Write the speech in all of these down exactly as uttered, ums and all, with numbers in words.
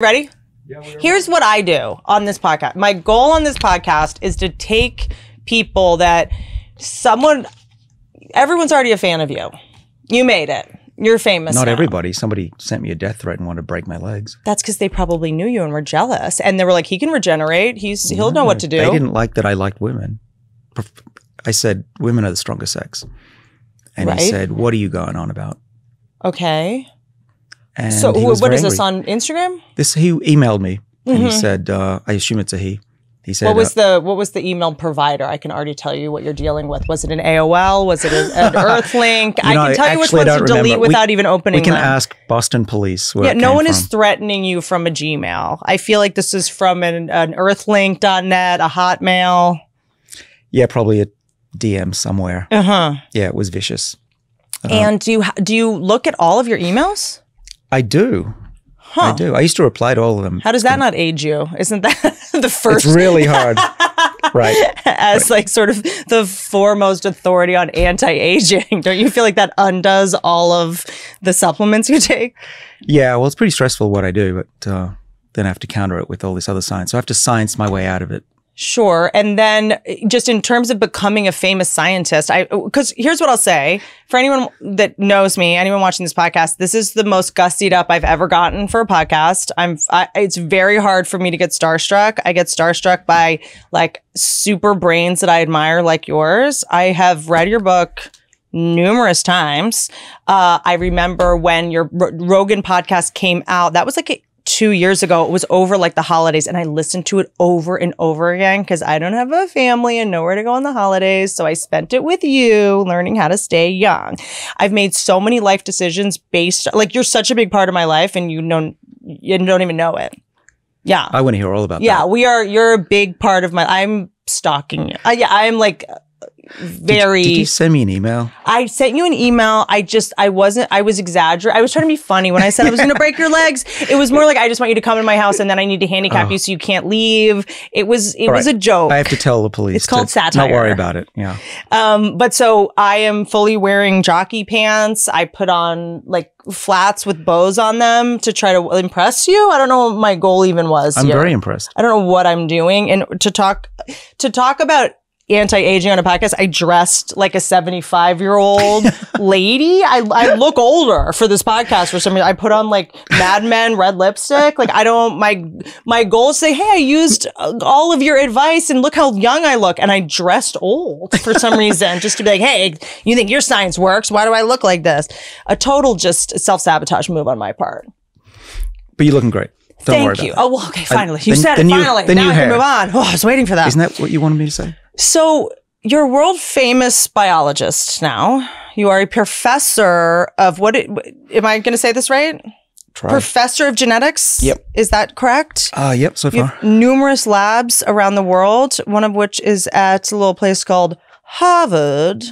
Ready? Yeah, here's what I do on this podcast. My goal on this podcast is to take people that someone, everyone's already a fan of you. You made it. You're famous. Not now. Everybody. Somebody sent me a death threat and wanted to break my legs. That's because they probably knew you and were jealous. And they were like, he can regenerate. He's, he'll yeah, know what to do. They didn't like that I liked women. I said, women are the stronger sex. And right? He said, what are you going on about? Okay. And so what is this on Instagram? This he emailed me mm-hmm. and he said, uh, I assume it's a he. He said, what was uh, the what was the email provider? I can already tell you what you're dealing with. Was it an A O L? Was it an, an Earthlink? I know, can tell you which ones to delete remember. without we, even opening. We can them. ask Boston Police. Where yeah, it no came one from. is threatening you from a Gmail. I feel like this is from an, an Earthlink dot net, a Hotmail. Yeah, probably a D M somewhere. Uh huh. Yeah, it was vicious. Uh, and do you do you look at all of your emails? I do. Huh. I do. I used to reply to all of them. How does that not age you? Isn't that the first? It's really hard. Right. As right. like sort of the foremost authority on anti-aging. Don't you feel like that undoes all of the supplements you take? Yeah. Well, it's pretty stressful what I do, but uh, then I have to counter it with all this other science. So I have to science my way out of it. Sure. And then just in terms of becoming a famous scientist, I because here's what I'll say. For anyone that knows me, anyone watching this podcast, this is the most gussied up I've ever gotten for a podcast. I'm I, it's very hard for me to get starstruck. I get starstruck by like super brains that I admire like yours. I have read your book numerous times. Uh, I remember when your R- Rogan podcast came out. That was like a two years ago. It was over like the holidays and I listened to it over and over again because I don't have a family and nowhere to go on the holidays. So I spent it with you learning how to stay young. I've made so many life decisions based, like you're such a big part of my life and you don't, you don't even know it. Yeah. I want to hear all about yeah, that. Yeah. We are, you're a big part of my, I'm stalking you. Uh, yeah. I'm like very. Did, did you send me an email? I sent you an email. I just, I wasn't, I was exaggerating. I was trying to be funny when I said I was going to break your legs. It was more like, I just want you to come to my house and then I need to handicap oh. you so you can't leave. It was, it All was right. a joke. I have to tell the police. It's called satire. Don't worry about it. Yeah. Um, but so I am fully wearing jockey pants. I put on like flats with bows on them to try to impress you. I don't know what my goal even was. I'm yet. very impressed. I don't know what I'm doing. And to talk, to talk about anti-aging on a podcast, I dressed like a seventy-five year old lady. I, I look older for this podcast for some reason. I put on like Mad Men red lipstick. Like I don't, my, my goal is to say, hey, I used all of your advice and look how young I look. And I dressed old for some reason just to be like, hey, you think your science works? Why do I look like this? A total just self-sabotage move on my part. But you're looking great. Don't Thank worry about you. That. Oh, well, okay, finally. I, you then, said then it, finally. You, now I can move on. Oh, I was waiting for that. Isn't that what you wanted me to say? So you're a world famous biologist now. You are a professor of what, it, am I going to say this right? Try. Professor of genetics? Yep. Is that correct? Uh, yep, so far. Numerous labs around the world, one of which is at a little place called Harvard.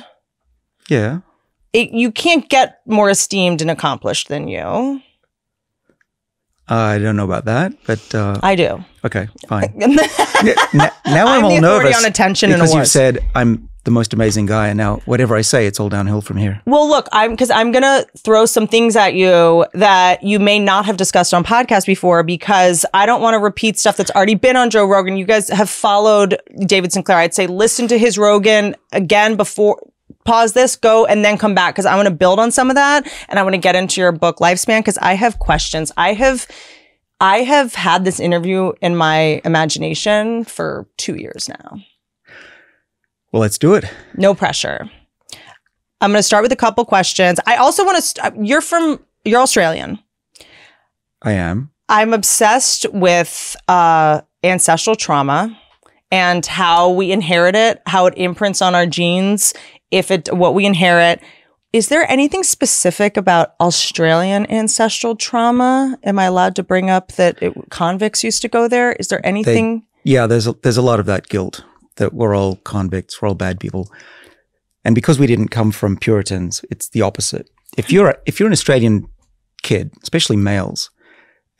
Yeah. It, you can't get more esteemed and accomplished than you. Uh, I don't know about that, but uh, I do. Okay, fine. now, now I'm, I'm all nervous on attention because you said I'm the most amazing guy, and now whatever I say, it's all downhill from here. Well, look, I'm because I'm gonna throw some things at you that you may not have discussed on podcast before, because I don't want to repeat stuff that's already been on Joe Rogan. You guys have followed David Sinclair. I'd say listen to his Rogan again before. Pause this, go, and then come back because I want to build on some of that and I want to get into your book Lifespan because I have questions. I have I have had this interview in my imagination for two years now. Well, let's do it. No pressure. I'm going to start with a couple questions. I also want to, you're from, you're Australian. I am. I'm obsessed with uh, ancestral trauma and how we inherit it, how it imprints on our genes, if it, what we inherit. Is there anything specific about Australian ancestral trauma? Am I allowed to bring up that it, convicts used to go there? Is there anything? They, yeah, there's a, there's a lot of that guilt that we're all convicts, we're all bad people. And because we didn't come from Puritans, it's the opposite. If you're, a, if you're an Australian kid, especially males,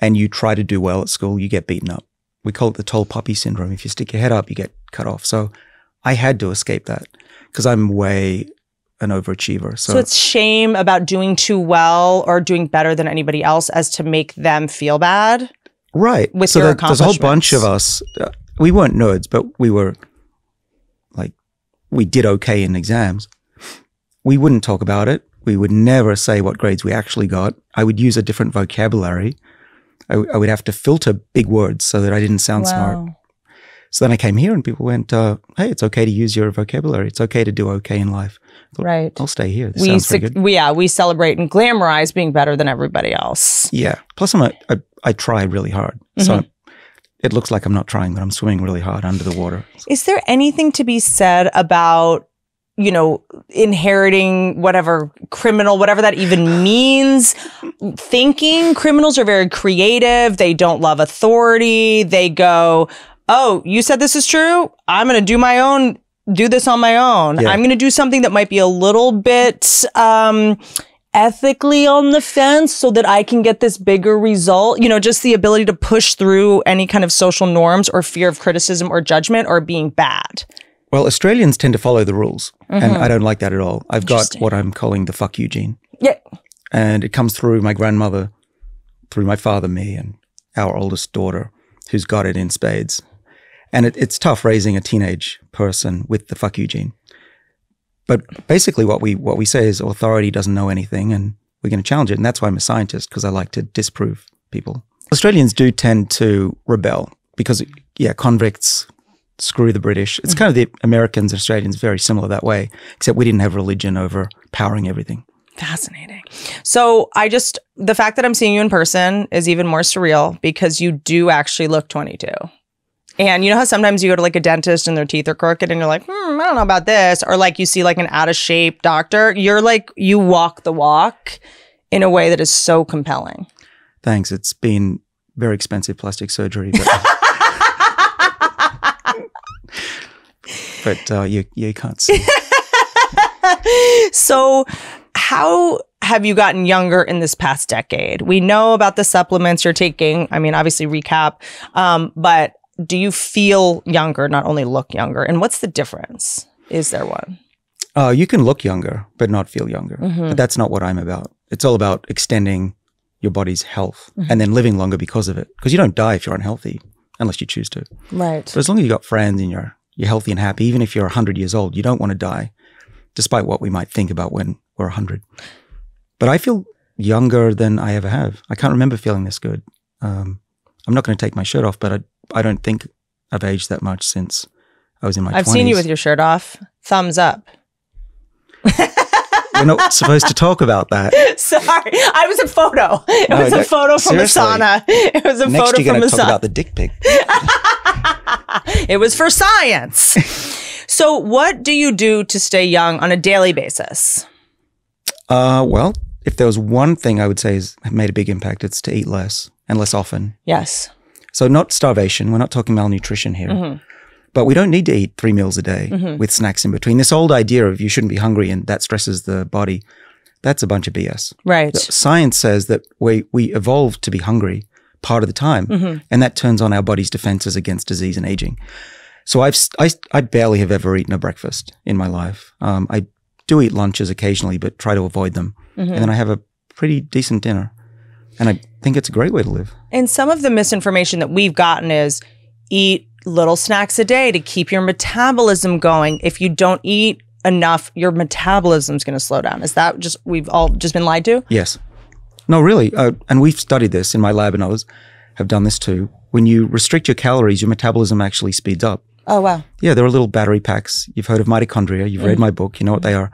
and you try to do well at school, you get beaten up. We call it the tall poppy syndrome. If you stick your head up, you get cut off. So I had to escape that. Because I'm way an overachiever. So. so it's shame about doing too well or doing better than anybody else as to make them feel bad? Right. With so your that, there's a whole bunch of us. Uh, we weren't nerds, but we were like, we did okay in exams. We wouldn't talk about it. We would never say what grades we actually got. I would use a different vocabulary. I, I would have to filter big words so that I didn't sound wow. smart. So then I came here and people went, uh, hey, it's okay to use your vocabulary. It's okay to do okay in life. Thought, right. I'll stay here. This we sounds pretty good. We, yeah, we celebrate and glamorize being better than everybody else. Yeah. Plus, I'm a, I, I try really hard. Mm-hmm. So I'm, it looks like I'm not trying, but I'm swimming really hard under the water. Is there anything to be said about, you know, inheriting whatever criminal, whatever that even means, thinking? Criminals are very creative. They don't love authority. They go, oh, you said this is true? I'm going to do my own, do this on my own. Yeah. I'm going to do something that might be a little bit um, ethically on the fence so that I can get this bigger result. You know, just the ability to push through any kind of social norms or fear of criticism or judgment or being bad. Well, Australians tend to follow the rules, mm-hmm. and I don't like that at all. I've got what I'm calling the fuck you gene. Yeah. And it comes through my grandmother, through my father, me, and our oldest daughter, who's got it in spades. And it, it's tough raising a teenage person with the fuck you gene. But basically what we what we say is authority doesn't know anything, and we're going to challenge it. And that's why I'm a scientist, because I like to disprove people. Australians do tend to rebel because, yeah, convicts screw the British. It's mm-hmm. kind of the Americans and Australians very similar that way, except we didn't have religion overpowering everything. Fascinating. So I just, the fact that I'm seeing you in person is even more surreal because you do actually look twenty-two. And you know how sometimes you go to like a dentist and their teeth are crooked and you're like, hmm, I don't know about this. Or like you see like an out of shape doctor. You're like, you walk the walk in a way that is so compelling. Thanks. It's been very expensive plastic surgery. But But uh, you, you can't see. So how have you gotten younger in this past decade? We know about the supplements you're taking. I mean, obviously recap, um, but do you feel younger, not only look younger? And what's the difference? Is there one? Uh, you can look younger, but not feel younger. Mm-hmm. But that's not what I'm about. It's all about extending your body's health mm-hmm. and then living longer because of it. Because you don't die if you're unhealthy, unless you choose to. Right. So as long as you've got friends and you're You're healthy and happy, even if you're one hundred years old, you don't want to die, despite what we might think about when we're one hundred. But I feel younger than I ever have. I can't remember feeling this good. Um, I'm not going to take my shirt off, but I, I don't think I've aged that much since I was in my I've twenties. I've seen you with your shirt off. Thumbs up. We're not supposed to talk about that. Sorry. I was a photo. It no, was a photo from seriously. a sauna. It was a Next photo you're from a sauna. Talk about the dick pic. It was for science. So what do you do to stay young on a daily basis? Uh, well, if there was one thing I would say has made a big impact, it's to eat less and less often. Yes. So not starvation. We're not talking malnutrition here. Mm-hmm. But we don't need to eat three meals a day mm-hmm. with snacks in between. This old idea of you shouldn't be hungry and that stresses the body, that's a bunch of B S. Right. The science says that we, we evolved to be hungry part of the time, mm-hmm. and that turns on our body's defenses against disease and aging. So I've, I, I barely have ever eaten a breakfast in my life. Um, I do eat lunches occasionally, but try to avoid them. Mm-hmm. And then I have a pretty decent dinner. And I think it's a great way to live. And some of the misinformation that we've gotten is eat little snacks a day to keep your metabolism going. If you don't eat enough, your metabolism's going to slow down. Is that just, we've all just been lied to? Yes. No, really. Uh, and we've studied this in my lab and others have done this too. When you restrict your calories, your metabolism actually speeds up. Oh, wow. Yeah, there are little battery packs. You've heard of mitochondria. You've mm-hmm. read my book. You know what they are.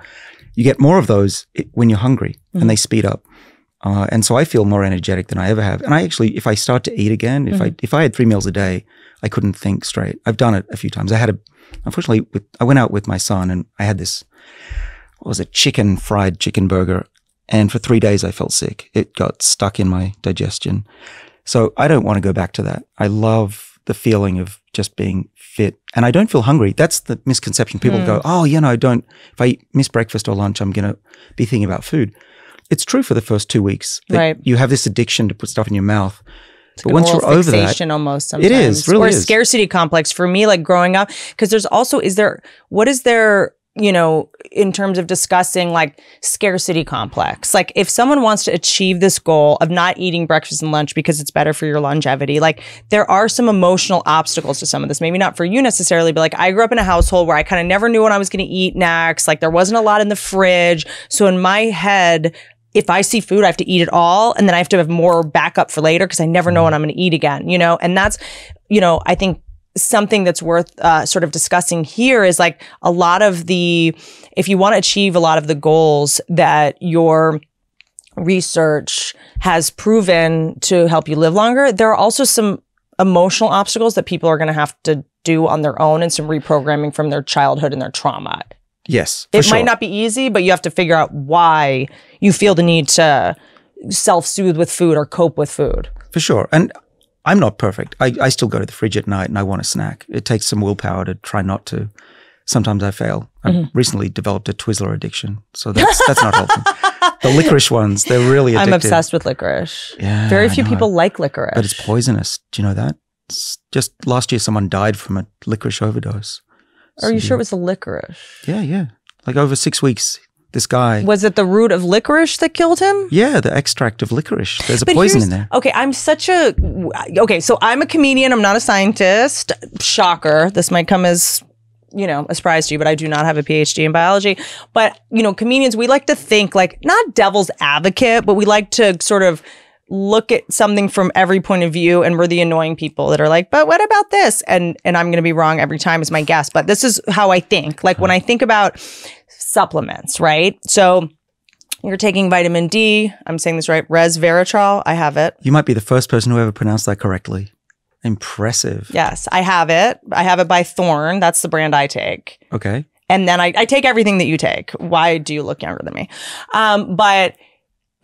You get more of those when you're hungry mm-hmm. and they speed up. Uh, and so I feel more energetic than I ever have. And I actually, if I start to eat again, if mm-hmm. I if I had three meals a day, I couldn't think straight. I've done it a few times. I had a, unfortunately, with, I went out with my son and I had this, what was it, chicken, fried chicken burger. And for three days I felt sick. It got stuck in my digestion. So I don't want to go back to that. I love the feeling of just being fit. And I don't feel hungry. That's the misconception. People mm. go, oh, you know, I don't, if I miss breakfast or lunch, I'm going to be thinking about food. It's true for the first two weeks. That right. You have this addiction to put stuff in your mouth. It's but once you're over that, almost sometimes. It is, really Or is. Scarcity complex. For me, like growing up, because there's also, is there, what is there you know, in terms of discussing like scarcity complex. Like if someone wants to achieve this goal of not eating breakfast and lunch because it's better for your longevity, like there are some emotional obstacles to some of this. Maybe not for you necessarily, but like I grew up in a household where I kind of never knew what I was going to eat next. Like there wasn't a lot in the fridge. So in my head, if I see food, I have to eat it all. And then I have to have more backup for later because I never know when I'm going to eat again, you know? And that's, you know, I think something that's worth uh, sort of discussing here is like a lot of the, if you want to achieve a lot of the goals that your research has proven to help you live longer, there are also some emotional obstacles that people are going to have to do on their own and some reprogramming from their childhood and their trauma. Yes, for sure. It might not be easy, but you have to figure out why you feel the need to self-soothe with food or cope with food. For sure. And I'm not perfect. I, I still go to the fridge at night and I want a snack. It takes some willpower to try not to. Sometimes I fail. I've mm-hmm. recently developed a Twizzler addiction, so that's that's not helpful. The licorice ones, they're really addictive. I'm obsessed with licorice. Yeah, very few people like licorice. But it's poisonous. Do you know that? It's just last year someone died from a licorice overdose. Are you sure it was the licorice? Yeah, yeah. Like over six weeks, this guy... Was it the root of licorice that killed him? Yeah, the extract of licorice. There's a poison in there. Okay, I'm such a... Okay, so I'm a comedian. I'm not a scientist. Shocker. This might come as... you know, a surprise to you, but I do not have a PhD in biology. But, you know, comedians, we like to think like, not devil's advocate, but we like to sort of look at something from every point of view, and we're the annoying people that are like, but what about this? And and I'm going to be wrong every time is my guess, but this is how I think. Like when I think about supplements, right? So you're taking vitamin D, I'm saying this right, resveratrol, I have it. You might be the first person who ever pronounced that correctly. Impressive. Yes, I have it. I have it by Thorne. That's the brand I take. Okay. And then I, I take everything that you take. Why do you look younger than me? Um, but,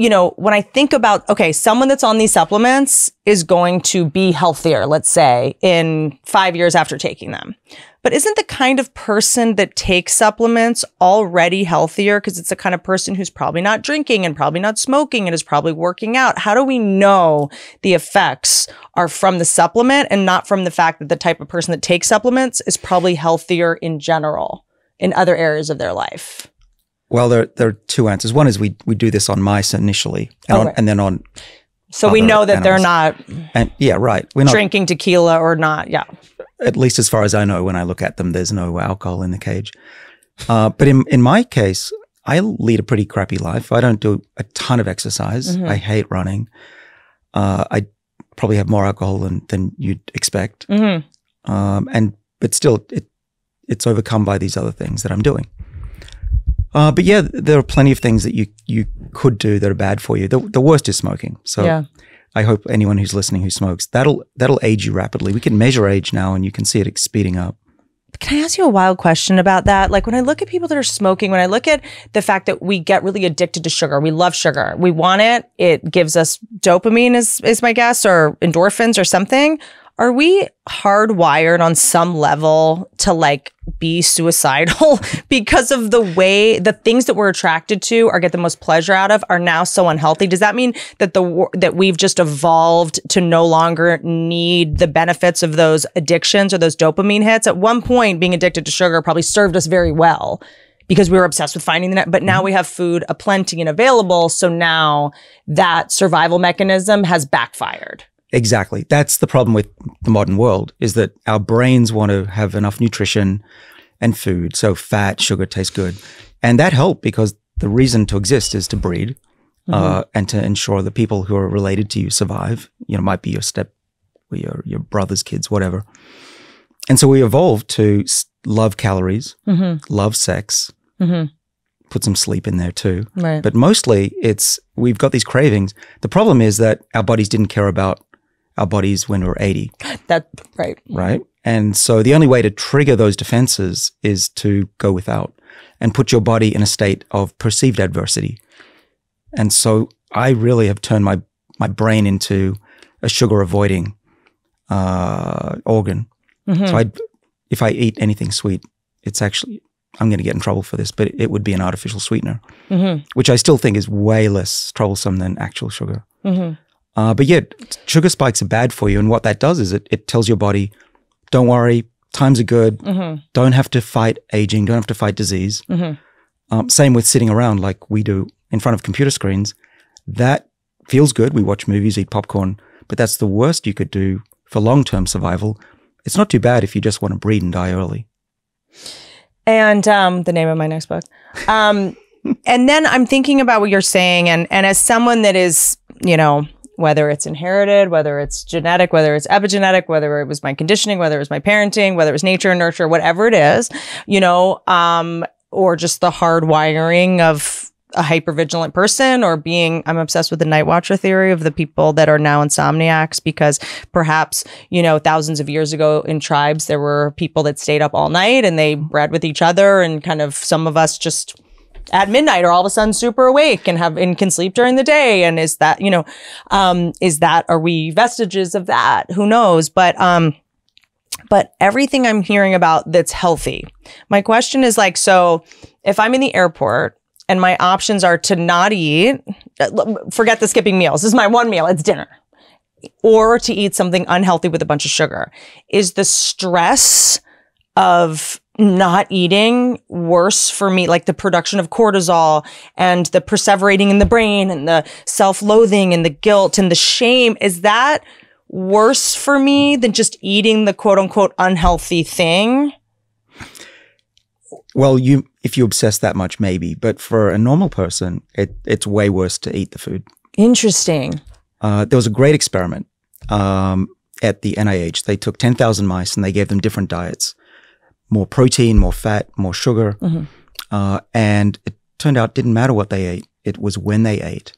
you know, when I think about, okay, someone that's on these supplements is going to be healthier, let's say, in five years after taking them. But isn't the kind of person that takes supplements already healthier? Because it's the kind of person who's probably not drinking and probably not smoking and is probably working out. How do we know the effects are from the supplement and not from the fact that the type of person that takes supplements is probably healthier in general in other areas of their life? Well, there, there are two answers. One is we, we do this on mice initially and, okay. on, and then on So we know that animals. They're not and, yeah, right. We're not drinking tequila or not. Yeah. At least as far as I know, when I look at them, there's no alcohol in the cage. Uh, but in, in my case, I lead a pretty crappy life. I don't do a ton of exercise. Mm-hmm. I hate running. Uh, I probably have more alcohol than, than you'd expect. Mm-hmm. um, and but still, it, it's overcome by these other things that I'm doing. Uh, but yeah, there are plenty of things that you you could do that are bad for you. The, the worst is smoking. So yeah. I hope anyone who's listening who smokes, that'll that'll age you rapidly. We can measure age now and you can see it speeding up. Can I ask you a wild question about that? Like when I look at people that are smoking, when I look at the fact that we get really addicted to sugar, we love sugar, we want it, it gives us dopamine is, is my guess, or endorphins or something. Are we hardwired on some level to like be suicidal because of the way the things that we're attracted to or get the most pleasure out of are now so unhealthy? Does that mean that the that we've just evolved to no longer need the benefits of those addictions or those dopamine hits? At one point, being addicted to sugar probably served us very well because we were obsessed with finding the net, but now we have food aplenty and available. So now that survival mechanism has backfired. Exactly. That's the problem with the modern world, is that our brains want to have enough nutrition and food. So fat, sugar tastes good. And that helped because the reason to exist is to breed mm-hmm. uh, and to ensure the people who are related to you survive. You know, might be your step, or your, your brother's kids, whatever. And so we evolved to love calories, mm-hmm. love sex, mm-hmm. put some sleep in there too. Right. But mostly it's, we've got these cravings. The problem is that our bodies didn't care about our bodies when we're eighty. That, right. Right? And so the only way to trigger those defenses is to go without and put your body in a state of perceived adversity. And so I really have turned my, my brain into a sugar-avoiding uh, organ. Mm-hmm. So I'd, if I eat anything sweet, it's actually, I'm going to get in trouble for this, but it would be an artificial sweetener, mm-hmm. which I still think is way less troublesome than actual sugar. Mm-hmm. Uh, but yet, sugar spikes are bad for you. And what that does is it, it tells your body, don't worry, times are good. Mm-hmm. Don't have to fight aging. Don't have to fight disease. Mm-hmm. Um, same with sitting around like we do in front of computer screens. That feels good. We watch movies, eat popcorn, but that's the worst you could do for long-term survival. It's not too bad if you just want to breed and die early. And um, the name of my next book. Um, and then I'm thinking about what you're saying. And, and as someone that is, you know, whether it's inherited, whether it's genetic, whether it's epigenetic, whether it was my conditioning, whether it was my parenting, whether it was nature and nurture, whatever it is, you know, um, or just the hard wiring of a hypervigilant person, or being, I'm obsessed with the night watcher theory of the people that are now insomniacs, because perhaps, you know, thousands of years ago in tribes, there were people that stayed up all night and they bred with each other, and kind of some of us just at midnight are all of a sudden super awake and have and can sleep during the day. And is that, you know, um, is that, are we vestiges of that? Who knows? But, um, but everything I'm hearing about that's healthy, my question is like, so if I'm in the airport and my options are to not eat, forget the skipping meals, this is my one meal, it's dinner, or to eat something unhealthy with a bunch of sugar, is the stress of not eating worse for me, like the production of cortisol and the perseverating in the brain and the self-loathing and the guilt and the shame, is that worse for me than just eating the quote unquote unhealthy thing? Well, you, if you obsess that much, maybe, but for a normal person, it, it's way worse to eat the food. Interesting. Uh, there was a great experiment um, at the N I H. They took ten thousand mice and they gave them different diets, more protein, more fat, more sugar. Mm-hmm. uh, and it turned out it didn't matter what they ate. It was when they ate.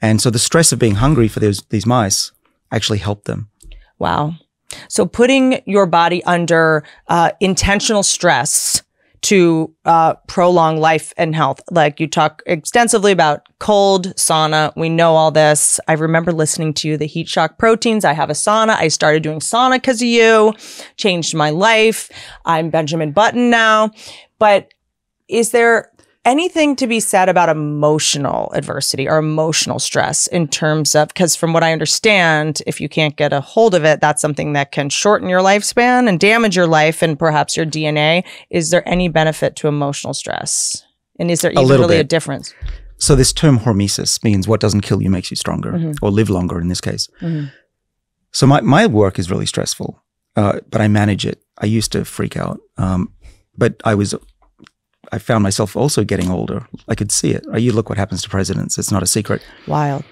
And so the stress of being hungry for those, these mice actually helped them. Wow. So putting your body under uh, intentional stress to uh, prolong life and health. Like you talk extensively about cold, sauna, we know all this. I remember listening to you, the heat shock proteins. I have a sauna. I started doing sauna because of you, changed my life. I'm Benjamin Button now. But is there anything to be said about emotional adversity or emotional stress in terms of, because from what I understand, if you can't get a hold of it, that's something that can shorten your lifespan and damage your life and perhaps your D N A. Is there any benefit to emotional stress? And is there even really a difference? So this term hormesis means what doesn't kill you makes you stronger, mm-hmm. or live longer in this case. Mm-hmm. So my, my work is really stressful, uh, but I manage it. I used to freak out, um, but I was... I found myself also getting older. I could see it. You look what happens to presidents. It's not a secret. Wild.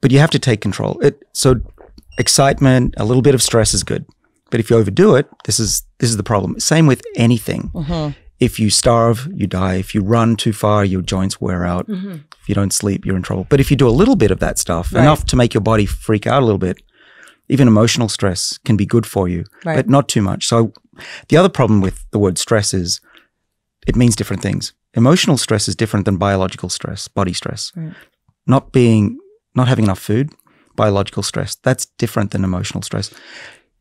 But you have to take control. It, so excitement, a little bit of stress is good. But if you overdo it, this is this is the problem. Same with anything. Mm-hmm. If you starve, you die. If you run too far, your joints wear out. Mm-hmm. If you don't sleep, you're in trouble. But if you do a little bit of that stuff, right. enough to make your body freak out a little bit, even emotional stress can be good for you, right. but not too much. So the other problem with the word stress is it means different things. Emotional stress is different than biological stress, body stress. Right. Not being, not having enough food, biological stress, that's different than emotional stress.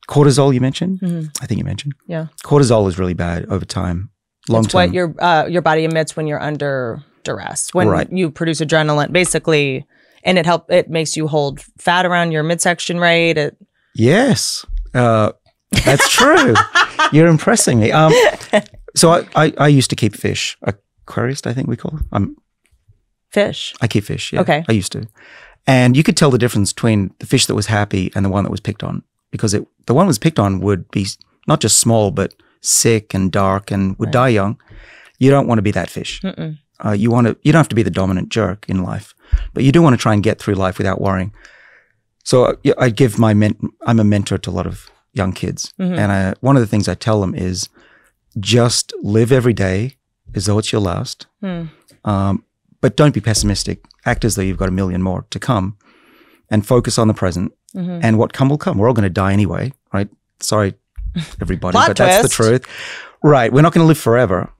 Cortisol, you mentioned? Mm-hmm. I think you mentioned. Yeah. Cortisol is really bad over time, long term. It's what your, uh, your body emits when you're under duress, when right. you produce adrenaline, basically, and it help, it makes you hold fat around your midsection, right? It yes, uh, that's true. You're impressing me. Um, So I, I, I used to keep fish, aquarist, I think we call it. Um, fish? I keep fish, yeah. Okay. I used to. And you could tell the difference between the fish that was happy and the one that was picked on, because it, the one that was picked on would be not just small, but sick and dark and would right. die young. You don't want to be that fish. Mm-mm. Uh, you want to, you don't have to be the dominant jerk in life, but you do want to try and get through life without worrying. So I, I give my, men- I'm a mentor to a lot of young kids. Mm-hmm. And I, one of the things I tell them is, just live every day as though it's your last, hmm. um, but don't be pessimistic. Act as though you've got a million more to come and focus on the present, mm-hmm. and what come will come. We're all going to die anyway, right? Sorry, everybody, but twist. That's the truth. Right, we're not going to live forever,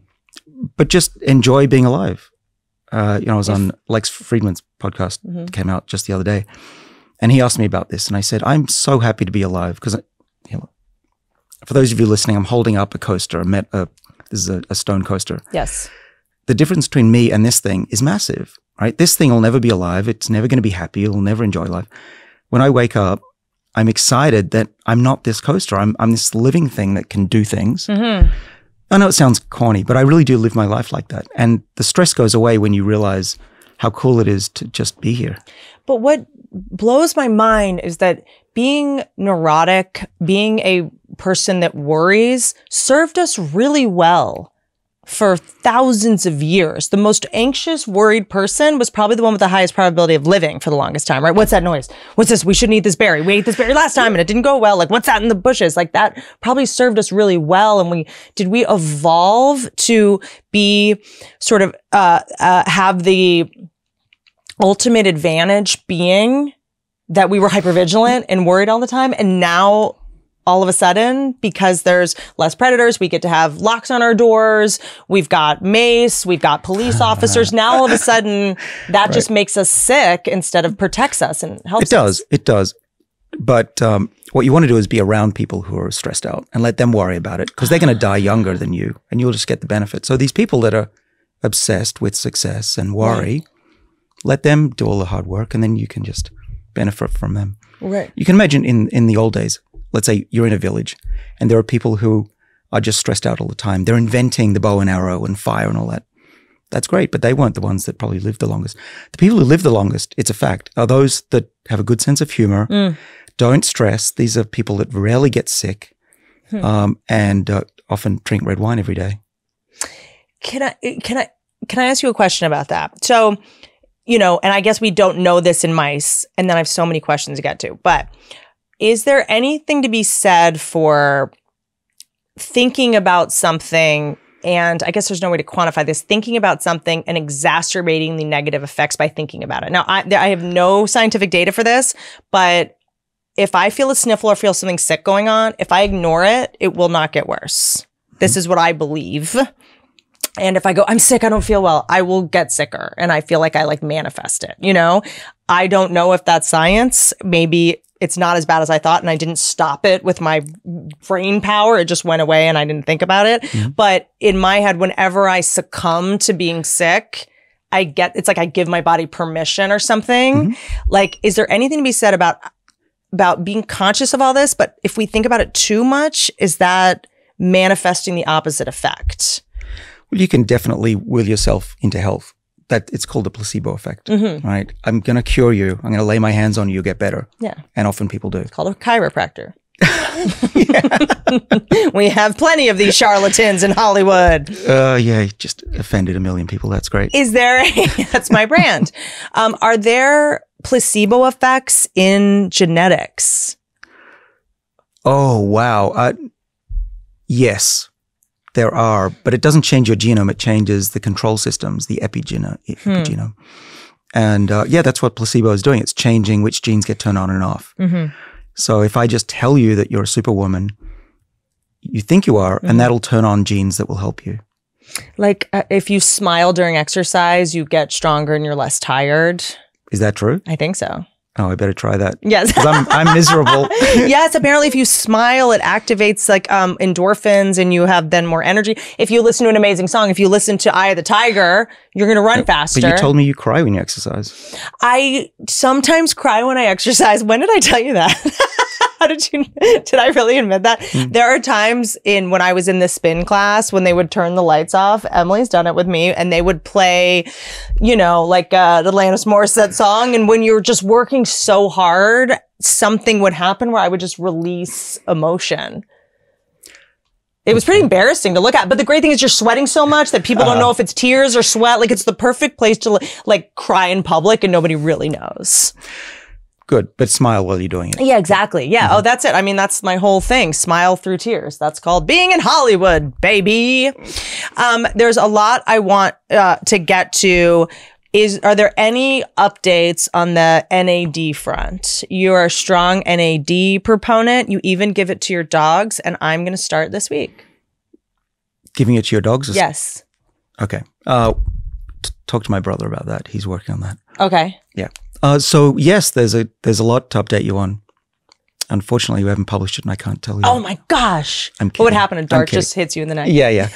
but just enjoy being alive. Uh, you know, I was if. on Lex Friedman's podcast, mm-hmm. came out just the other day, and he asked me about this, and I said, I'm so happy to be alive because, you know, for those of you listening, I'm holding up a coaster. A met, uh, this is a, a stone coaster. Yes. The difference between me and this thing is massive, right? This thing will never be alive. It's never going to be happy. It'll never enjoy life. When I wake up, I'm excited that I'm not this coaster. I'm, I'm this living thing that can do things. Mm-hmm. I know it sounds corny, but I really do live my life like that. And the stress goes away when you realize how cool it is to just be here. But what blows my mind is that being neurotic, being a person that worries, served us really well for thousands of years. The most anxious, worried person was probably the one with the highest probability of living for the longest time, right? What's that noise? What's this? We shouldn't eat this berry. We ate this berry last time and it didn't go well. Like, what's that in the bushes? Like, that probably served us really well. And we, did we evolve to be sort of, uh, uh, have the ultimate advantage being that we were hypervigilant and worried all the time? And now, all of a sudden, because there's less predators, we get to have locks on our doors, we've got mace, we've got police officers. Now all of a sudden, that right. just makes us sick instead of protects us and helps us. It does, us. it does. But um, what you want to do is be around people who are stressed out and let them worry about it, because they're going to die younger than you and you'll just get the benefit. So these people that are obsessed with success and worry, right. let them do all the hard work and then you can just benefit from them. Right. You can imagine in, in the old days, let's say you're in a village and there are people who are just stressed out all the time. They're inventing the bow and arrow and fire and all that. That's great, but they weren't the ones that probably lived the longest. The people who live the longest, it's a fact, are those that have a good sense of humor, mm. don't stress. These are people that rarely get sick hmm. um, and uh, often drink red wine every day. Can I, can I, can I ask you a question about that? So, you know, and I guess we don't know this in mice, and then I have so many questions to get to, but is there anything to be said for thinking about something, and I guess there's no way to quantify this, thinking about something and exacerbating the negative effects by thinking about it? Now, I, I have no scientific data for this, but if I feel a sniffle or feel something sick going on, if I ignore it, it will not get worse. This is what I believe. And if I go, I'm sick, I don't feel well, I will get sicker. And I feel like I like manifest it, you know? I don't know if that's science. Maybe it's not as bad as I thought, and I didn't stop it with my brain power. It just went away and I didn't think about it. Mm-hmm. But in my head, whenever I succumb to being sick, I get, it's like I give my body permission or something. Mm-hmm. Like, is there anything to be said about, about being conscious of all this? But if we think about it too much, is that manifesting the opposite effect? Well, you can definitely will yourself into health. That it's called the placebo effect, mm-hmm. right? I'm going to cure you. I'm going to lay my hands on you, get better. Yeah. And often people do. It's called a chiropractor. We have plenty of these charlatans in Hollywood. Uh, yeah, just offended a million people. That's great. Is there, a, that's my brand. Um, are there placebo effects in genetics? Oh, wow. Uh, yes. There are, but it doesn't change your genome. It changes the control systems, the epigenome. epigenome. Hmm. And uh, yeah, that's what placebo is doing. It's changing which genes get turned on and off. Mm-hmm. So if I just tell you that you're a superwoman, you think you are, mm-hmm. and that'll turn on genes that will help you. Like uh, if you smile during exercise, you get stronger and you're less tired. Is that true? I think so. Oh, I better try that. Yes. Because I'm, I'm miserable. Yes. Apparently, if you smile, it activates like um, endorphins and you have then more energy. If you listen to an amazing song, if you listen to Eye of the Tiger, you're going to run no, faster. But you told me you cry when you exercise. I sometimes cry when I exercise. When did I tell you that? How did you, did I really admit that? Mm. There are times in when I was in the spin class when they would turn the lights off, Emily's done it with me, and they would play, you know, like uh, the Alanis Morissette song. And when you're just working so hard, something would happen where I would just release emotion. It was pretty embarrassing to look at. But the great thing is you're sweating so much that people don't uh, know if it's tears or sweat. Like it's the perfect place to like cry in public and nobody really knows. Good, but smile while you're doing it. Yeah, exactly. Yeah. Mm-hmm. Oh, that's it. I mean, that's my whole thing. Smile through tears. That's called being in Hollywood, baby. Um, there's a lot I want uh, to get to. Is are there any updates on the N A D front? You are a strong N A D proponent. You even give it to your dogs, and I'm going to start this week. Giving it to your dogs? Is yes. Okay. Uh, t- talk to my brother about that. He's working on that. Okay. Yeah. Uh, so yes, there's a there's a lot to update you on. Unfortunately, we haven't published it, and I can't tell you. Oh my gosh! I'm kidding. What would happen? A dart just hits you in the neck. Yeah, yeah.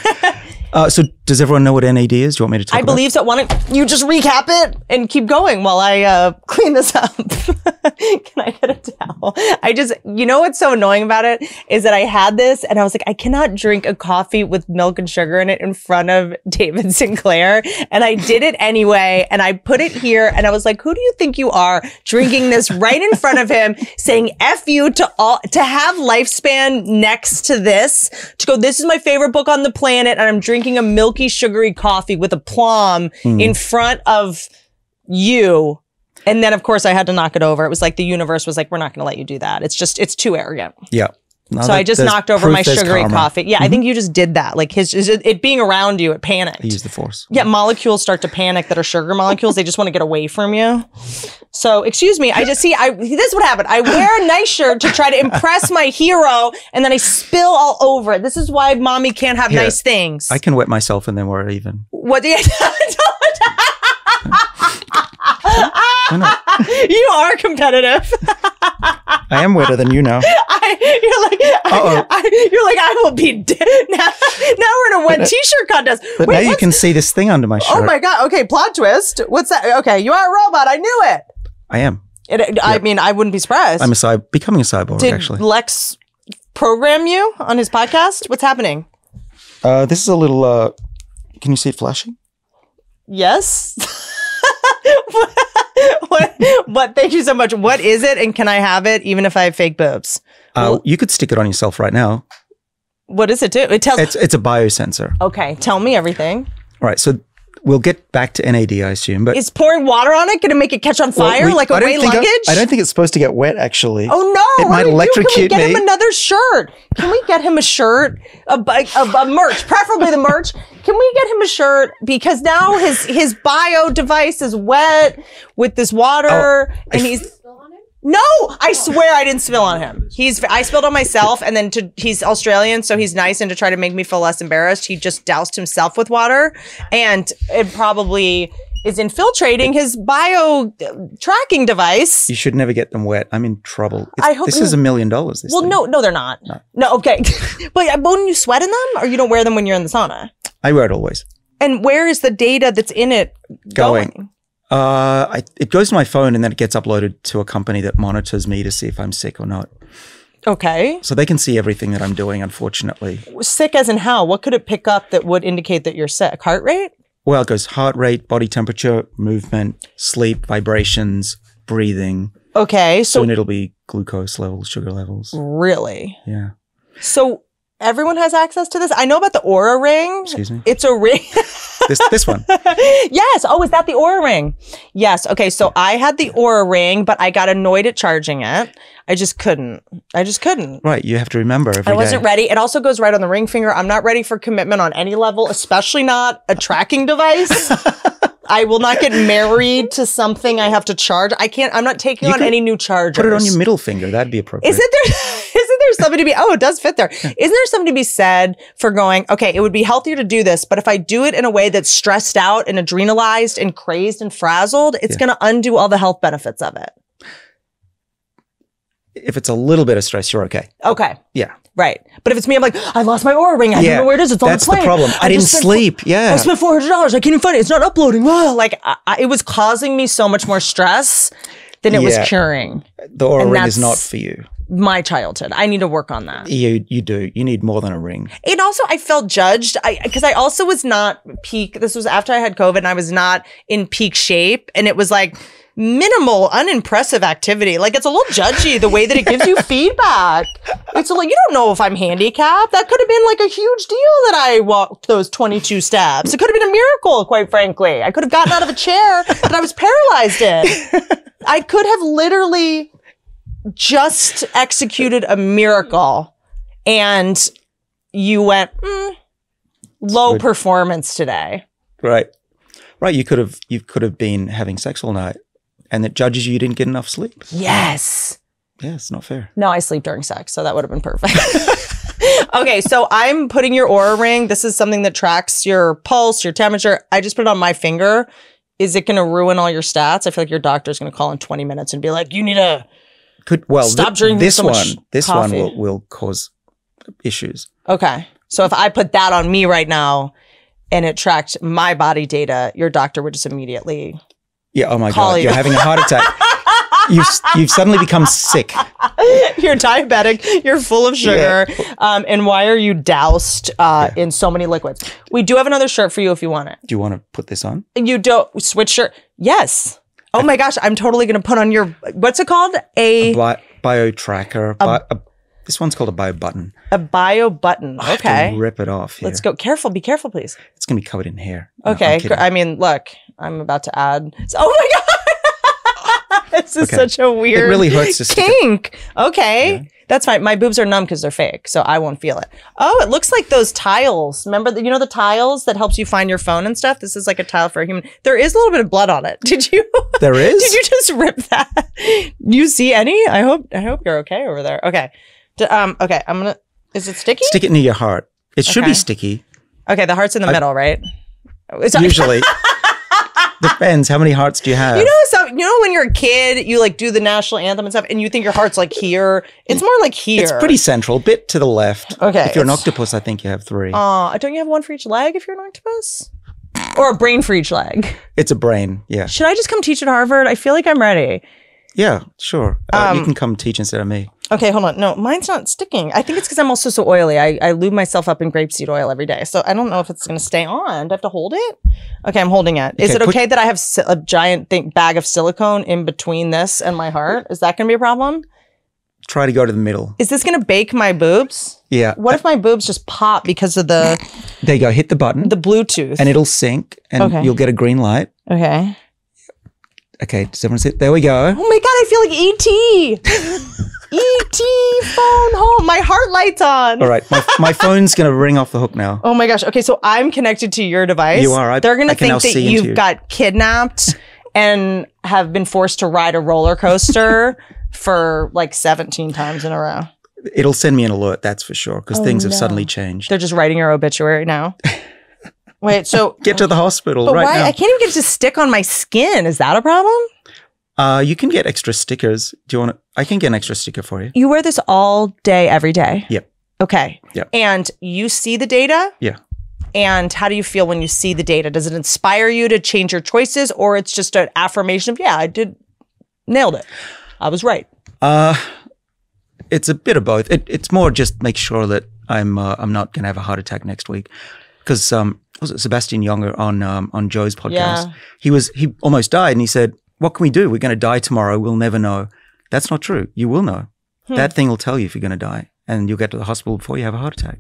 uh, so Does everyone know what N A D is? Do you want me to talk I about believe so. Why don't you just recap it and keep going while I uh, clean this up? Can I get a towel? I just, you know what's so annoying about it is that I had this and I was like, I cannot drink a coffee with milk and sugar in it in front of David Sinclair. And I did it anyway. And I put it here and I was like, who do you think you are drinking this right in front of him, saying F you to all, to have Lifespan next to this, to go, this is my favorite book on the planet and I'm drinking a milk sugary coffee with a plum mm. in front of you. And then of course I had to knock it over. It was like the universe was like, we're not going to let you do that. It's just, it's too arrogant. Yeah. Now so I just knocked over my sugary karma. coffee. Yeah. Mm-hmm. I think you just did that. Like his, it, it being around you, it panicked. I used the force. Yeah. Molecules start to panic that are sugar molecules. They just want to get away from you. So excuse me. I just see, I, this is what happened. I wear a nice shirt to try to impress my hero. And then I spill all over it. This is why mommy can't have Here, nice things. I can wet myself and then we're even. What do you You are competitive. I am wetter than you know. I, you're like, I, I, you're like, I will be dead. Now, now we're in a wet t-shirt contest. But Wait, now you can see this thing under my shirt. Oh my God. Okay. Plot twist. What's that? Okay. You are a robot. I knew it. I am. It, yep. I mean, I wouldn't be surprised. I'm a cy becoming a cyborg, Did actually. Did Lex program you on his podcast? What's happening? Uh, this is a little, uh, can you see it flashing? Yes. What, what, thank you so much. What is it? And can I have it even if I have fake boobs? Uh, well, you could stick it on yourself right now. What does it do? It tells it's, it's a biosensor. Okay. Tell me everything. All right. So we'll get back to N A D, I assume. But is pouring water on it going to make it catch on fire? Well, we, like a away luggage? I, I don't think it's supposed to get wet, actually. Oh, no. It might electrocute me. Can we get me? him another shirt? Can we get him a shirt? A, a, a, a merch, preferably the merch. Can we get him a shirt? Because now his, his bio device is wet with this water. Oh, and he's... No, I swear I didn't spill on him. He's, I spilled on myself, and then to, he's Australian, so he's nice, and to try to make me feel less embarrassed, he just doused himself with water, and it probably is infiltrating his bio tracking device. You should never get them wet. I'm in trouble. It's, I hope this is a million dollars. Well, thing. no, no, they're not. No, no okay. But won't you sweat in them, or you don't wear them when you're in the sauna? I wear it always. And where is the data that's in it going? going? Uh, I, it goes to my phone and then it gets uploaded to a company that monitors me to see if I'm sick or not. Okay. So they can see everything that I'm doing, unfortunately. Sick as in how? What could it pick up that would indicate that you're sick? Heart rate? Well, it goes heart rate, body temperature, movement, sleep, vibrations, breathing. Okay. So soon it'll be glucose levels, sugar levels. Really? Yeah. So everyone has access to this? I know about the Oura ring. Excuse me? It's a ring. This, this one. Yes. Oh, is that the Oura ring? Yes. Okay. So I had the Oura ring, but I got annoyed at charging it. I just couldn't. I just couldn't. Right. You have to remember every day. I wasn't ready. It also goes right on the ring finger. I'm not ready for commitment on any level, especially not a tracking device. I will not get married to something I have to charge. I can't. I'm not taking you on any new chargers. Put it on your middle finger. That'd be appropriate. Isn't there? Isn't there something to be? Oh, it does fit there. Isn't there something to be said for going? Okay, it would be healthier to do this, but if I do it in a way that's stressed out and adrenalized and crazed and frazzled, it's yeah. going to undo all the health benefits of it. If it's a little bit of stress, you're okay. Okay. Yeah. Right. But if it's me, I'm like, I lost my Oura ring. I yeah. don't know where it is. It's on the plane. That's the problem. I, I didn't sleep. Yeah. I spent four hundred dollars. I can't even find it. It's not uploading. Oh, like I, I, it was causing me so much more stress than it yeah. was curing. The Oura and ring is not for you. My childhood. I need to work on that. You you do. You need more than a ring. And also, I felt judged. I because I also was not peak. This was after I had COVID and I was not in peak shape. And it was like minimal, unimpressive activity. Like, it's a little judgy the way that it gives you feedback. It's like, you don't know if I'm handicapped. That could have been like a huge deal that I walked those twenty-two steps. It could have been a miracle, quite frankly. I could have gotten out of a chair that I was paralyzed in. I could have literally just executed a miracle. And you went, mm, low Good. performance today. Right. Right. You could have, you could have been having sex all night. And it judges you, you didn't get enough sleep. Yes. Yeah, it's not fair. No, I sleep during sex, so that would have been perfect. Okay, so I'm putting your Oura ring. This is something that tracks your pulse, your temperature. I just put it on my finger. Is it going to ruin all your stats? I feel like your doctor's going to call in twenty minutes and be like, you need to Could, well, stop drinking this so much one. This coffee. one will, will cause issues. Okay, so if I put that on me right now, and it tracked my body data, your doctor would just immediately yeah, oh my call God, you. You're having a heart attack. You've, you've suddenly become sick. You're diabetic. You're full of sugar. Yeah. Um, and why are you doused uh, yeah. in so many liquids? We do have another shirt for you if you want it. Do you want to put this on? You don't switch shirt. Yes. Oh I, my gosh. I'm totally going to put on your, what's it called? A, a bi bio tracker. A, bi a, this one's called a bio button. A bio button. Okay. I have to rip it off here. Let's go. Careful. Be careful, please. It's going to be covered in hair. Okay. No, I mean, look, I'm about to add. Oh my God. This is okay. such a weird it really hurts to kink. Okay. Yeah. That's fine. My boobs are numb because they're fake, so I won't feel it. Oh, it looks like those tiles. Remember, the, you know the tiles that helps you find your phone and stuff? This is like a tile for a human. There is a little bit of blood on it. Did you? There is? Did you just rip that? You see any? I hope I hope you're okay over there. Okay. D um. Okay, I'm going to... Is it sticky? Stick it near your heart. It okay. should be sticky. Okay, the heart's in the I, middle, right? Usually. Depends. How many hearts do you have? You know, so you know when you're a kid, you like do the national anthem and stuff, and you think your heart's like here. It's more like here. It's pretty central, bit to the left. Okay. If you're an octopus, I think you have three. Oh, uh, don't you have one for each leg if you're an octopus? Or a brain for each leg? It's a brain. Yeah. Should I just come teach at Harvard? I feel like I'm ready. Yeah, sure. Uh, um, you can come teach instead of me. Okay, hold on. No, mine's not sticking. I think it's because I'm also so oily. I, I lube myself up in grapeseed oil every day. So I don't know if it's going to stay on. Do I have to hold it? Okay, I'm holding it. Is okay, it okay that I have si a giant thing, bag of silicone in between this and my heart? Is that going to be a problem? Try to go to the middle. Is this going to bake my boobs? Yeah. What uh, if my boobs just pop because of the... There you go. Hit the button. The Bluetooth. And it'll sync and okay. you'll get a green light. Okay. Okay, does everyone sit? There we go. Oh my God, I feel like E T E T phone home. My heart light's on. All right, my, my phone's going to ring off the hook now. Oh my gosh. Okay, so I'm connected to your device. You are. I, They're going to think that you've you. got kidnapped and have been forced to ride a roller coaster for like seventeen times in a row. It'll send me an alert, that's for sure, because oh things no. have suddenly changed. They're just writing your obituary now. Wait, so get to the hospital but right why? now. I can't even get it to stick on my skin. Is that a problem? Uh, you can get extra stickers. Do you want to? I can get an extra sticker for you. You wear this all day, every day. Yep. Okay. Yep. And you see the data. Yeah. And how do you feel when you see the data? Does it inspire you to change your choices, or it's just an affirmation of yeah, I did, nailed it. I was right. Uh, it's a bit of both. It, it's more just make sure that I'm uh, I'm not going to have a heart attack next week, because um. was it Sebastian Younger on um, on Joe's podcast? Yeah. He was he almost died, and he said, "What can we do? We're going to die tomorrow. We'll never know." That's not true. You will know. Hmm. That thing will tell you if you're going to die, and you'll get to the hospital before you have a heart attack.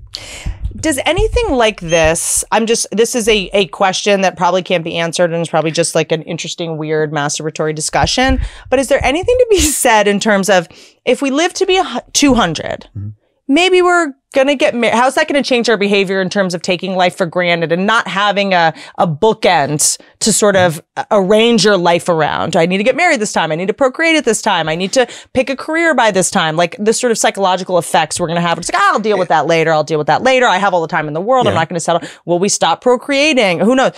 Does anything like this? I'm just. This is a a question that probably can't be answered, and it's probably just like an interesting, weird, masturbatory discussion. But is there anything to be said in terms of if we live to be two hundred? Mm-hmm. Maybe we're going to get married. How's that going to change our behavior in terms of taking life for granted and not having a, a bookend to sort of arrange your life around? I need to get married this time. I need to procreate at this time. I need to pick a career by this time. Like this sort of psychological effects we're going to have. It's like, oh, I'll deal with that later. I'll deal with that later. I have all the time in the world. Yeah. I'm not going to settle. Will we stop procreating? Who knows?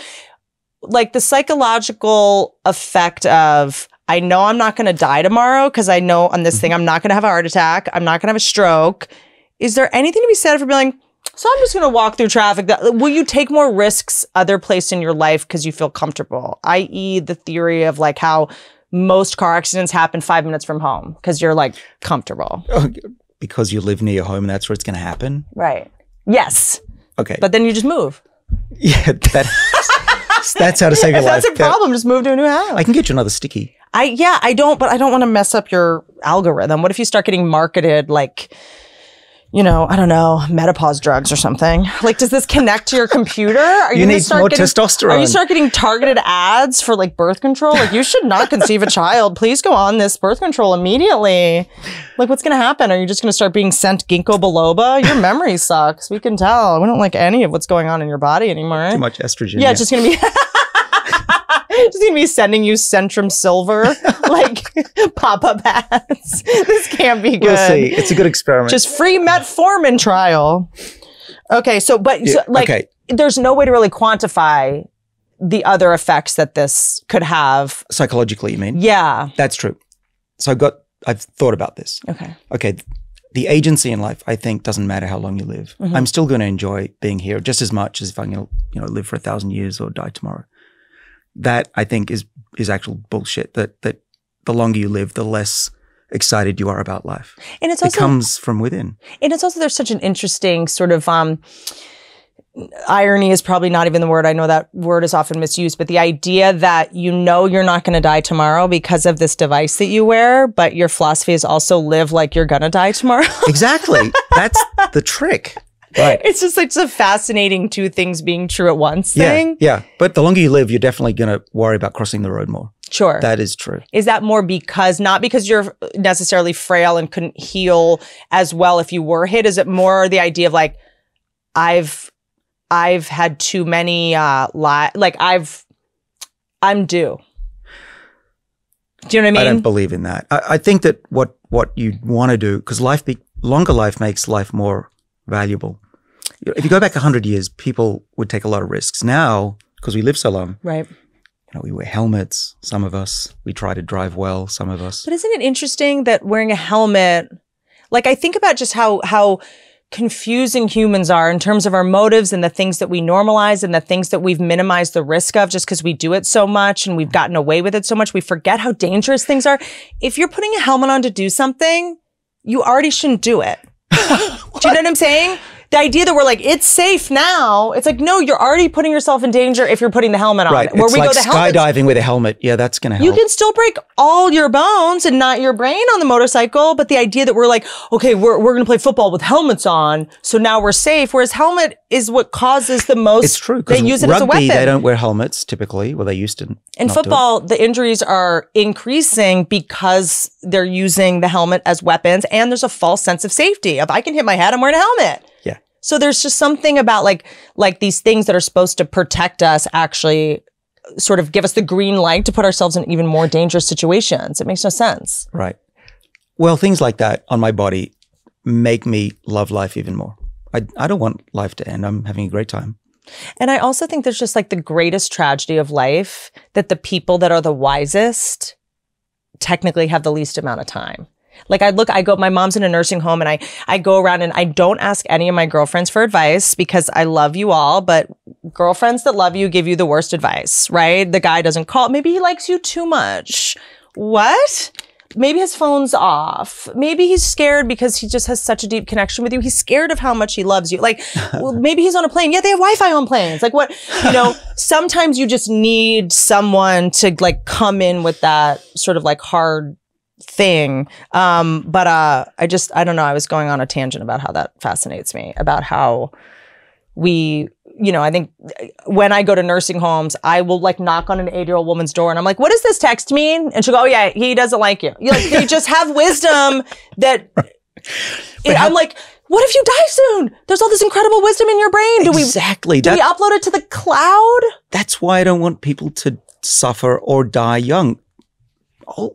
Like the psychological effect of, I know I'm not going to die tomorrow because I know on this mm-hmm. thing, I'm not going to have a heart attack. I'm not going to have a stroke. Is there anything to be said for being like, so I'm just going to walk through traffic? That, will you take more risks other place in your life because you feel comfortable? that is the theory of like how most car accidents happen five minutes from home because you're like comfortable. Because you live near your home and that's where it's going to happen? Right. Yes. Okay. But then you just move. Yeah. That, that's how to save your life. That's a problem. That, just move to a new house. I can get you another sticky. I Yeah, I don't, but I don't want to mess up your algorithm. What if you start getting marketed like... you know, I don't know, menopause drugs or something. Like, does this connect to your computer? Are you, you need more getting, testosterone. Are you start getting targeted ads for like birth control? Like, you should not conceive a child. Please go on this birth control immediately. Like, what's going to happen? Are you just going to start being sent ginkgo biloba? Your memory sucks. We can tell. We don't like any of what's going on in your body anymore. Too much estrogen. Yeah, yeah. It's just going to be... Just gonna be sending you Centrum Silver like pop-up ads. This can't be good. We'll see. It's a good experiment. Just free metformin trial. Okay, so but yeah, so, like okay. there's no way to really quantify the other effects that this could have psychologically. You mean? Yeah, that's true. So I've got I've thought about this. Okay. Okay. the agency in life, I think, doesn't matter how long you live. Mm-hmm. I'm still going to enjoy being here just as much as if I'm going to, you know, live for a thousand years or die tomorrow. That, I think, is is actual bullshit. That that the longer you live, the less excited you are about life. And it's also, it comes from within. And it's also, there's such an interesting sort of um, irony is probably not even the word. I know that word is often misused, but the idea that you know you're not going to die tomorrow because of this device that you wear, but your philosophy is also live like you're going to die tomorrow. Exactly. That's the trick. Right. It's just like, it's a fascinating two things being true at once yeah, thing. Yeah. But the longer you live, you're definitely going to worry about crossing the road more. Sure. That is true. Is that more because, not because you're necessarily frail and couldn't heal as well if you were hit? Is it more the idea of like, I've, I've had too many, uh, li like I've, I'm due. Do you know what I mean? I don't believe in that. I, I think that what, what you want to do, because life, be longer life makes life more valuable. If you go back a hundred years, people would take a lot of risks. Now, because we live so long, right? You know, we wear helmets, some of us. We try to drive well, some of us. But isn't it interesting that wearing a helmet, like I think about just how how confusing humans are in terms of our motives and the things that we normalize and the things that we've minimized the risk of just because we do it so much and we've gotten away with it so much. We forget how dangerous things are. If you're putting a helmet on to do something, you already shouldn't do it. Do you know what I'm saying? The idea that we're like, it's safe now. It's like, no, you're already putting yourself in danger if you're putting the helmet on. Right. Where it's we like go, the skydiving with a helmet. Yeah, that's going to help. You can still break all your bones and not your brain on the motorcycle. But the idea that we're like, okay, we're, we're going to play football with helmets on. So now we're safe. Whereas helmet is what causes the most. It's true. They use it rugby, as a weapon. They don't wear helmets typically. Well, they used to. In football, the injuries are increasing because they're using the helmet as weapons. And there's a false sense of safety. If I can hit my head, I'm wearing a helmet. So there's just something about like like these things that are supposed to protect us actually sort of give us the green light to put ourselves in even more dangerous situations. It makes no sense. Right. Well, things like that on my body make me love life even more. I, I don't want life to end. I'm having a great time. And I also think there's just like the greatest tragedy of life that the people that are the wisest technically have the least amount of time. Like I look, I go, my mom's in a nursing home and I, I go around and I don't ask any of my girlfriends for advice because I love you all, but girlfriends that love you give you the worst advice, right? The guy doesn't call. Maybe he likes you too much. What? Maybe his phone's off. Maybe he's scared because he just has such a deep connection with you. He's scared of how much he loves you. Like, well, maybe he's on a plane. Yeah, they have Wi-Fi on planes. Like what, you know, sometimes you just need someone to like come in with that sort of like hard thing. Um, but uh, I just, I don't know. I was going on a tangent about how that fascinates me, about how we, you know, I think when I go to nursing homes, I will like knock on an eight year old woman's door and I'm like, what does this text mean? And she'll go, oh yeah, he doesn't like you. You're like, they just have wisdom that it, I'm like, what if you die soon? There's all this incredible wisdom in your brain. Do we, exactly. do we upload it to the cloud? That's why I don't want people to suffer or die young.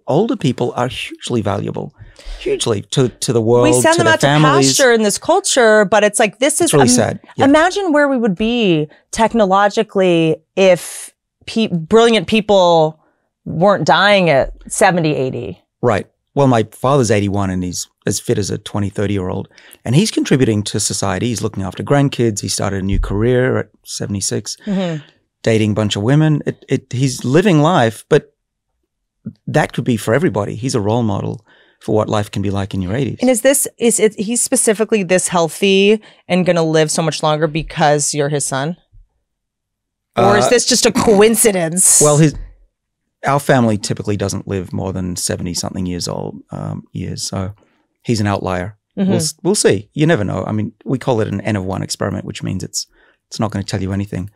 Older people are hugely valuable, hugely to, to the world. We send to them out families. To pasture in this culture, but it's like, this is it's really um, sad. Yeah. Imagine where we would be technologically if pe brilliant people weren't dying at seventy, eighty. Right. Well, my father's eighty-one and he's as fit as a twenty, thirty year old. And he's contributing to society. He's looking after grandkids. He started a new career at seventy-six, mm-hmm. dating a bunch of women. It, it, he's living life, but that could be for everybody. He's a role model for what life can be like in your eighties. And is this, is it, he's specifically this healthy and going to live so much longer because you're his son? Or uh, is this just a coincidence? Well, his, our family typically doesn't live more than seventy something years old, um, years. So he's an outlier. Mm-hmm. We'll, we'll see. You never know. I mean, we call it an N of one experiment, which means it's, it's not going to tell you anything.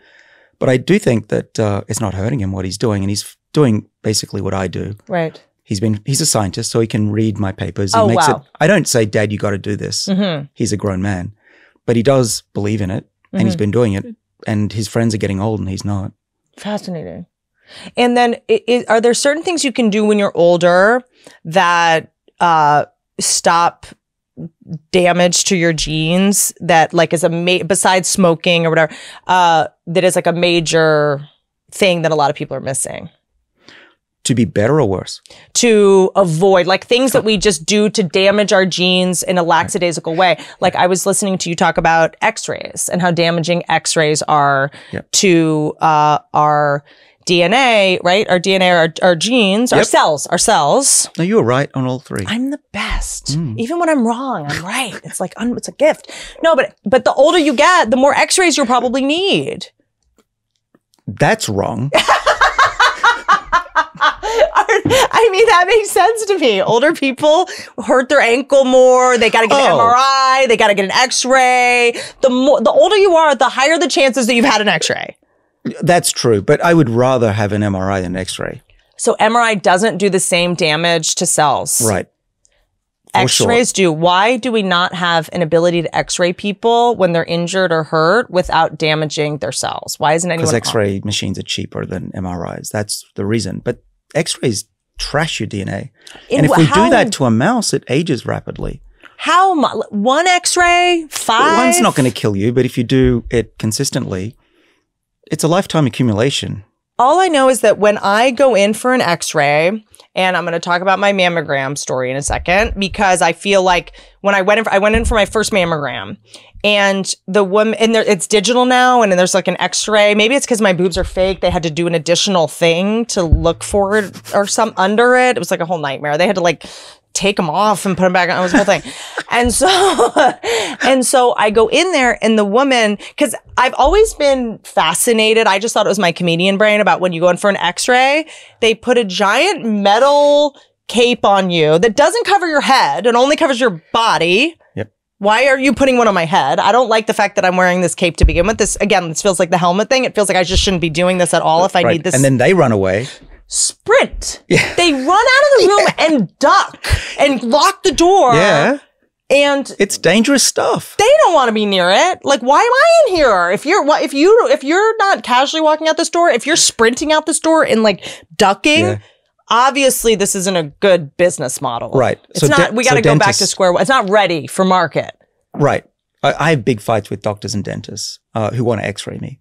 But I do think that uh, it's not hurting him what he's doing. And he's doing basically what I do. Right. He's been, he's a scientist, so he can read my papers. He oh, makes wow. it, I don't say, Dad, you got to do this. Mm-hmm. He's a grown man, but he does believe in it and mm-hmm. he's been doing it and his friends are getting old and he's not. Fascinating. And then it, it, are there certain things you can do when you're older that uh, stop damage to your genes that like is a, ma besides smoking or whatever, uh, that is like a major thing that a lot of people are missing? to be better or worse? To avoid, like things that we just do to damage our genes in a lackadaisical way. Like I was listening to you talk about x-rays and how damaging x-rays are yep. to uh, our D N A, right? Our D N A, our, our genes, yep. our cells, our cells. No, you were right on all three. I'm the best. Mm. Even when I'm wrong, I'm right. It's like, un it's a gift. No, but, but the older you get, the more x-rays you'll probably need. That's wrong. I mean, that makes sense to me. Older people hurt their ankle more. They got to get oh. an M R I. They got to get an X-ray. The more, the older you are, the higher the chances that you've had an X-ray. That's true, but I would rather have an M R I than an X-ray. So M R I doesn't do the same damage to cells, right? X-rays do. Why do we not have an ability to X-ray people when they're injured or hurt without damaging their cells? Why isn't anyone? Because X-ray machines are cheaper than M R Is. That's the reason. But X-rays trash your D N A, and if we do that to a mouse, it ages rapidly. How much? One X-ray, five. One's not going to kill you, but if you do it consistently, it's a lifetime accumulation. All I know is that when I go in for an X-ray, and I'm going to talk about my mammogram story in a second, because I feel like when I went in, for, I went in for my first mammogram, and the woman, and there, it's digital now, and then there's like an X-ray. Maybe it's because my boobs are fake. They had to do an additional thing to look for it or some under it. It was like a whole nightmare. They had to like take them off and put them back on. It was a whole thing. And so, and so I go in there, and the woman, because I've always been fascinated. I just thought it was my comedian brain about when you go in for an X-ray, they put a giant metal cape on you that doesn't cover your head and only covers your body. Yep. Why are you putting one on my head? I don't like the fact that I'm wearing this cape to begin with. This, again, this feels like the helmet thing. It feels like I just shouldn't be doing this at all if I right. need this. And then they run away. Sprint. Yeah. They run out of the room yeah. and duck and lock the door. Yeah. And it's dangerous stuff. They don't want to be near it. Like, why am I in here? If you're, if you, if you're not casually walking out this door, if you're sprinting out this door and like ducking, yeah. obviously this isn't a good business model. Right. It's so not. We got to so go dentists, back to square one. It's not ready for market. Right. I, I have big fights with doctors and dentists uh, who want to X-ray me.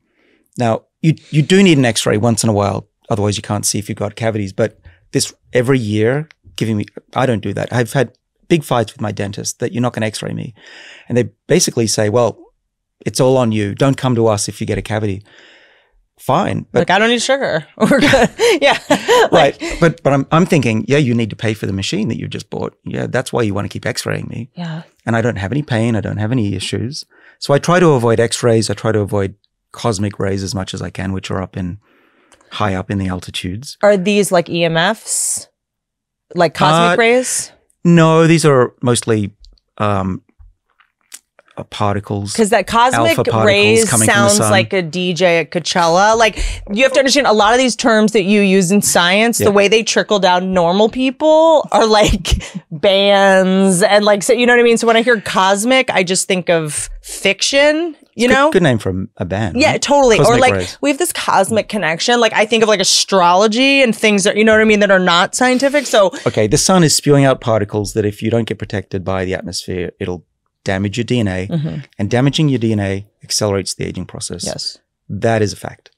Now, you you do need an X-ray once in a while, otherwise you can't see if you've got cavities. But this every year, giving me, I don't do that. I've had big fights with my dentist that you're not going to X-ray me. And they basically say, well, it's all on you. Don't come to us if you get a cavity. Fine. But like, I don't need sugar. We're good. Yeah. Like, right. But but I'm, I'm thinking, yeah, you need to pay for the machine that you just bought. Yeah, that's why you want to keep X-raying me. Yeah. And I don't have any pain. I don't have any issues. So I try to avoid X-rays. I try to avoid cosmic rays as much as I can, which are up in, high up in the altitudes. Are these like E M Fs? Like cosmic uh, rays? No, these are mostly um, uh, particles. Because that cosmic rays sounds like a D J at Coachella. Like, you have to understand a lot of these terms that you use in science, yeah. the way they trickle down normal people are like bands and like, so, you know what I mean? So when I hear cosmic, I just think of fiction. You know, good, good name for a band. Yeah, right? Totally. Cosmic or like rays. We have this cosmic connection. Like I think of like astrology and things that, you know what I mean, that are not scientific. So okay, the sun is spewing out particles that if you don't get protected by the atmosphere, it'll damage your D N A, mm-hmm. and damaging your D N A accelerates the aging process. Yes, that is a fact.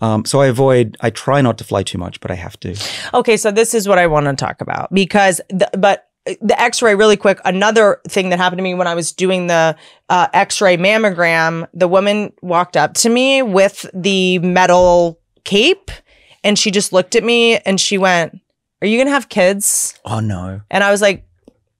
Um, so I avoid. I try not to fly too much, but I have to. Okay, so this is what I want to talk about because, the, but. The X-ray really quick. Another thing that happened to me when I was doing the uh, X-ray mammogram, the woman walked up to me with the metal cape and she just looked at me and she went, are you going to have kids? Oh no. And I was like,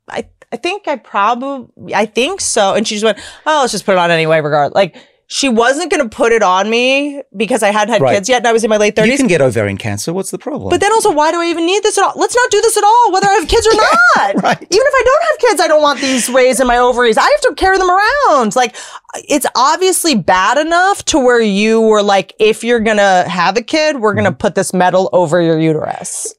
I, I think I probably, I think so. And she just went, oh, let's just put it on anyway, regardless. Like she wasn't going to put it on me because I hadn't had right. kids yet and I was in my late thirties. You can get ovarian cancer. What's the problem? But then also, why do I even need this at all? Let's not do this at all, whether I have kids or yeah, not. Right. Even if I don't have kids, I don't want these rays in my ovaries. I have to carry them around. Like, it's obviously bad enough to where you were like, if you're going to have a kid, we're going to put this metal over your uterus.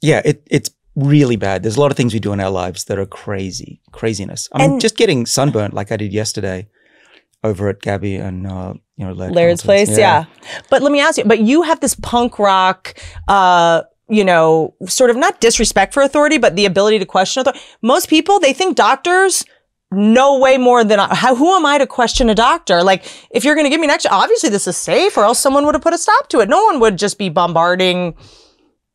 Yeah, it, it's really bad. There's a lot of things we do in our lives that are crazy, craziness. I mean, and just getting sunburnt like I did yesterday. Over at Gabby and uh, you know Laird Laird's place, yeah. yeah. But let me ask you. But you have this punk rock, uh, you know, sort of not disrespect for authority, but the ability to question authority. Most people, they think doctors know way more than I, how, who am I to question a doctor? Like, if you're going to give me an extra, obviously this is safe, or else someone would have put a stop to it. No one would just be bombarding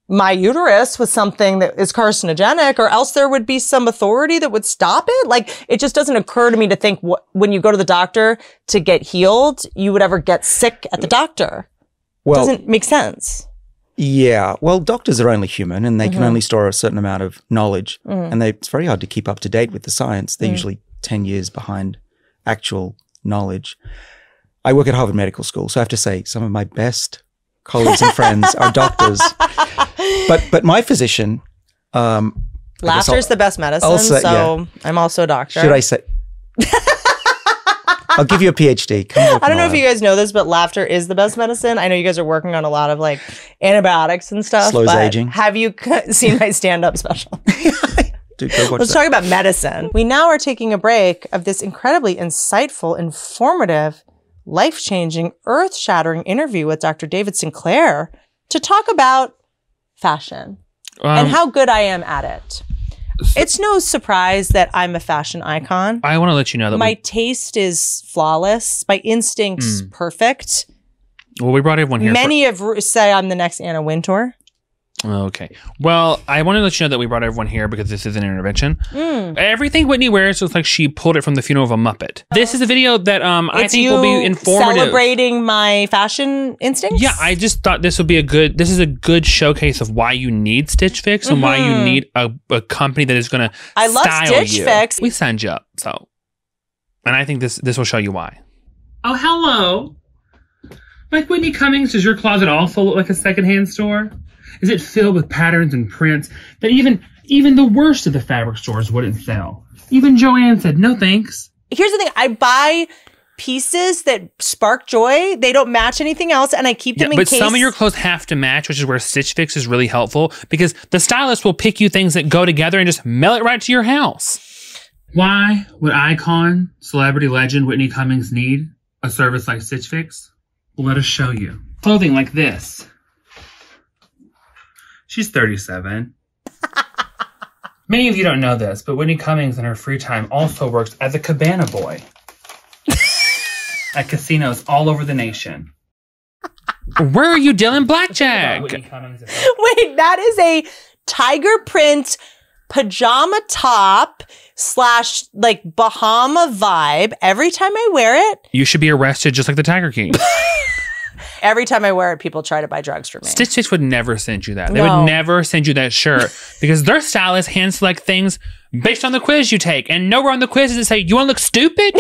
my uterus with something that is carcinogenic, or else there would be some authority that would stop it. Like, it just doesn't occur to me to think wh- when you go to the doctor to get healed, you would ever get sick at the doctor. Well, doesn't make sense. Yeah. Well, doctors are only human, and they mm-hmm. can only store a certain amount of knowledge. Mm-hmm. And they, it's very hard to keep up to date with the science. They're mm-hmm. usually ten years behind actual knowledge. I work at Harvard Medical School, so I have to say some of my best colleagues and friends are doctors. But but my physician, um, laughter's the best medicine. Also, so yeah. I'm also a doctor. Should I say? I'll give you a P H D. Come I don't know if you guys know this, but laughter is the best medicine. I know you guys are working on a lot of like antibiotics and stuff. Slows but aging. Have you seen my stand-up special? Dude, go watch Let's that. Talk about medicine. We now are taking a break of this incredibly insightful, informative, life-changing, earth-shattering interview with Doctor David Sinclair to talk about fashion um, and how good I am at it. So it's no surprise that I'm a fashion icon. I want to let you know that my taste is flawless. My instincts mm. perfect. Well, we brought everyone here. Many have say I'm the next Anna Wintour. Okay. Well, I want to let you know that we brought everyone here because this is an intervention. Mm. Everything Whitney wears looks like she pulled it from the funeral of a Muppet. Oh. This is a video that um, I think will be informative. Celebrating my fashion instincts? Yeah, I just thought this would be a good, this is a good showcase of why you need Stitch Fix mm-hmm. and why you need a, a company that is going to style you. I love Stitch you. Fix. We signed you up, so. And I think this, this will show you why. Oh, hello. Like Whitney Cummings, does your closet also look like a secondhand store? Is it filled with patterns and prints that even even the worst of the fabric stores wouldn't sell? Even Joanne said, no thanks. Here's the thing. I buy pieces that spark joy. They don't match anything else, and I keep them yeah, in but case. But some of your clothes have to match, which is where Stitch Fix is really helpful, because the stylist will pick you things that go together and just mail it right to your house. Why would icon, celebrity legend Whitney Cummings need a service like Stitch Fix? Well, let us show you. Clothing like this. She's thirty-seven. Many of you don't know this, but Whitney Cummings in her free time also works as a cabana boy at casinos all over the nation. Where are you dealing blackjack? Wait, that is a tiger print pajama top slash like Bahama vibe. Every time I wear it. You should be arrested just like the Tiger King. Every time I wear it, people try to buy drugs for me. Stitch Fix would never send you that. They no. would never send you that shirt because their stylists hand select things based on the quiz you take. And nowhere on the quiz does it say, you want to look stupid?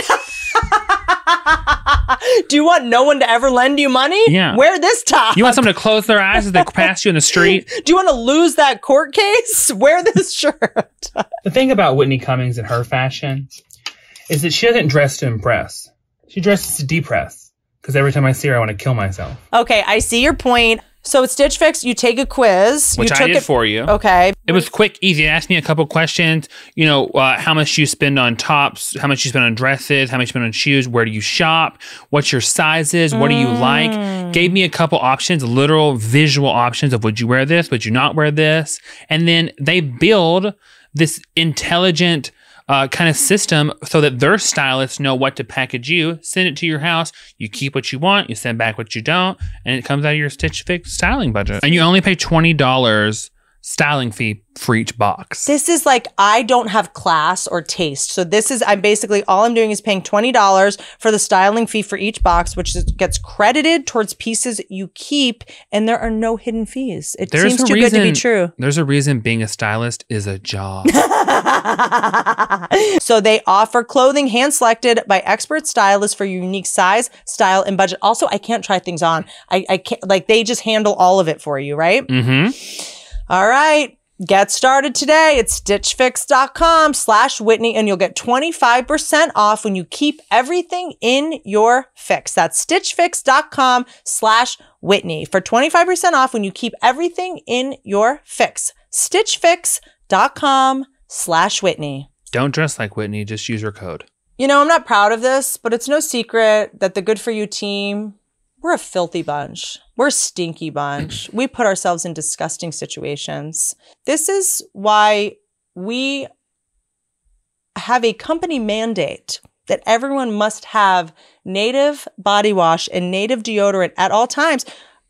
Do you want no one to ever lend you money? Yeah. Wear this top. You want someone to close their eyes as they pass you in the street? Do you want to lose that court case? Wear this shirt. The thing about Whitney Cummings and her fashion is that she doesn't dress to impress. She dresses to depress. Because every time I see her, I want to kill myself. Okay, I see your point. So at Stitch Fix, you take a quiz. Which you took I did it for you. Okay. It was quick, easy. It asked me a couple questions. You know, uh, how much you spend on tops, how much you spend on dresses, how much you spend on shoes, where do you shop, what's your sizes, what mm. do you like? Gave me a couple options, literal visual options of would you wear this, would you not wear this? And then they build this intelligent Uh, kind of system so that their stylists know what to package you, send it to your house, you keep what you want, you send back what you don't, and it comes out of your Stitch Fix styling budget. And you only pay twenty dollars styling fee for each box. This is like, I don't have class or taste. So this is, I'm basically, all I'm doing is paying twenty dollars for the styling fee for each box, which is, gets credited towards pieces you keep, and there are no hidden fees. It there's seems too reason, good to be true. There's a reason being a stylist is a job. So they offer clothing hand selected by expert stylists for unique size, style, and budget. Also, I can't try things on. I, I can't, like, they just handle all of it for you, right? Mm-hmm. All right, get started today. It's stitchfix.com slash Whitney, and you'll get twenty-five percent off when you keep everything in your fix. That's stitchfix.com slash Whitney for twenty-five percent off when you keep everything in your fix. Stitchfix.com slash Whitney. Don't dress like Whitney, just use her code. You know, I'm not proud of this, but it's no secret that the Good For You team, we're a filthy bunch. We're a stinky bunch. We put ourselves in disgusting situations. This is why we have a company mandate that everyone must have native body wash and native deodorant at all times.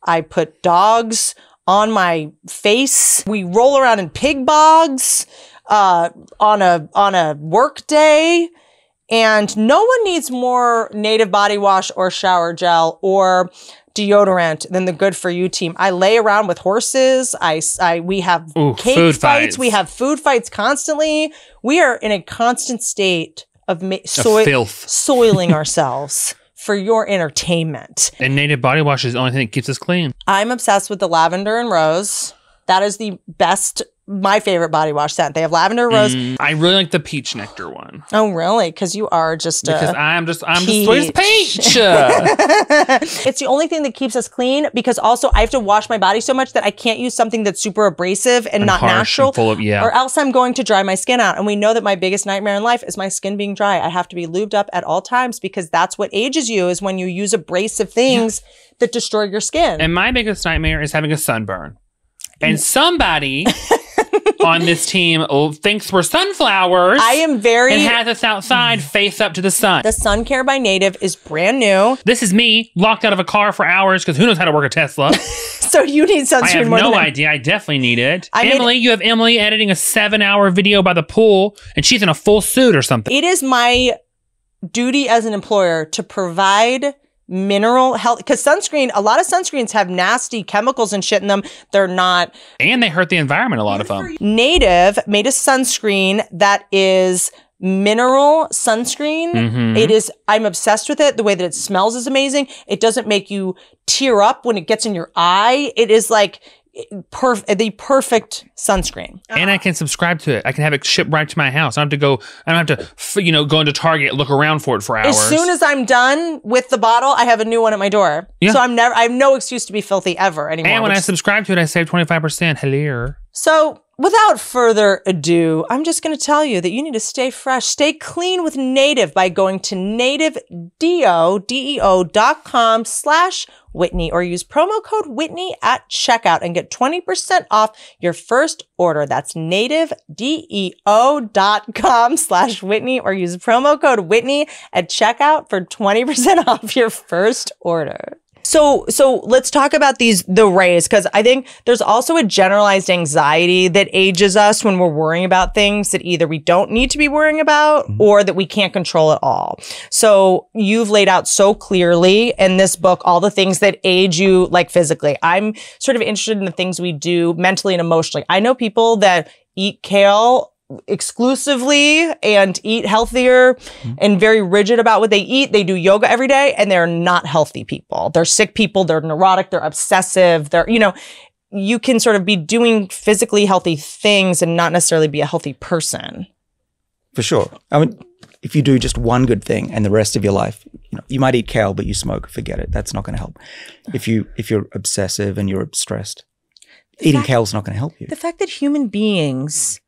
I put dogs on my face. We roll around in pig bogs uh, on a on a work day. And no one needs more native body wash or shower gel or deodorant than the Good For You team. I lay around with horses. I, I we have Ooh, cake fights. fights. We have food fights constantly. We are in a constant state of ma so filth. soiling ourselves for your entertainment. And native body wash is the only thing that keeps us clean. I'm obsessed with the lavender and rose. That is the best. My favorite body wash scent. They have lavender, rose. Mm, I really like the peach nectar one. Oh, really? Because you are just a because I'm just I'm peach. just peach. It's the only thing that keeps us clean. Because also, I have to wash my body so much that I can't use something that's super abrasive and, and not natural, and full of, yeah. or else I'm going to dry my skin out. And we know that my biggest nightmare in life is my skin being dry. I have to be lubed up at all times because that's what ages you, is when you use abrasive things yeah. that destroy your skin. And my biggest nightmare is having a sunburn. And somebody on this team thinks we're sunflowers. I am very... And has us outside face up to the sun. The Sun Care by Native is brand new. This is me locked out of a car for hours because who knows how to work a Tesla. So you need sunscreen. I have more no than idea. I definitely need it. I Emily, you have Emily editing a seven-hour video by the pool, and she's in a full suit or something. It is my duty as an employer to provide... mineral health, because sunscreen, a lot of sunscreens have nasty chemicals and shit in them. They're not, and they hurt the environment. A lot of them. Native made a sunscreen that is mineral sunscreen. Mm-hmm. It is. I'm obsessed with it. The way that it smells is amazing. It doesn't make you tear up when it gets in your eye. It is like perf the perfect sunscreen. And I can subscribe to it. I can have it shipped right to my house. I don't have to go. I don't have to, you know, go into Target, look around for it for hours. As soon as I'm done with the bottle, I have a new one at my door. Yeah. So I'm never. I have no excuse to be filthy ever anymore. And when I subscribe to it, I save twenty-five percent. Hello. So without further ado, I'm just going to tell you that you need to stay fresh, stay clean with Native by going to native deo dot com slash Whitney or use promo code Whitney at checkout and get twenty percent off your first order. That's native deo dot com slash Whitney or use promo code Whitney at checkout for twenty percent off your first order. So, so let's talk about these, the rays, because I think there's also a generalized anxiety that ages us when we're worrying about things that either we don't need to be worrying about or that we can't control at all. So you've laid out so clearly in this book, all the things that age you, like physically. I'm sort of interested in the things we do mentally and emotionally. I know people that eat kale exclusively and eat healthier mm-hmm. and very rigid about what they eat. They do yoga every day and they're not healthy people. They're sick people. They're neurotic. They're obsessive. They're, you know, you can sort of be doing physically healthy things and not necessarily be a healthy person. For sure. I mean, if you do just one good thing and the rest of your life, you know, you might eat kale, but you smoke, forget it. That's not going to help. If you, if you're obsessive and you're stressed, the eating kale is not going to help you. The fact that human beings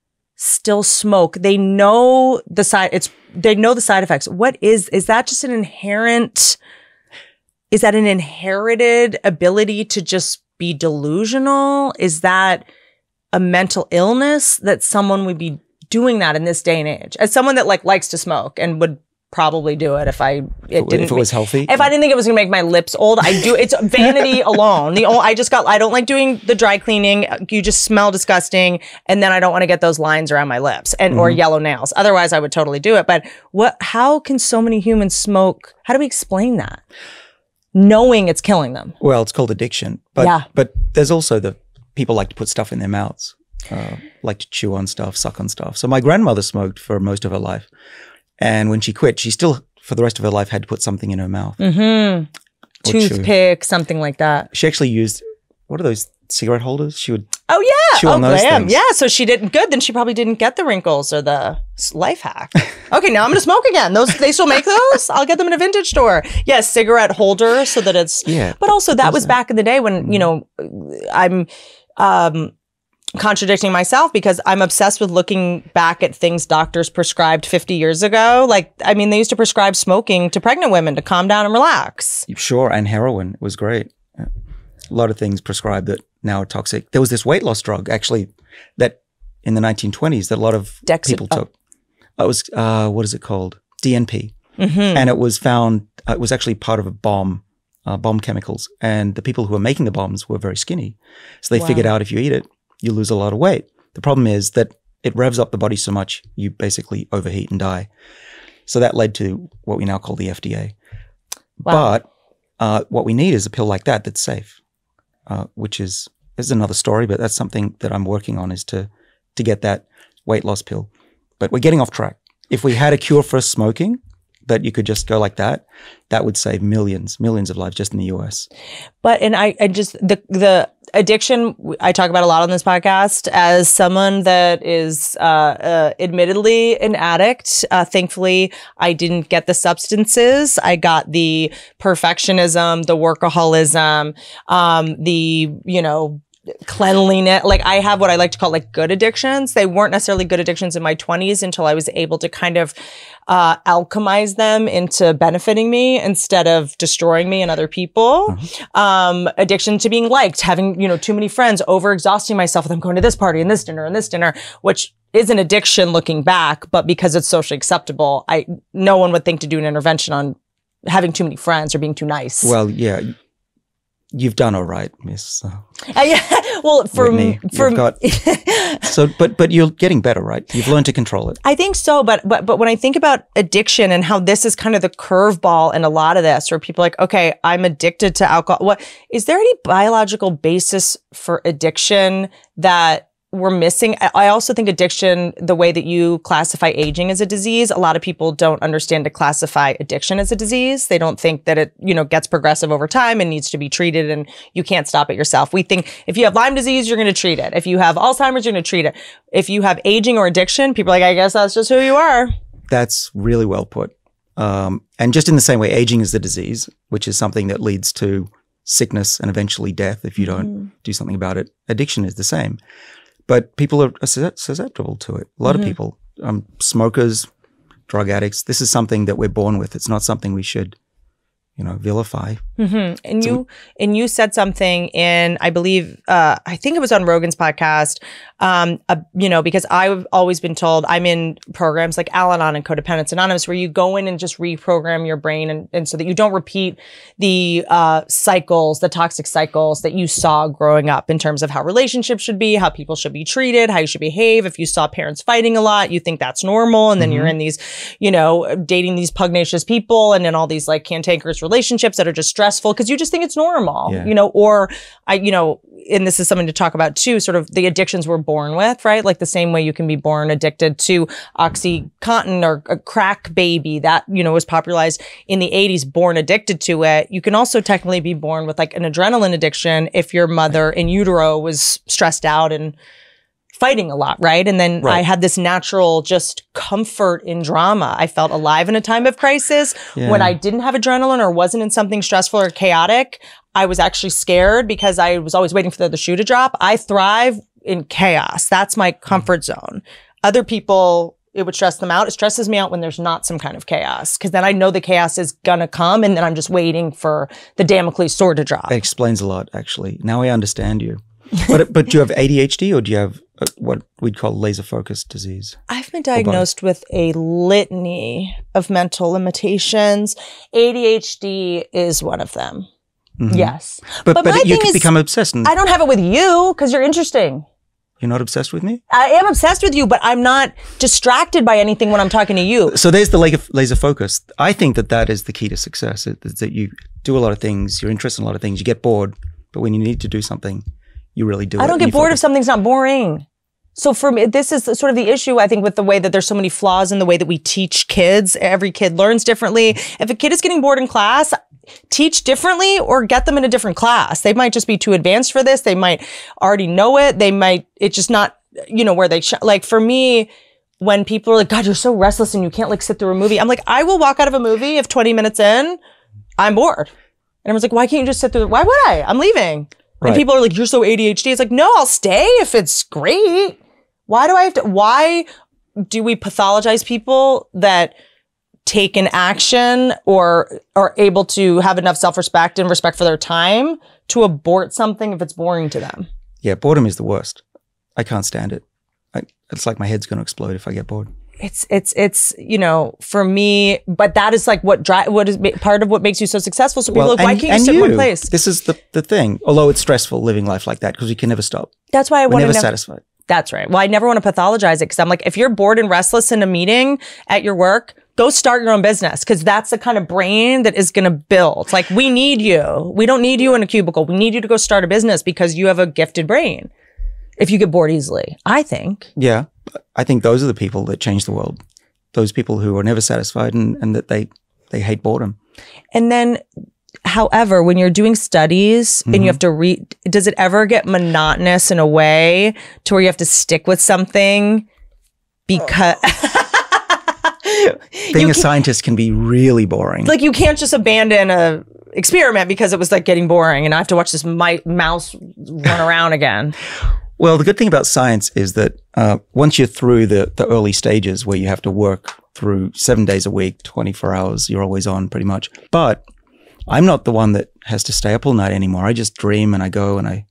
still smoke, they know the side it's they know the side effects. What is is that just an inherent is that an inherited ability to just be delusional? Is that a mental illness that someone would be doing that in this day and age? As someone that like likes to smoke and would probably do it if I it if didn't if it was healthy. If I didn't think it was gonna make my lips old, I do. It's vanity alone. The old, I just got. I don't like doing the dry cleaning. You just smell disgusting, and then I don't want to get those lines around my lips and mm-hmm. or yellow nails. Otherwise, I would totally do it. But what? How can so many humans smoke? How do we explain that? Knowing it's killing them. Well, it's called addiction. But yeah. But there's also the people like to put stuff in their mouths, uh, like to chew on stuff, suck on stuff. So my grandmother smoked for most of her life. And when she quit, she still, for the rest of her life, had to put something in her mouth. Mm-hmm. Toothpick, chew. something like that. She actually used, what are those cigarette holders? She would oh, yeah. chew oh, on those things. Yeah, so she didn't, good, then she probably didn't get the wrinkles or the life hack. Okay, now I'm going to smoke again. Those They still make those? I'll get them in a vintage store. Yes, yeah, cigarette holder so that it's, yeah, but also that was back in the day when, you know, I'm, um, contradicting myself because I'm obsessed with looking back at things doctors prescribed fifty years ago. Like, I mean, they used to prescribe smoking to pregnant women to calm down and relax. Sure, and heroin was great. Yeah. A lot of things prescribed that now are toxic. There was this weight loss drug, actually, that in the nineteen twenties that a lot of Dexit people took. Oh. It was, uh, what is it called? D N P. Mm-hmm. And it was found, uh, it was actually part of a bomb uh, bomb chemicals, and the people who were making the bombs were very skinny. So they wow. figured out if you eat it, you lose a lot of weight. The problem is that it revs up the body so much, you basically overheat and die. So that led to what we now call the F D A. Wow. But uh, what we need is a pill like that that's safe, uh, which is, this is another story, but that's something that I'm working on, is to, to get that weight loss pill. But we're getting off track. If we had a cure for smoking that you could just go like that, that would save millions, millions of lives just in the U S. But, and I, I just, the, the addiction, I talk about a lot on this podcast as someone that is uh, uh, admittedly an addict. Uh, thankfully, I didn't get the substances. I got the perfectionism, the workaholism, um, the, you know, cleanliness. Like, I have what I like to call like good addictions. They weren't necessarily good addictions in my twenties until I was able to kind of uh, alchemize them into benefiting me instead of destroying me and other people. Mm-hmm. Um, addiction to being liked, having, you know, too many friends, overexhausting myself with them, going to this party and this dinner and this dinner, which is an addiction looking back, but because it's socially acceptable, I no one would think to do an intervention on having too many friends or being too nice. Well, yeah. You've done all right, Miss. Uh, uh, yeah. Well, for me, for got, so, but but you're getting better, right? You've learned to control it. I think so, but but but when I think about addiction and how this is kind of the curveball in a lot of this, where people are like, okay, I'm addicted to alcohol. What is there any biological basis for addiction that we're missing? I also think addiction, the way that you classify aging as a disease, a lot of people don't understand to classify addiction as a disease. They don't think that it, you know, gets progressive over time and needs to be treated, and you can't stop it yourself. We think if you have Lyme disease, you're going to treat it. If you have Alzheimer's, you're going to treat it. If you have aging or addiction, people are like, I guess that's just who you are. That's really well put. Um, and just in the same way, aging is a disease, which is something that leads to sickness and eventually death if you don't mm. do something about it. Addiction is the same. But people are susceptible to it. A lot mm-hmm. of people, um, smokers, drug addicts, this is something that we're born with. It's not something we should, you know, vilify. Mm-hmm. And so you and you said something in, I believe, uh, I think it was on Rogan's podcast, um, uh, you know, because I've always been told, I'm in programs like Al-Anon and Codependence Anonymous, where you go in and just reprogram your brain, and, and so that you don't repeat the uh, cycles, the toxic cycles that you saw growing up in terms of how relationships should be, how people should be treated, how you should behave. If you saw parents fighting a lot, you think that's normal. And then mm-hmm. you're in these, you know, dating these pugnacious people and then all these like cantankerous relationships that are just stressful. Because you just think it's normal, yeah. you know, or I, you know, and this is something to talk about too, sort of the addictions we're born with, right? Like the same way you can be born addicted to OxyContin or a crack baby that, you know, was popularized in the eighties, born addicted to it. You can also technically be born with like an adrenaline addiction if your mother in utero was stressed out and fighting a lot, right? And then right. I had this natural just comfort in drama. I felt alive in a time of crisis. Yeah. When I didn't have adrenaline or wasn't in something stressful or chaotic, I was actually scared because I was always waiting for the, the shoe to drop. I thrive in chaos. That's my comfort zone. Other people, it would stress them out. It stresses me out when there's not some kind of chaos, because then I know the chaos is gonna come and then I'm just waiting for the Damocles sword to drop. That explains a lot, actually. Now I understand you. But, but do you have A D H D or do you have what we'd call laser focused disease? I've been diagnosed with a litany of mental limitations. A D H D is one of them. Mm-hmm. Yes. But, but, but my you thing can is, become obsessed. And I don't have it with you because you're interesting. You're not obsessed with me? I am obsessed with you, but I'm not distracted by anything when I'm talking to you. So there's the laser, laser focus. I think that that is the key to success. It, that you do a lot of things, you're interested in a lot of things, you get bored, but when you need to do something, you really do. I don't get bored focus. If something's not boring. So for me, this is sort of the issue, I think, with the way that there's so many flaws in the way that we teach kids. Every kid learns differently. If a kid is getting bored in class, teach differently or get them in a different class. They might just be too advanced for this. They might already know it. They might, it's just not, you know, where they, sh like for me, when people are like, God, you're so restless and you can't like sit through a movie. I'm like, I will walk out of a movie if twenty minutes in, I'm bored. And everyone's like, why can't you just sit through, why would I? I'm leaving. Right. And people are like, you're so A D H D. It's like, no, I'll stay if it's great. Why do I have to, why do we pathologize people that take an action or are able to have enough self-respect and respect for their time to abort something if it's boring to them? Yeah, boredom is the worst. I can't stand it. I, it's like my head's going to explode if I get bored. It's, it's, it's, you know, for me, but that is like what drive, what is part of what makes you so successful. So people well, are like, why and, can't you sit you. in one place? This is the, the thing. Although it's stressful living life like that because we can never stop. That's why I want to never satisfied. That's right. Well, I never want to pathologize it because I'm like, if you're bored and restless in a meeting at your work, go start your own business, because that's the kind of brain that is going to build. Like, we need you. We don't need you in a cubicle. We need you to go start a business because you have a gifted brain. If you get bored easily, I think. Yeah. I think those are the people that change the world. Those people who are never satisfied and, and that they, they hate boredom. And then, however, when you're doing studies mm-hmm. and you have to read, does it ever get monotonous in a way to where you have to stick with something because... Oh. Being a scientist can be really boring. Like, you can't just abandon a experiment because it was like getting boring and I have to watch this mi mouse run around again. Well, the good thing about science is that uh, once you're through the, the early stages where you have to work through seven days a week, twenty-four hours, you're always on pretty much. But I'm not the one that has to stay up all night anymore. I just dream and I go and I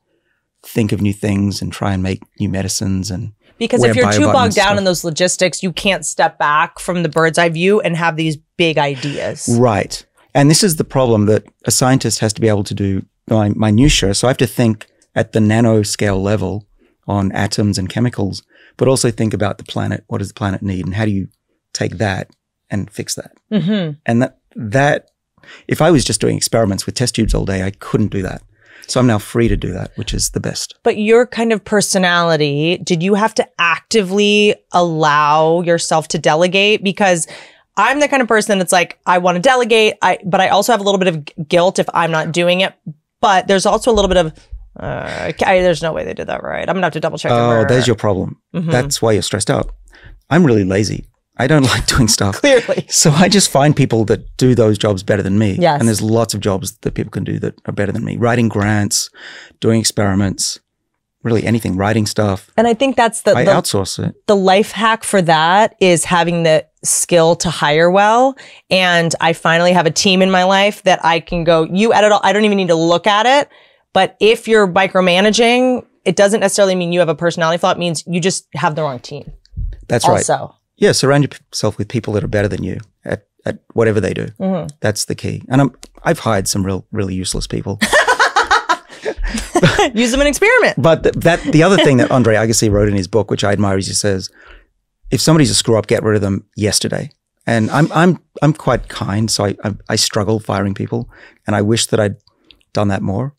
think of new things and try and make new medicines. And because if you're too bogged down in those logistics, you can't step back from the bird's eye view and have these big ideas. Right. And this is the problem, that a scientist has to be able to do my minutia. So I have to think at the nanoscale level on atoms and chemicals, but also think about the planet. What does the planet need? And how do you take that and fix that? Mm-hmm. And that, that, if I was just doing experiments with test tubes all day, I couldn't do that. So I'm now free to do that, which is the best. But your kind of personality, did you have to actively allow yourself to delegate? Because I'm the kind of person that's like, I want to delegate, I, but I also have a little bit of guilt if I'm not doing it. But there's also a little bit of, Uh, I, there's no way they did that right. I'm gonna have to double check. Oh, there's your problem. Mm-hmm. That's why you're stressed out. I'm really lazy. I don't like doing stuff. Clearly. So I just find people that do those jobs better than me. Yes. And there's lots of jobs that people can do that are better than me. Writing grants, doing experiments, really anything, writing stuff. And I think that's the- I the, outsource it. The life hack for that is having the skill to hire well. And I finally have a team in my life that I can go, you edit all, I don't even need to look at it. But if you're micromanaging, it doesn't necessarily mean you have a personality flaw. It means you just have the wrong team. That's right. Also. Yeah, surround yourself with people that are better than you at, at whatever they do. Mm-hmm. That's the key. And I'm, I've hired some real, really useless people. Use them in experiment. But th that the other thing that Andre Agassi wrote in his book, which I admire, is he says, if somebody's a screw up, get rid of them yesterday. And I'm, I'm, I'm quite kind, so I, I, I struggle firing people. And I wish that I'd done that more.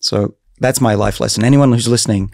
So that's my life lesson. Anyone who's listening,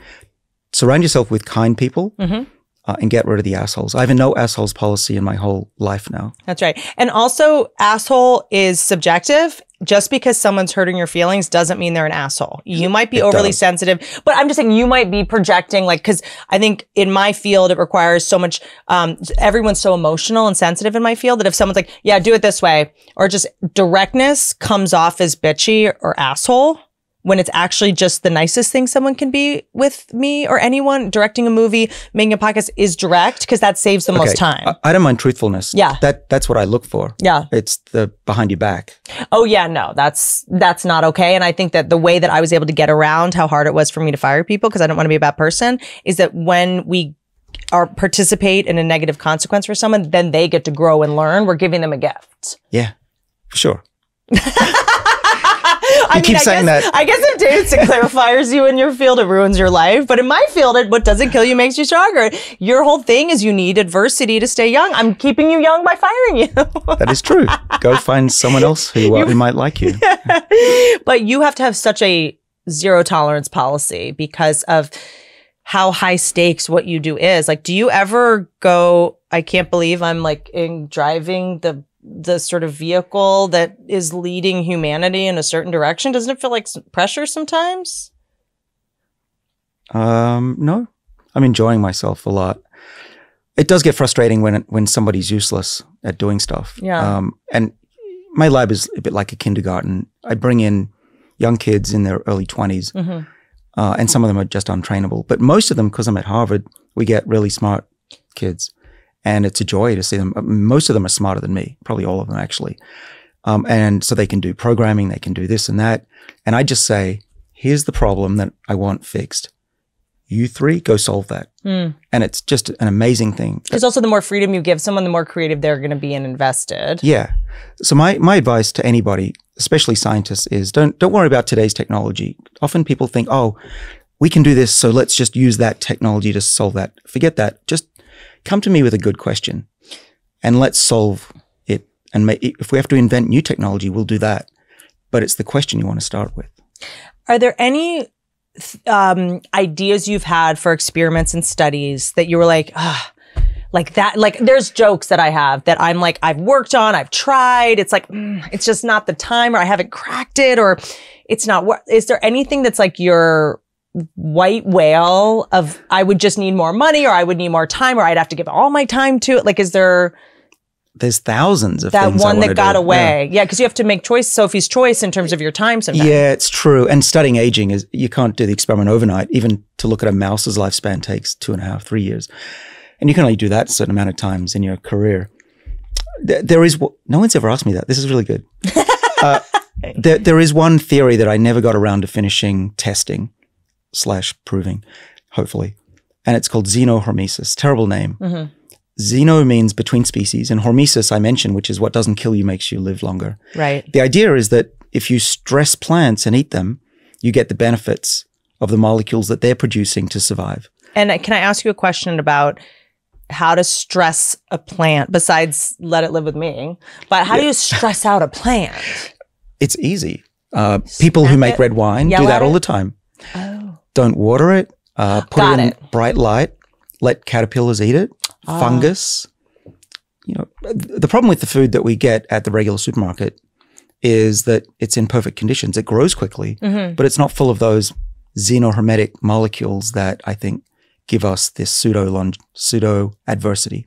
surround yourself with kind people mm-hmm. uh, and get rid of the assholes. I have a no assholes policy in my whole life now. That's right. And also, asshole is subjective. Just because someone's hurting your feelings doesn't mean they're an asshole. You might be it overly does. sensitive, but I'm just saying you might be projecting, like, because I think in my field, it requires so much, um, everyone's so emotional and sensitive in my field that if someone's like, yeah, do it this way, or just directness comes off as bitchy or asshole, when it's actually just the nicest thing someone can be with me or anyone. Directing a movie, making a podcast is direct because that saves the okay. most time. I, I don't mind truthfulness. Yeah. That, that's what I look for. Yeah. It's the behind your back. Oh yeah, no, that's, that's not okay. And I think that the way that I was able to get around how hard it was for me to fire people, because I don't want to be a bad person, is that when we are participate in a negative consequence for someone, then they get to grow and learn. We're giving them a gift. Yeah, for sure. I you mean, keep I saying guess, that. I guess if David Sinclair fires you in your field, it ruins your life. But in my field, it, what doesn't kill you makes you stronger. Your whole thing is you need adversity to stay young. I'm keeping you young by firing you. That is true. Go find someone else who, uh, who might like you. But you have to have such a zero tolerance policy because of how high stakes what you do is. Like, do you ever go, I can't believe I'm like in driving the the sort of vehicle that is leading humanity in a certain direction? Doesn't it feel like pressure sometimes? Um, no, I'm enjoying myself a lot. It does get frustrating when, it, when somebody's useless at doing stuff. Yeah. Um, and my lab is a bit like a kindergarten. I bring in young kids in their early twenties. Mm-hmm. uh, and some of them are just untrainable, but most of them, cause I'm at Harvard, we get really smart kids. And it's a joy to see them. Most of them are smarter than me, probably all of them actually. Um, and so they can do programming, they can do this and that. And I just say, here's the problem that I want fixed. you three, go solve that. Mm. And it's just an amazing thing. There's also the more freedom you give someone, the more creative they're going to be and invested. Yeah. So my, my advice to anybody, especially scientists, is don't, don't worry about today's technology. Often people think, oh, we can do this, so let's just use that technology to solve that. Forget that. Just come to me with a good question and let's solve it. And make it, if we have to invent new technology, we'll do that. But it's the question you want to start with. Are there any um, ideas you've had for experiments and studies that you were like, ah, oh, like that, like there's jokes that I have that I'm like, I've worked on, I've tried. It's like, mm, it's just not the time, or I haven't cracked it, or it's not what, is there anything that's like your white whale of, I would just need more money, or I would need more time, or I'd have to give all my time to it? Like, is there? There's thousands of that things one I that got do. away. Yeah, because yeah, you have to make choice, Sophie's choice in terms of your time sometimes. Yeah, it's true. And studying aging is, you can't do the experiment overnight. Even to look at a mouse's lifespan takes two and a half, three years. And you can only do that a certain amount of times in your career. There, there is, no one's ever asked me that. This is really good. uh, there, there is one theory that I never got around to finishing testing slash proving, hopefully. And it's called xenohormesis. Terrible name. Mm-hmm. Xeno means between species, and hormesis I mentioned, which is what doesn't kill you makes you live longer. Right. The idea is that if you stress plants and eat them, you get the benefits of the molecules that they're producing to survive. And can I ask you a question about how to stress a plant, besides let it live with me, but how yeah. do you stress out a plant? It's easy. Uh, people who make it, red wine do that all the time. Oh. Don't water it, uh, put Got it in it. bright light, let caterpillars eat it. Ah. Fungus, you know, the problem with the food that we get at the regular supermarket is that it's in perfect conditions. It grows quickly, mm-hmm. but it's not full of those xenohermetic molecules that I think give us this pseudo, pseudo adversity.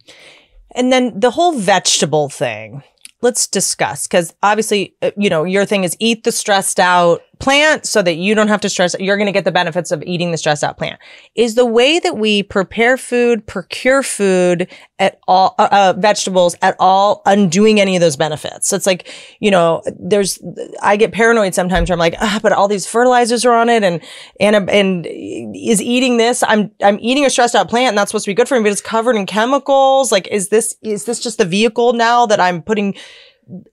And then the whole vegetable thing, let's discuss, because obviously, you know, your thing is eat the stressed out plant so that you don't have to stress. You're going to get the benefits of eating the stressed out plant. Is the way that we prepare food, procure food at all, uh, uh, vegetables at all, undoing any of those benefits? So it's like, you know, there's, I get paranoid sometimes where I'm like, ah, but all these fertilizers are on it, and, and, and is eating this, I'm, I'm eating a stressed out plant and that's supposed to be good for me, but it's covered in chemicals. Like, is this, is this just the vehicle now that I'm putting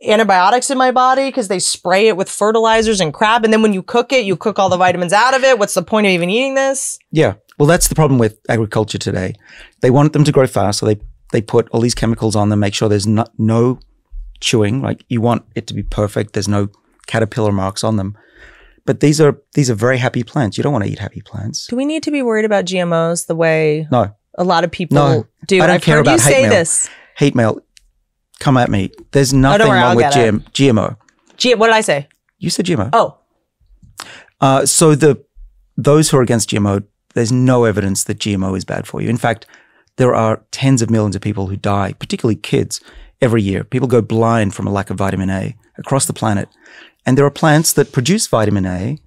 antibiotics in my body because they spray it with fertilizers and crap, and then when you cook it, you cook all the vitamins out of it? What's the point of even eating this? Yeah, well, that's the problem with agriculture today. They want them to grow fast, so they they put all these chemicals on them, make sure there's no, no chewing. Like, you want it to be perfect, there's no caterpillar marks on them. But these are these are very happy plants. You don't want to eat happy plants. Do we need to be worried about G M Os the way no a lot of people no. do? I don't I've care heard about you hate say mail. This hate mail. Come at me. There's nothing oh, worry, wrong with G M, G M O. G what did I say? You said G M O. Oh. Uh, so the those who are against G M O, there's no evidence that G M O is bad for you. In fact, there are tens of millions of people who die, particularly kids, every year. People go blind from a lack of vitamin A across the planet. And there are plants that produce vitamin A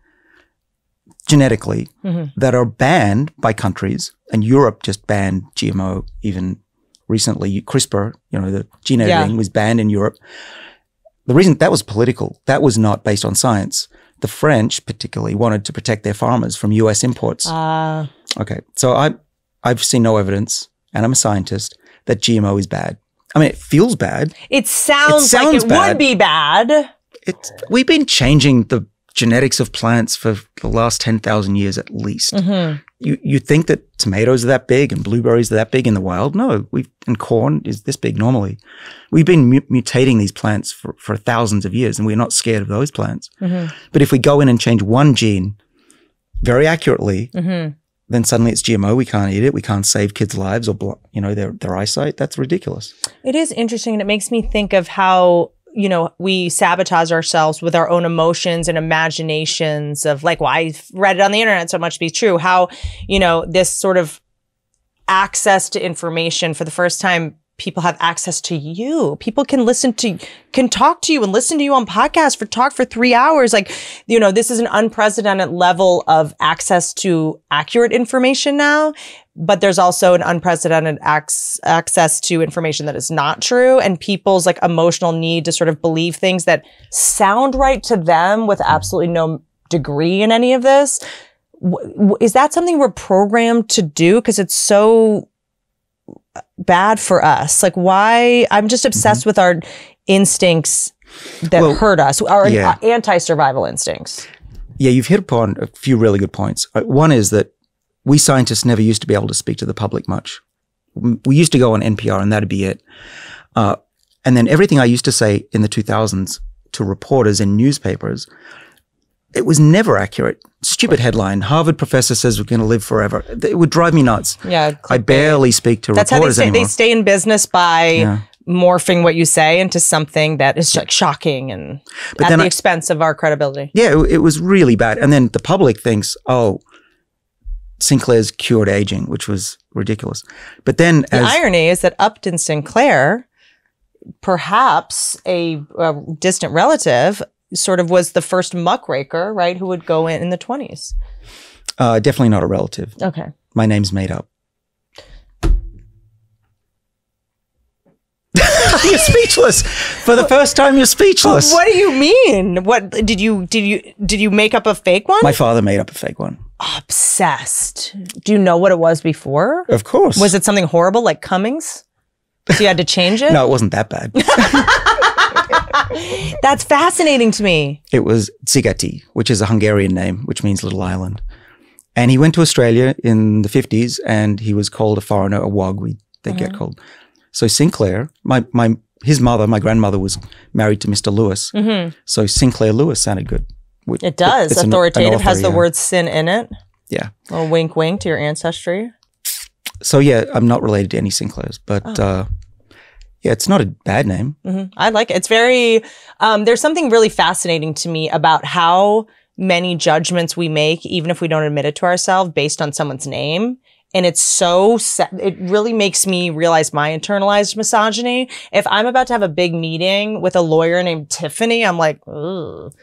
genetically mm-hmm. that are banned by countries. And Europe just banned G M O even recently. CRISPR, you know, the gene editing yeah. was banned in Europe. The reason, that was political. That was not based on science. The French particularly wanted to protect their farmers from U S imports. Uh, okay. So I, I've seen no evidence, and I'm a scientist, that G M O is bad. I mean, it feels bad. It sounds, it sounds like it bad. would be bad. It's, we've been changing the genetics of plants for the last ten thousand years at least. Mm-hmm. You you think that tomatoes are that big and blueberries are that big in the wild? No, we've and corn is this big normally. We've been mu mutating these plants for, for thousands of years, and we're not scared of those plants. Mm-hmm. But if we go in and change one gene very accurately, mm-hmm. then suddenly it's G M O. We can't eat it. We can't save kids' lives or you know their their eyesight. That's ridiculous. It is interesting, and it makes me think of how, you know, we sabotage ourselves with our own emotions and imaginations of like, well, I read it on the internet, so it must be true. How, you know, this sort of access to information, for the first time, people have access to you. People can listen to, can talk to you and listen to you on podcasts for talk for three hours. Like, you know, this is an unprecedented level of access to accurate information now. But there's also an unprecedented ac access to information that is not true, and people's like emotional need to sort of believe things that sound right to them with absolutely no degree in any of this. W is that something we're programmed to do? Because it's so bad for us. Like, why? I'm just obsessed mm-hmm. with our instincts that well, hurt us, our yeah. anti-survival instincts. Yeah, you've hit upon a few really good points. One is that we scientists never used to be able to speak to the public much. We used to go on N P R and that'd be it. Uh, and then everything I used to say in the two thousands to reporters in newspapers, it was never accurate. Stupid headline, Harvard professor says we're going to live forever. It would drive me nuts. Yeah, I barely speak to reporters anymore. That's how they stay, they stay in business by yeah. morphing what you say into something that is like shocking and but at the I, expense of our credibility. Yeah, it, it was really bad. And then the public thinks, oh, Sinclair's cured aging, which was ridiculous. But then the as irony is that Upton Sinclair, perhaps a, a distant relative, sort of was the first muckraker, right, who would go in in the twenties. Uh, definitely not a relative. Okay. My name's made up. You're speechless. For the first time, you're speechless. What do you mean? What did you did you did you make up a fake one? My father made up a fake one. Obsessed. Do you know what it was before? Of course. Was it something horrible like Cummings? So you had to change it? No, it wasn't that bad. That's fascinating to me. It was Szegedi, which is a Hungarian name, which means little island. And he went to Australia in the fifties and he was called a foreigner, a wog, we they mm-hmm. get called. So Sinclair, my, my, his mother, my grandmother was married to Mister Lewis. Mm-hmm. So Sinclair Lewis sounded good. It does. It's authoritative, an, an author, has the yeah. word sin in it. Yeah. A little wink, wink to your ancestry. So yeah, I'm not related to any Sinclairs, but oh. uh, yeah, it's not a bad name. Mm-hmm. I like it. It's very, um, there's something really fascinating to me about how many judgments we make, even if we don't admit it to ourselves, based on someone's name. And it's so, it really makes me realize my internalized misogyny. If I'm about to have a big meeting with a lawyer named Tiffany, I'm like, ugh.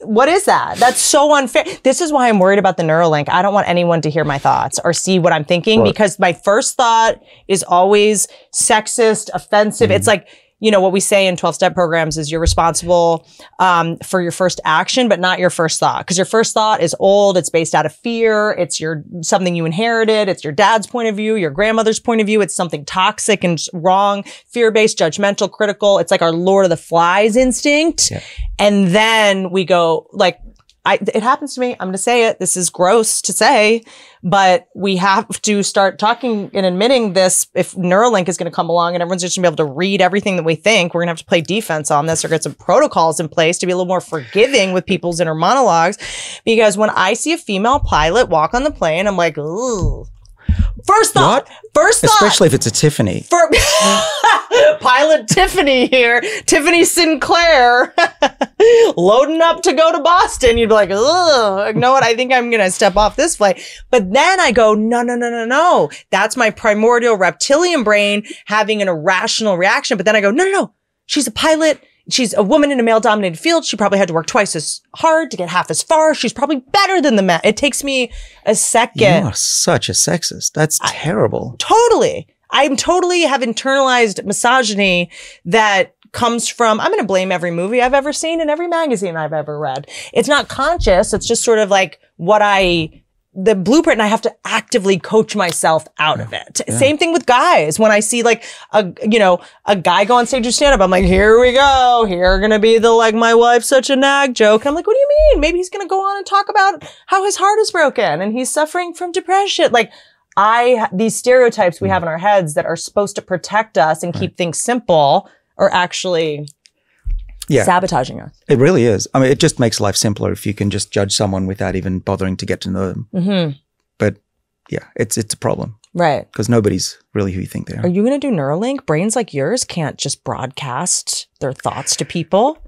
What is that? That's so unfair. This is why I'm worried about the Neuralink. I don't want anyone to hear my thoughts or see what I'm thinking, right. because my first thought is always sexist, offensive. Mm. It's like, you know, what we say in twelve step programs is you're responsible um, for your first action, but not your first thought. Because your first thought is old. It's based out of fear. It's your something you inherited. It's your dad's point of view, your grandmother's point of view. It's something toxic and wrong, fear-based, judgmental, critical. It's like our Lord of the Flies instinct. Yeah. And then we go like, I, it happens to me. I'm going to say it. This is gross to say, but we have to start talking and admitting this. If Neuralink is going to come along and everyone's just going to be able to read everything that we think, we're going to have to play defense on this or get some protocols in place to be a little more forgiving with people's inner monologues. Because when I see a female pilot walk on the plane, I'm like, ooh. First thought, what? first thought. Especially if it's a Tiffany. For Pilot Tiffany here, Tiffany Sinclair, loading up to go to Boston. You'd be like, ugh, you know what? I think I'm going to step off this flight. But then I go, no, no, no, no, no. That's my primordial reptilian brain having an irrational reaction. But then I go, no, no, no. She's a pilot. She's a woman in a male-dominated field. She probably had to work twice as hard to get half as far. She's probably better than the man. It takes me a second. You are such a sexist. That's I, terrible. Totally. I'm totally have internalized misogyny that comes from, I'm going to blame every movie I've ever seen and every magazine I've ever read. It's not conscious. It's just sort of like what I... the blueprint, and I have to actively coach myself out yeah. of it. Yeah. Same thing with guys. When I see like a, you know, a guy go on stage to stand up, I'm like, here we go. Here going to be the, like, my wife's such a nag joke. And I'm like, what do you mean? Maybe he's going to go on and talk about how his heart is broken and he's suffering from depression. Like, I, these stereotypes we have in our heads that are supposed to protect us and right. keep things simple are actually Yeah. sabotaging us. It really is. I mean, it just makes life simpler if you can just judge someone without even bothering to get to know them. Mm-hmm. But yeah, it's it's a problem. Right. Because nobody's really who you think they are. Are you going to do Neuralink? Brains like yours can't just broadcast their thoughts to people.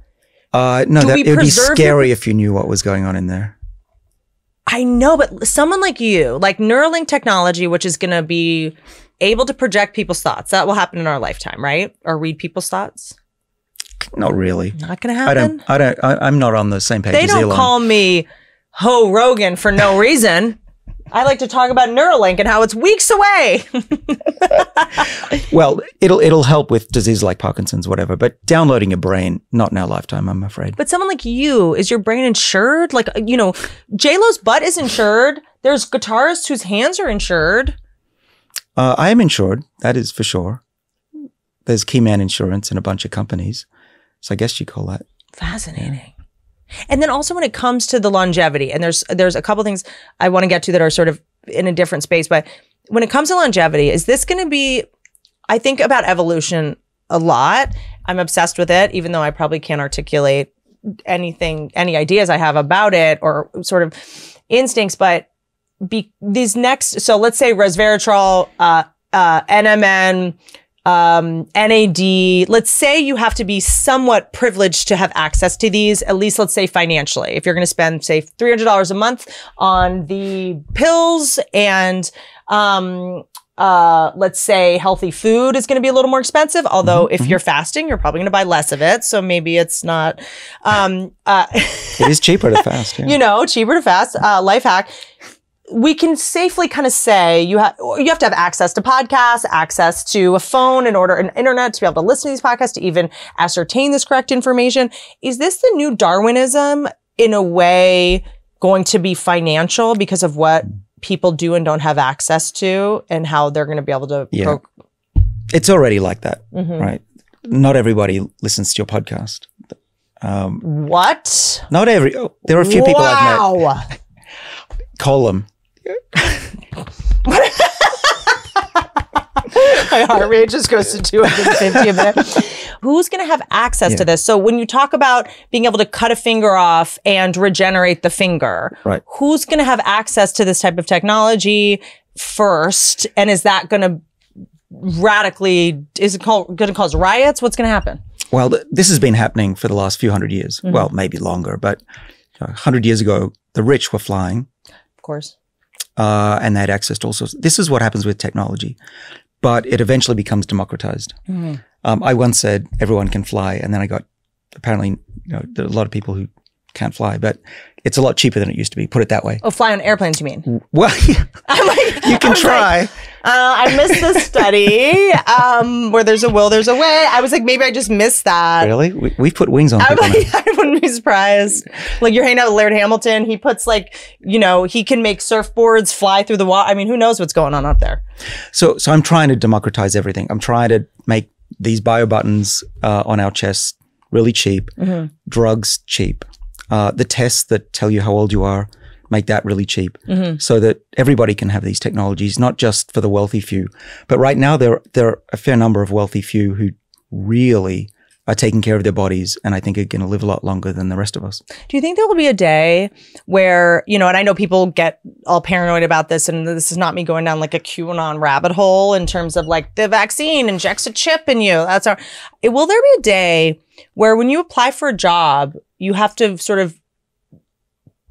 Uh, no, do that, it would be scary if you knew what was going on in there. I know, but someone like you, like Neuralink technology, which is going to be able to project people's thoughts. That will happen in our lifetime, right? Or read people's thoughts. Not really. Not going to happen. I don't, I don't, I, I'm not on the same page as Elon. They don't call me Ho Rogan for no reason. I like to talk about Neuralink and how it's weeks away. Well, it'll it'll help with disease like Parkinson's, whatever. But downloading your brain, not in our lifetime, I'm afraid. But someone like you, is your brain insured? Like, you know, J-Lo's butt is insured. There's guitarists whose hands are insured. Uh, I am insured. That is for sure. There's Keyman Insurance and a bunch of companies. So I guess you call that. Fascinating. Yeah. And then also when it comes to the longevity, and there's there's a couple things I want to get to that are sort of in a different space, but when it comes to longevity, is this going to be, I think about evolution a lot. I'm obsessed with it, even though I probably can't articulate anything, any ideas I have about it or sort of instincts, but be, these next, so let's say resveratrol, uh, uh, N M N, um N A D, let's say you have to be somewhat privileged to have access to these, at least let's say financially. If you're going to spend, say, three hundred dollars a month on the pills and um uh let's say healthy food is going to be a little more expensive, although mm-hmm. if you're fasting, you're probably going to buy less of it, so maybe it's not um uh it is cheaper to fast, yeah. you know, cheaper to fast, uh life hack. We can safely kind of say you have you have to have access to podcasts, access to a phone in order, an internet to be able to listen to these podcasts, to even ascertain this correct information. Is this the new Darwinism in a way going to be financial because of what people do and don't have access to and how they're going to be able to? Yeah. Pro it's already like that, mm-hmm. right? Not everybody listens to your podcast. Um, what? Not every. Oh, there are a few wow. people I've met. Column. My heart rate just goes to two hundred fifty a minute. Who's going to have access yeah. to this? So when you talk about being able to cut a finger off and regenerate the finger, right. who's going to have access to this type of technology first? And is that going to radically, is it going to cause riots? What's going to happen? Well, th this has been happening for the last few hundred years. Mm-hmm. Well, maybe longer, but you know, one hundred years ago, the rich were flying. Of course. Uh, and they had access to all sorts. This is what happens with technology, but it eventually becomes democratized. Mm-hmm. um, I once said everyone can fly, and then I got apparently you know, there are a lot of people who can't fly, but it's a lot cheaper than it used to be. Put it that way. Oh, fly on airplanes, you mean? Well, yeah. I'm like, you can I try. Like, uh, I missed the study um, where there's a will, there's a way. I was like, maybe I just missed that. Really? We, we put wings on. I'm like, I wouldn't be surprised. Like you're hanging out with Laird Hamilton. He puts like, you know, he can make surfboards fly through the water. I mean, who knows what's going on up there? So, so I'm trying to democratize everything. I'm trying to make these bio buttons uh, on our chests really cheap, mm-hmm. drugs cheap. Uh, the tests that tell you how old you are, make that really cheap mm-hmm. so that everybody can have these technologies, not just for the wealthy few. But right now, there, there are a fair number of wealthy few who really are taking care of their bodies and I think are going to live a lot longer than the rest of us. Do you think there will be a day where, you know, and I know people get all paranoid about this and this is not me going down like a QAnon rabbit hole in terms of like the vaccine injects a chip in you. That's our, it, will there be a day where when you apply for a job, you have to sort of,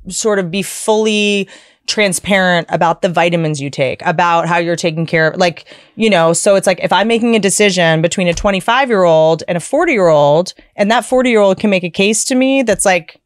sort of be fully transparent about the vitamins you take, about how you're taking care of, like, you know, so it's like if I'm making a decision between a twenty-five year old and a forty year old, and that forty year old can make a case to me that's like,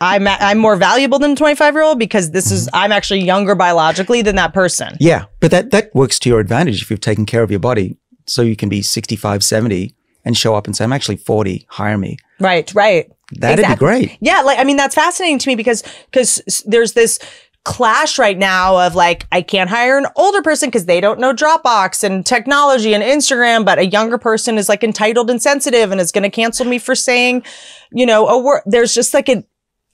I'm, I'm more valuable than a twenty-five year old because this is, I'm actually younger biologically than that person. Yeah, but that, that works to your advantage if you've taken care of your body. So you can be sixty-five, seventy and show up and say, I'm actually forty, hire me. Right, right. That'd exactly. be great. Yeah, like I mean, that's fascinating to me because because there's this clash right now of like I can't hire an older person because they don't know Dropbox and technology and Instagram, but a younger person is like entitled and sensitive and is going to cancel me for saying, you know, a word. There's just like a,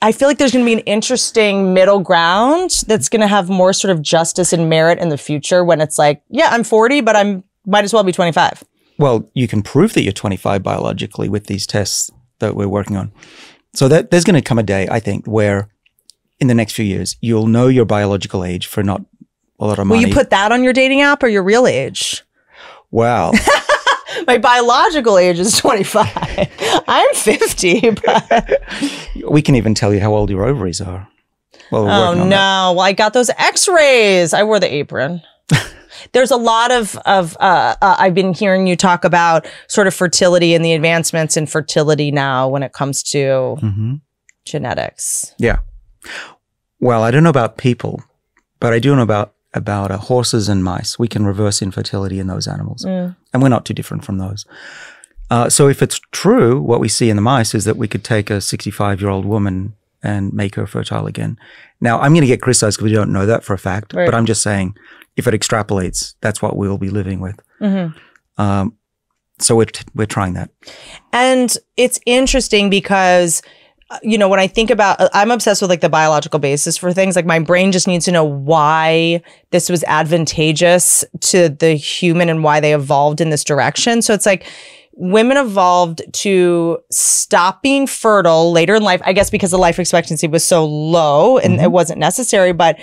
I feel like there's going to be an interesting middle ground that's going to have more sort of justice and merit in the future when it's like, yeah, I'm forty, but I'm might as well be twenty-five. Well, you can prove that you're twenty-five biologically with these tests that we're working on. So that there's going to come a day, I think, where in the next few years, you'll know your biological age for not a lot of money. Will you put that on your dating app or your real age? Wow. My biological age is twenty-five. I'm fifty, but. We can even tell you how old your ovaries are. While we're oh, no. That. Well, I got those x-rays. I wore the apron. There's a lot of, of uh, uh, I've been hearing you talk about sort of fertility and the advancements in fertility now when it comes to mm-hmm. genetics. Yeah. Well, I don't know about people, But I do know about about uh, horses and mice. We can reverse infertility in those animals. Mm. And we're not too different from those. Uh, so if it's true, what we see in the mice is that we could take a sixty-five-year-old woman and make her fertile again. Now, I'm going to get criticized because we don't know that for a fact, right. but I'm just saying if it extrapolates, that's what we'll be living with. Mm-hmm. um, so we're, t we're trying that. And it's interesting because, you know, when I think about, I'm obsessed with like the biological basis for things. Like my brain just needs to know why this was advantageous to the human and why they evolved in this direction. So it's like, women evolved to stop being fertile later in life, I guess because the life expectancy was so low and mm-hmm. it wasn't necessary. But,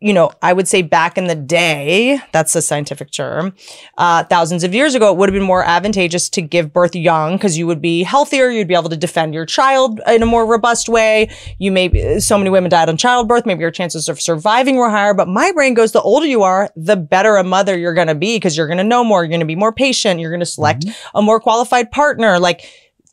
you know, I would say back in the day, that's a scientific term, uh, thousands of years ago, it would have been more advantageous to give birth young because you would be healthier. You'd be able to defend your child in a more robust way. You may, so many women died on childbirth. Maybe your chances of surviving were higher. But my brain goes, the older you are, the better a mother you're going to be because you're going to know more. You're going to be more patient. You're going to select mm-hmm. a more qualified partner. Like,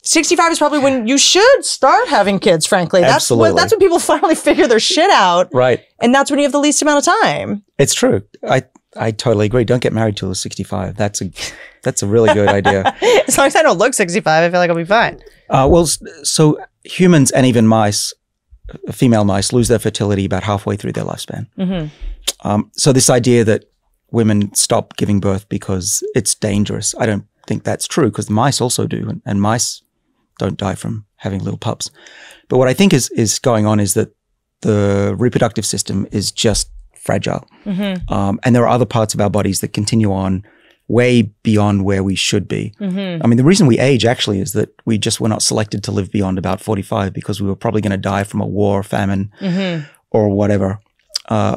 sixty-five is probably when you should start having kids, frankly. That's Absolutely. When, that's when people finally figure their shit out. Right. And that's when you have the least amount of time. It's true. I, I totally agree. Don't get married till sixty-five. That's a, that's a really good idea. As long as I don't look sixty-five, I feel like I'll be fine. Uh, well, so humans and even mice, female mice, lose their fertility about halfway through their lifespan. Mm-hmm. um, so this idea that women stop giving birth because it's dangerous, I don't think that's true because mice also do, and, and mice don't die from having little pups. But what I think is is going on is that the reproductive system is just fragile. Mm-hmm. um, and there are other parts of our bodies that continue on way beyond where we should be. Mm-hmm. I mean, the reason we age actually is that we just were not selected to live beyond about forty-five because we were probably going to die from a war or famine mm-hmm. or whatever. Uh,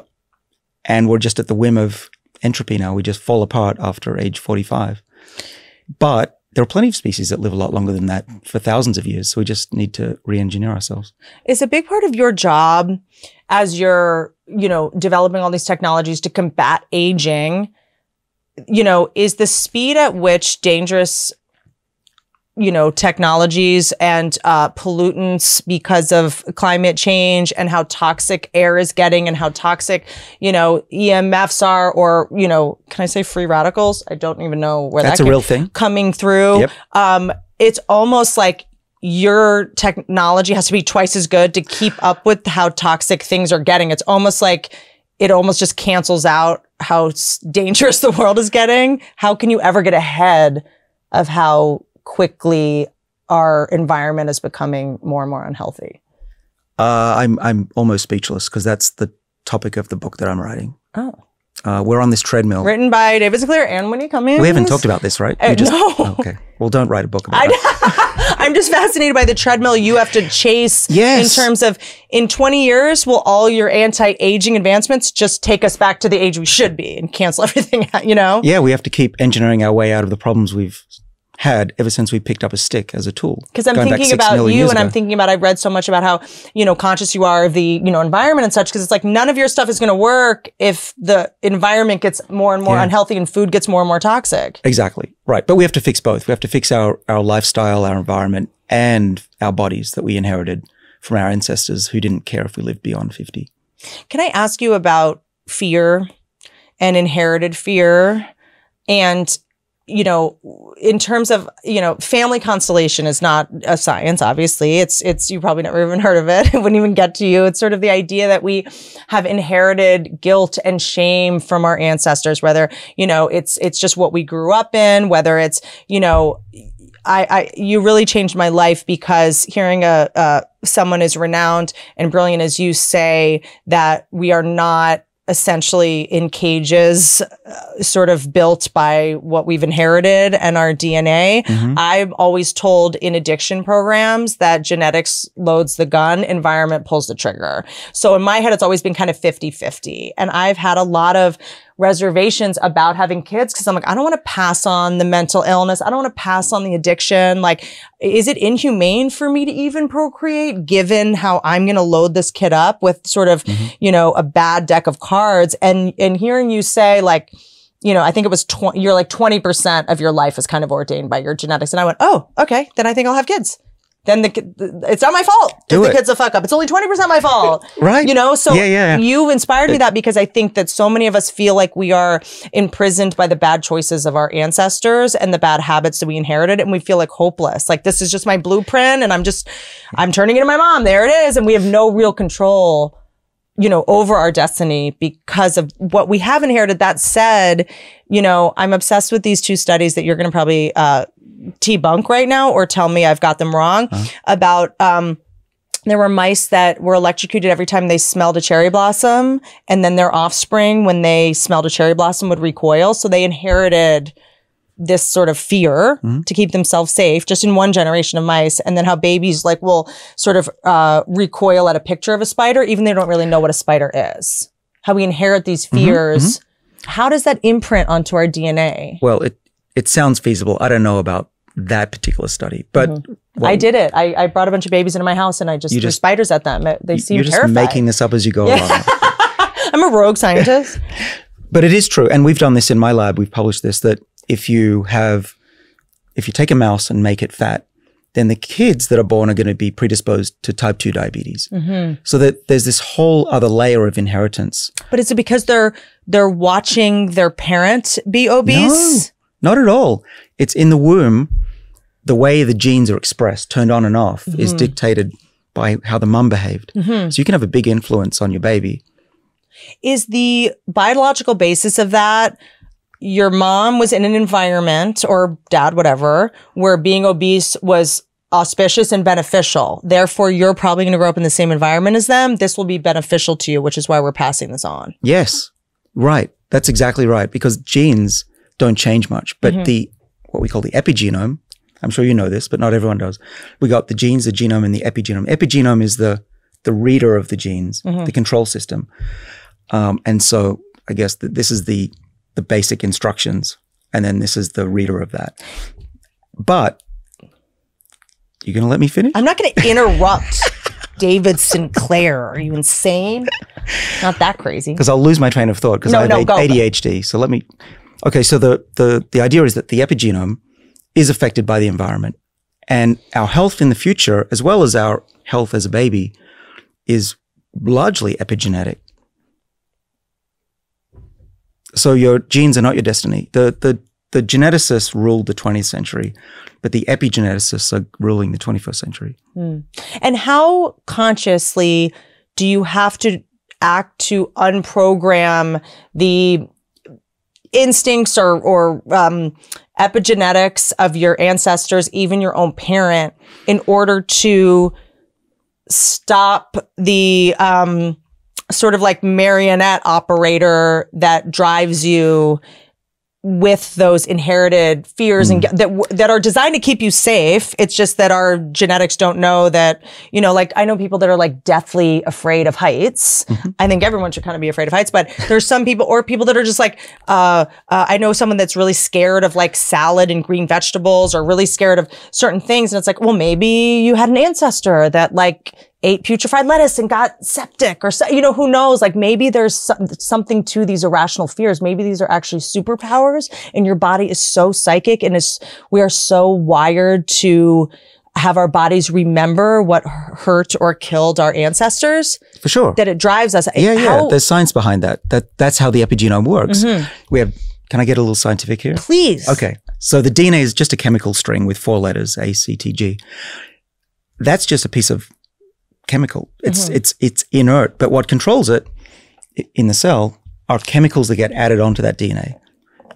and we're just at the whim of entropy now. We just fall apart after age forty-five. But there are plenty of species that live a lot longer than that for thousands of years. So we just need to re-engineer ourselves. It's a big part of your job as you're, you know, developing all these technologies to combat aging, you know, is the speed at which dangerous, you know, technologies and uh, pollutants because of climate change and how toxic air is getting and how toxic, you know, E M Fs are, or, you know, can I say free radicals? I don't even know where that's that a real thing coming through. Yep. Um, it's almost like your technology has to be twice as good to keep up with how toxic things are getting. It's almost like it almost just cancels out how dangerous the world is getting. How can you ever get ahead of how quickly our environment is becoming more and more unhealthy? Uh, I'm I'm almost speechless because that's the topic of the book that I'm writing. Oh, uh, we're on this treadmill. Written by David Sinclair and Whitney Cummings. We haven't talked about this, right? Uh, just, no. Oh, okay. Well, don't write a book about it. I'm just fascinated by the treadmill you have to chase. Yes. In terms of, in twenty years, will all your anti-aging advancements just take us back to the age we should be and cancel everything out? You know? Yeah, we have to keep engineering our way out of the problems we've had ever since we picked up a stick as a tool. Because I'm thinking about you and ago. I'm thinking about, I've read so much about how, you know, conscious you are of the, you know, environment and such, because it's like none of your stuff is going to work if the environment gets more and more yeah. unhealthy and food gets more and more toxic. Exactly. Right. But we have to fix both. We have to fix our, our lifestyle, our environment, and our bodies that we inherited from our ancestors who didn't care if we lived beyond fifty. Can I ask you about fear and inherited fear and, you know, in terms of, you know, family constellation is not a science, obviously. It's, it's, you probably never even heard of it. It wouldn't even get to you. It's sort of the idea that we have inherited guilt and shame from our ancestors, whether, you know, it's, it's just what we grew up in, whether it's, you know, I, I, you really changed my life because hearing a, uh, someone as renowned and brilliant as you say that we are not essentially in cages, uh, sort of built by what we've inherited and our D N A. Mm-hmm. I'm always told in addiction programs that genetics loads the gun, environment pulls the trigger. So in my head, it's always been kind of fifty fifty. And I've had a lot of reservations about having kids because I'm like, I don't want to pass on the mental illness. I don't want to pass on the addiction. Like, is it inhumane for me to even procreate given how I'm going to load this kid up with sort of, mm-hmm. you know, a bad deck of cards? And, and hearing you say like, you know, I think it was twenty, you're like twenty percent of your life is kind of ordained by your genetics. And I went, oh, okay. Then I think I'll have kids. then the, the it's not my fault Do if it. the kid's a fuck up. It's only twenty percent my fault. Right. You know, so yeah, yeah, yeah. you've inspired me that because I think that so many of us feel like we are imprisoned by the bad choices of our ancestors and the bad habits that we inherited. And we feel like hopeless. Like this is just my blueprint and I'm just, I'm turning it to my mom. There it is. And we have no real control, you know, over our destiny because of what we have inherited. That said, you know, I'm obsessed with these two studies that you're going to probably, uh, debunk right now or tell me I've got them wrong huh? about, um, there were mice that were electrocuted every time they smelled a cherry blossom, and then their offspring, when they smelled a cherry blossom, would recoil. So they inherited this sort of fear mm-hmm. to keep themselves safe just in one generation of mice. And then how babies like will sort of uh, recoil at a picture of a spider, even though they don't really know what a spider is. How we inherit these fears. Mm-hmm, mm-hmm. How does that imprint onto our D N A? Well, it, it sounds feasible. I don't know about that particular study, but mm-hmm. well, I did it. I, I brought a bunch of babies into my house and I just, just threw spiders at them. They seemed You're just terrified. making this up as you go yeah. along. I'm a rogue scientist. But it is true. And we've done this in my lab. We've published this, that if you have, if you take a mouse and make it fat, then the kids that are born are going to be predisposed to type two diabetes. Mm-hmm. So that there's this whole other layer of inheritance. But is it because they're, they're watching their parent be obese? No, not at all. It's in the womb. The way the genes are expressed, turned on and off, mm-hmm. is dictated by how the mum behaved. Mm-hmm. So you can have a big influence on your baby. Is the biological basis of that, your mom was in an environment, or dad, whatever, where being obese was auspicious and beneficial. Therefore, you're probably going to grow up in the same environment as them. This will be beneficial to you, which is why we're passing this on. Yes, right. That's exactly right. Because genes don't change much, but mm-hmm. the, what we call the epigenome, I'm sure you know this, but not everyone does. We got the genes, the genome, and the epigenome. Epigenome is the the reader of the genes, mm-hmm. the control system. Um, and so I guess that this is the the basic instructions, and then this is the reader of that. But you're going to let me finish? I'm not going to interrupt David Sinclair. Are you insane? Not that crazy. Because I'll lose my train of thought because no, I have no, A D H D. So let me... Okay, so the the the idea is that the epigenome is affected by the environment, and our health in the future, as well as our health as a baby, is largely epigenetic. So your genes are not your destiny. The, the, the geneticists ruled the twentieth century, but the epigeneticists are ruling the twenty-first century. Mm. And how consciously do you have to act to unprogram the instincts or, or, um, epigenetics of your ancestors, even your own parent, in order to stop the um, sort of like marionette operator that drives you with those inherited fears mm. and that that are designed to keep you safe. It's just that our genetics don't know that, you know, like I know people that are like deathly afraid of heights. Mm-hmm. I think everyone should kind of be afraid of heights, but there's some people or people that are just like, uh, uh, I know someone that's really scared of like salad and green vegetables or really scared of certain things. And it's like, well, maybe you had an ancestor that like ate putrefied lettuce and got septic or, you know, who knows? Like maybe there's some, something to these irrational fears. Maybe these are actually superpowers and your body is so psychic and is, we are so wired to have our bodies remember what hurt or killed our ancestors. For sure. That it drives us. Yeah, how, yeah. There's science behind that. That that's how the epigenome works. Mm-hmm. We have, can I get a little scientific here? Please. Okay. So the D N A is just a chemical string with four letters, A, C, T, G. That's just a piece of chemical. It's mm-hmm. it's it's inert, but what controls it in the cell are chemicals that get added onto that D N A.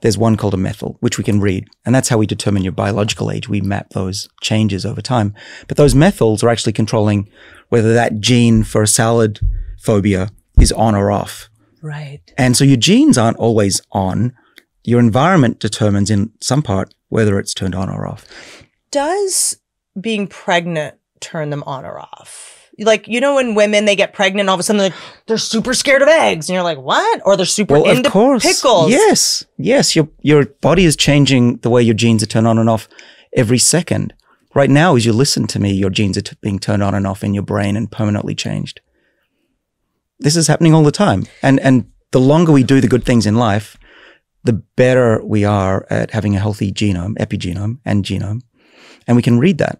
There's one called a methyl, which we can read, and that's how we determine your biological age. We map those changes over time. But those methyls are actually controlling whether that gene for salad phobia is on or off. Right. And so your genes aren't always on. Your environment determines in some part whether it's turned on or off. Does being pregnant turn them on or off? Like, you know, when women, they get pregnant, all of a sudden, they're, like, they're super scared of eggs. And you're like, what? Or they're super well, into of course. pickles. Yes. Yes. Your, your body is changing the way your genes are turned on and off every second. Right now, as you listen to me, your genes are t being turned on and off in your brain and permanently changed. This is happening all the time. And, and the longer we do the good things in life, the better we are at having a healthy genome, epigenome, and genome. And we can read that.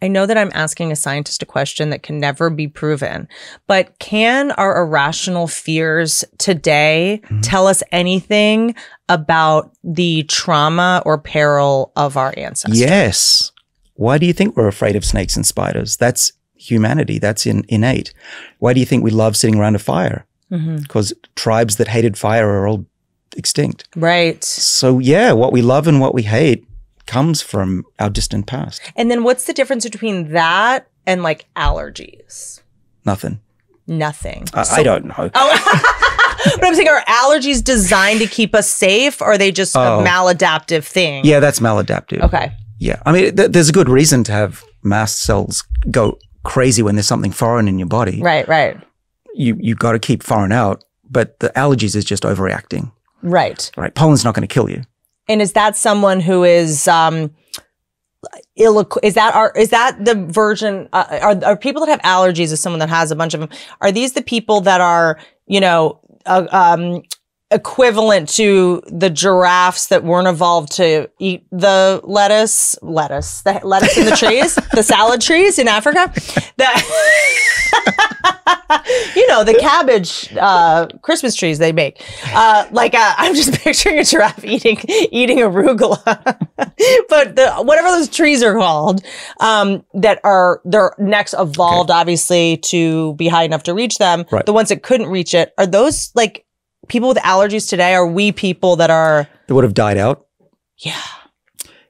I know that I'm asking a scientist a question that can never be proven, but can our irrational fears today mm-hmm. tell us anything about the trauma or peril of our ancestors? Yes. Why do you think we're afraid of snakes and spiders? That's humanity. That's in, innate. Why do you think we love sitting around a fire? Mm-hmm. Because tribes that hated fire are all extinct. Right. So yeah, what we love and what we hate comes from our distant past. And then what's the difference between that and like allergies? Nothing. Nothing. I, so, I don't know. Oh, but I'm saying, are allergies designed to keep us safe, or are they just oh. a maladaptive thing? Yeah, that's maladaptive. Okay. Yeah. I mean, th there's a good reason to have mast cells go crazy when there's something foreign in your body. Right, right. You, you got to keep foreign out, but the allergies is just overreacting. Right. Right. Pollen's not going to kill you. And is that someone who is um, ill? Is that our? Is that the version? Uh, are are people that have allergies? Is someone that has a bunch of them? Are these the people that are, you know, uh, um, equivalent to the giraffes that weren't evolved to eat the lettuce, lettuce, the lettuce in the trees, the salad trees in Africa? That you know, the cabbage uh, Christmas trees they make. Uh, like uh, I'm just picturing a giraffe eating eating arugula, but the, whatever those trees are called, um, that are their next evolved okay. obviously to be high enough to reach them. Right. The ones that couldn't reach it, are those like people with allergies today? Are we people that are... That would have died out? Yeah.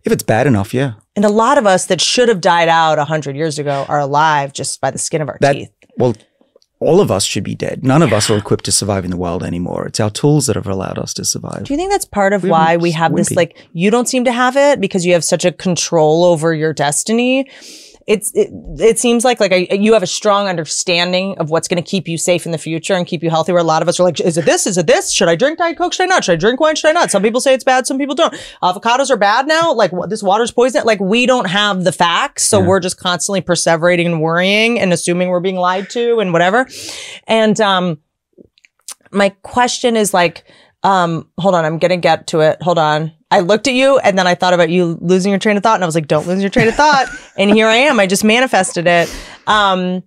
If it's bad enough, yeah. And a lot of us that should have died out a hundred years ago are alive just by the skin of our that, teeth. Well, all of us should be dead. None yeah. of us are equipped to survive in the wild anymore. It's our tools that have allowed us to survive. Do you think that's part of We're why we have wimpy. This, like, you don't seem to have it because you have such a control over your destiny? It's it, it seems like like a, you have a strong understanding of what's going to keep you safe in the future and keep you healthy, where a lot of us are like, is it this? Is it this? Should I drink Diet Coke? Should I not? Should I drink wine? Should I not? Some people say it's bad. Some people don't. Avocados are bad now. Like what, this water's poison. Like we don't have the facts. So yeah. we're just constantly perseverating and worrying and assuming we're being lied to and whatever. And um, my question is like, um, hold on, I'm going to get to it. Hold on. I looked at you and then I thought about you losing your train of thought and I was like, don't lose your train of thought. And here I am. I just manifested it. Um,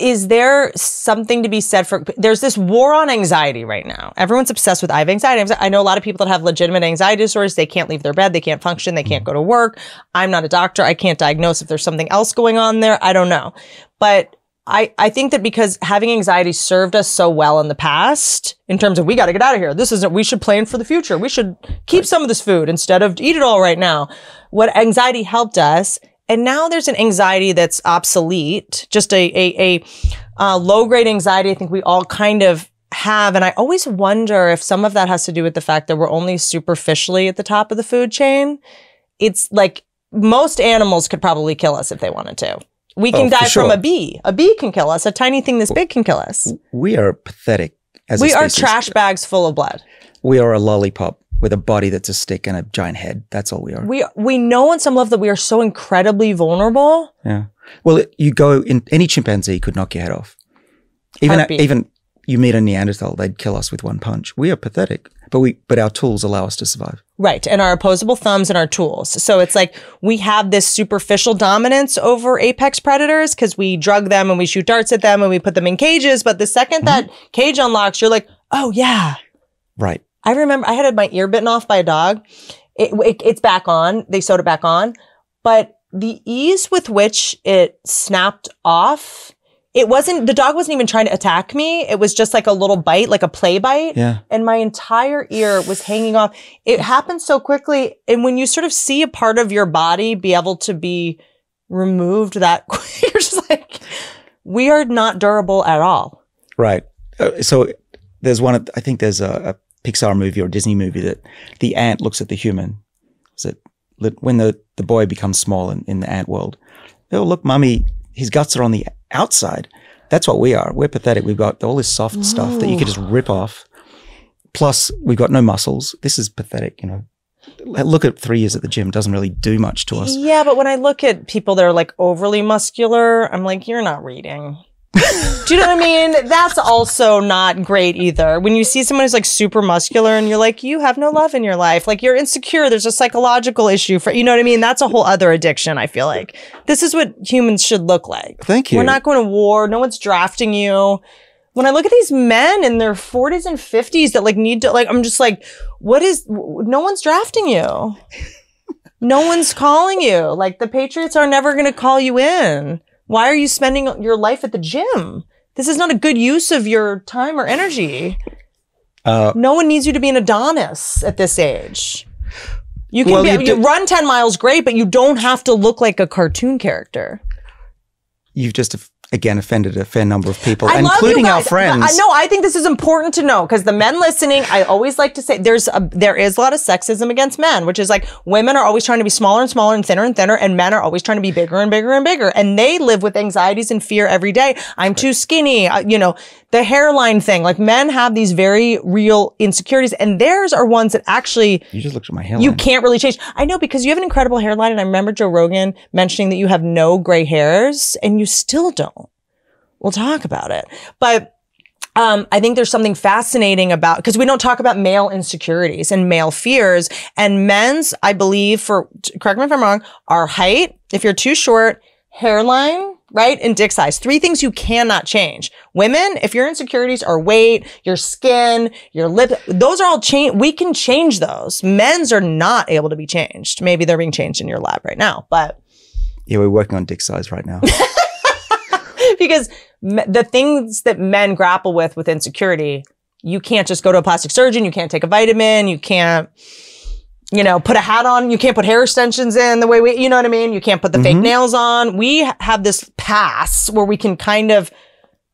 is there something to be said for, there's this war on anxiety right now. Everyone's obsessed with, I have anxiety. I know a lot of people that have legitimate anxiety disorders. They can't leave their bed. They can't function. They can't go to work. I'm not a doctor. I can't diagnose if there's something else going on there. I don't know. But I, I think that because having anxiety served us so well in the past in terms of we got to get out of here. This isn't, we should plan for the future. We should keep some of this food instead of eat it all right now. What anxiety helped us. And now there's an anxiety that's obsolete, just a, a, a uh, low grade anxiety. I think we all kind of have. And I always wonder if some of that has to do with the fact that we're only superficially at the top of the food chain. It's like most animals could probably kill us if they wanted to. We can oh, die sure. from a bee. A bee can kill us. A tiny thing this big can kill us. We are pathetic as we a species. We are trash bags full of blood. We are a lollipop with a body that's a stick and a giant head. That's all we are. We we know on some level that we are so incredibly vulnerable. Yeah. Well, it, you go in any chimpanzee could knock your head off. Even a, even you meet a Neanderthal, they'd kill us with one punch. We are pathetic. But we, but our tools allow us to survive. Right. And our opposable thumbs and our tools. So it's like we have this superficial dominance over apex predators because we drug them and we shoot darts at them and we put them in cages. But the second mm-hmm. that cage unlocks, you're like, oh, yeah. Right. I remember I had my ear bitten off by a dog. It, it, it's back on. They sewed it back on. But the ease with which it snapped off. It wasn't, the dog wasn't even trying to attack me. It was just like a little bite, like a play bite. Yeah. And my entire ear was hanging off. It happened so quickly. And when you sort of see a part of your body be able to be removed that quick, you're just like, we are not durable at all. Right. Uh, so there's one, of, I think there's a, a Pixar movie or a Disney movie that the ant looks at the human. Is it when the, the boy becomes small in, in the ant world? Oh, look, mommy, his guts are on the outside. That's what we are. We're pathetic. We've got all this soft Whoa. Stuff that you could just rip off. Plus, we've got no muscles. This is pathetic, you know. Look at three years at the gym. It doesn't really do much to us. Yeah, but when I look at people that are like overly muscular, I'm like, you're not reading. Do you know what I mean? That's also not great either. When you see someone who's like super muscular and you're like, you have no love in your life. Like you're insecure. There's a psychological issue for, you know what I mean? That's a whole other addiction. I feel like this is what humans should look like. Thank you. We're not going to war. No one's drafting you. When I look at these men in their forties and fifties that like need to, like, I'm just like, what is, no one's drafting you. No one's calling you. Like the Patriots are never going to call you in. Why are you spending your life at the gym? This is not a good use of your time or energy. Uh, no one needs you to be an Adonis at this age. You can well, be, you you run ten miles great, but you don't have to look like a cartoon character. You've just, again, offended a fair number of people, I including our friends. I, no, I think this is important to know because the men listening, I always like to say there's a, there is a lot of sexism against men, which is like women are always trying to be smaller and smaller and thinner and thinner, and men are always trying to be bigger and bigger and bigger. And they live with anxieties and fear every day. I'm too skinny. I, you know, the hairline thing. Like men have these very real insecurities, and theirs are ones that actually you just looked at my hairline. You can't really change. I know because you have an incredible hairline, and I remember Joe Rogan mentioning that you have no gray hairs, and you still don't. We'll talk about it. But um, I think there's something fascinating about, because we don't talk about male insecurities and male fears. And men's, I believe, for, correct me if I'm wrong, are height, if you're too short, hairline, right? And dick size. Three things you cannot change. Women, if your insecurities are weight, your skin, your lip, those are all change. We can change those. Men's are not able to be changed. Maybe they're being changed in your lab right now, but. Yeah, we're working on dick size right now. Because the things that men grapple with with insecurity, you can't just go to a plastic surgeon, you can't take a vitamin, you can't, you know, put a hat on, you can't put hair extensions in the way we, you know what I mean? You can't put the mm-hmm. fake nails on. We have this pass where we can kind of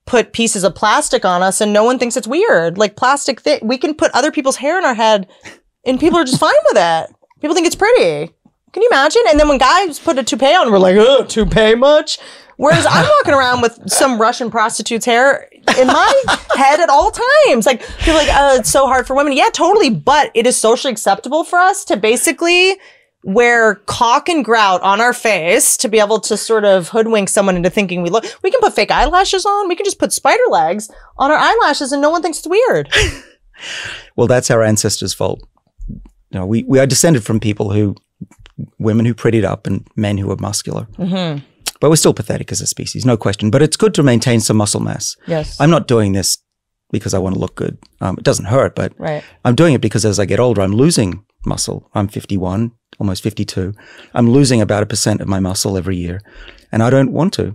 put pieces of plastic on us and no one thinks it's weird. Like plastic, thi- we can put other people's hair in our head and people are just fine with it. People think it's pretty. Can you imagine? And then when guys put a toupee on, we're like, oh, toupee much? Whereas I'm walking around with some Russian prostitute's hair in my head at all times. Like, people are like, oh, it's so hard for women. Yeah, totally. But it is socially acceptable for us to basically wear caulk and grout on our face to be able to sort of hoodwink someone into thinking we look. We can put fake eyelashes on. We can just put spider legs on our eyelashes and no one thinks it's weird. Well, that's our ancestors' fault. You know, we, we are descended from people who, women who prettied up and men who were muscular. Mm-hmm. But we're still pathetic as a species, no question. But it's good to maintain some muscle mass. Yes. I'm not doing this because I want to look good. Um, it doesn't hurt, but right. I'm doing it because as I get older, I'm losing muscle. I'm fifty-one, almost fifty-two. I'm losing about a percent of my muscle every year, and I don't want to.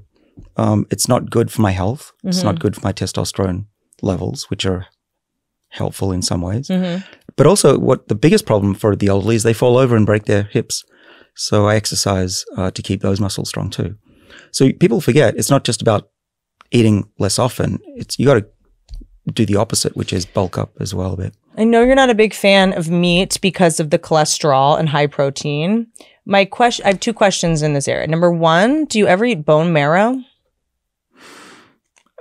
Um, it's not good for my health. Mm-hmm. It's not good for my testosterone levels, which are helpful in some ways. Mm-hmm. But also what the biggest problem for the elderly is they fall over and break their hips. So I exercise uh, to keep those muscles strong too. So people forget it's not just about eating less often. It's you got to do the opposite, which is bulk up as well a bit. I know you're not a big fan of meat because of the cholesterol and high protein. My question, I have two questions in this area. Number one, do you ever eat bone marrow?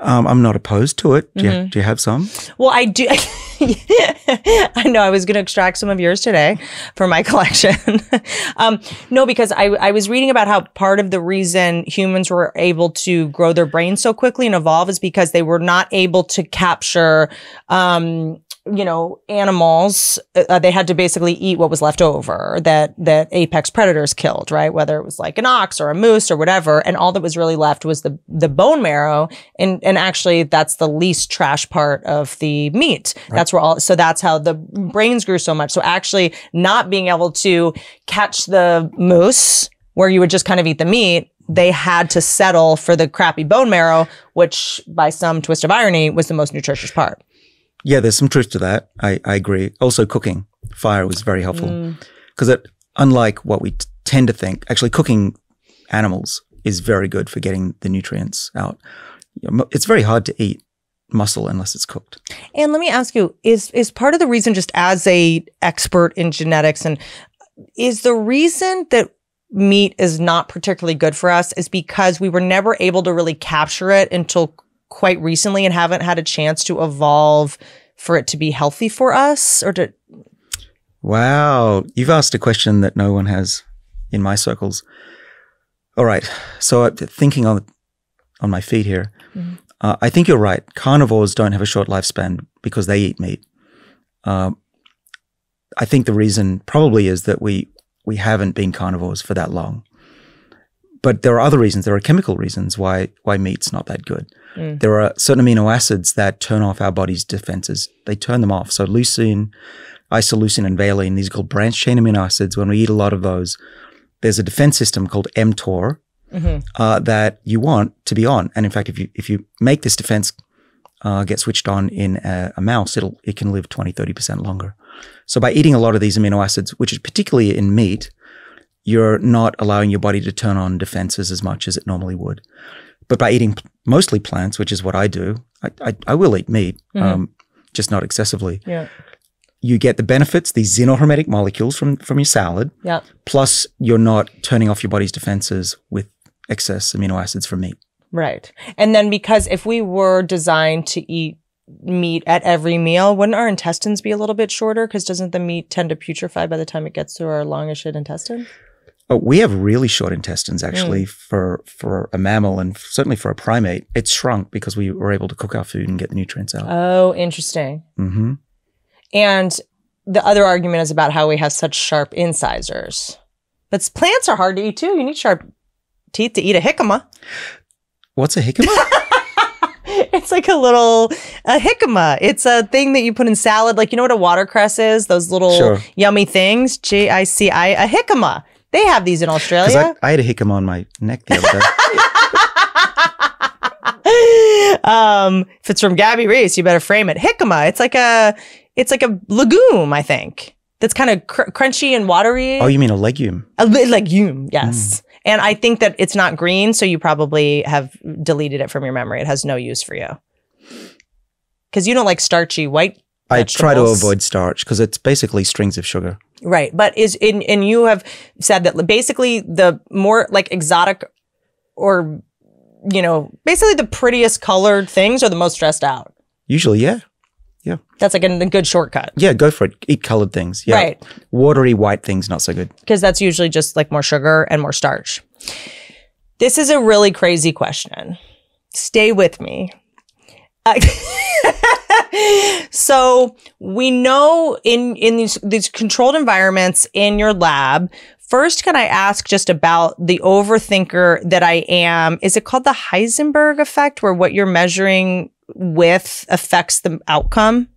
Um, I'm not opposed to it. Do, mm-hmm. you, do you have some? Well, I do. I know I was going to extract some of yours today for my collection. um, no, because I, I was reading about how part of the reason humans were able to grow their brains so quickly and evolve is because they were not able to capture, um, you know, animals. Uh, they had to basically eat what was left over that, that apex predators killed, right? Whether it was like an ox or a moose or whatever. And all that was really left was the, the bone marrow. And, and actually that's the least trash part of the meat. Right. That's where all, so that's how the brains grew so much. So actually not being able to catch the moose where you would just kind of eat the meat, they had to settle for the crappy bone marrow, which by some twist of irony was the most nutritious part. Yeah, there's some truth to that. I, I agree. Also, cooking fire was very helpful because mm. unlike what we t tend to think, actually cooking animals is very good for getting the nutrients out. It's very hard to eat muscle unless it's cooked. And let me ask you, is is part of the reason, just as a expert in genetics, and is the reason that meat is not particularly good for us is because we were never able to really capture it until quite recently and haven't had a chance to evolve for it to be healthy for us? Or to Wow, you've asked a question that no one has in my circles. All right, so I'm thinking on on my feet here. Mm-hmm. Uh, I think you're right. Carnivores don't have a short lifespan because they eat meat. Uh, I think the reason probably is that we we haven't been carnivores for that long. But there are other reasons. There are chemical reasons why why meat's not that good. Mm. There are certain amino acids that turn off our body's defenses. They turn them off. So leucine, isoleucine, and valine, these are called branch-chain amino acids. When we eat a lot of those, there's a defense system called mTOR, mm-hmm. uh, that you want to be on. And in fact, if you if you make this defense uh, get switched on in a, a mouse, it'll it can live twenty, thirty percent longer. So by eating a lot of these amino acids, which is particularly in meat, you're not allowing your body to turn on defenses as much as it normally would. But by eating mostly plants, which is what I do, I, I, I will eat meat, mm-hmm. um, just not excessively. Yeah. You get the benefits, these xenohormetic molecules from, from your salad, yeah. plus you're not turning off your body's defenses with excess amino acids from meat. Right. And then because if we were designed to eat meat at every meal, wouldn't our intestines be a little bit shorter? Because doesn't the meat tend to putrefy by the time it gets through our longish intestine? Oh, we have really short intestines, actually, mm. for, for a mammal and certainly for a primate. It's shrunk because we were able to cook our food and get the nutrients out. Oh, interesting. Mm-hmm. And the other argument is about how we have such sharp incisors. But plants are hard to eat too. You need sharp teeth to eat a jicama. What's a jicama? It's like a little a jicama. It's a thing that you put in salad. Like, you know what a watercress is? Those little sure. yummy things. J I C I, a jicama. They have these in Australia. I, I had a jicama on my neck the other day. um, if it's from Gabby Reese, you better frame it. Jicama. It's like a... It's like a legume, I think, that's kind of cr crunchy and watery. Oh, you mean a legume? A le legume, yes. Mm. And I think that it's not green, so you probably have deleted it from your memory. It has no use for you. Because you don't like starchy white vegetables. I try to avoid starch because it's basically strings of sugar. Right. But is in and, and you have said that basically the more like exotic or, you know, basically the prettiest colored things are the most stressed out. Usually, yeah. Yeah. That's like a, a good shortcut. Yeah, go for it. Eat colored things. Yeah. Right. Watery white things, not so good. Because that's usually just like more sugar and more starch. This is a really crazy question. Stay with me. Uh, so we know in, in these, these controlled environments in your lab, first, can I ask just about the overthinker that I am? Is it called the Heisenberg effect, where what you're measuring with affects the outcome?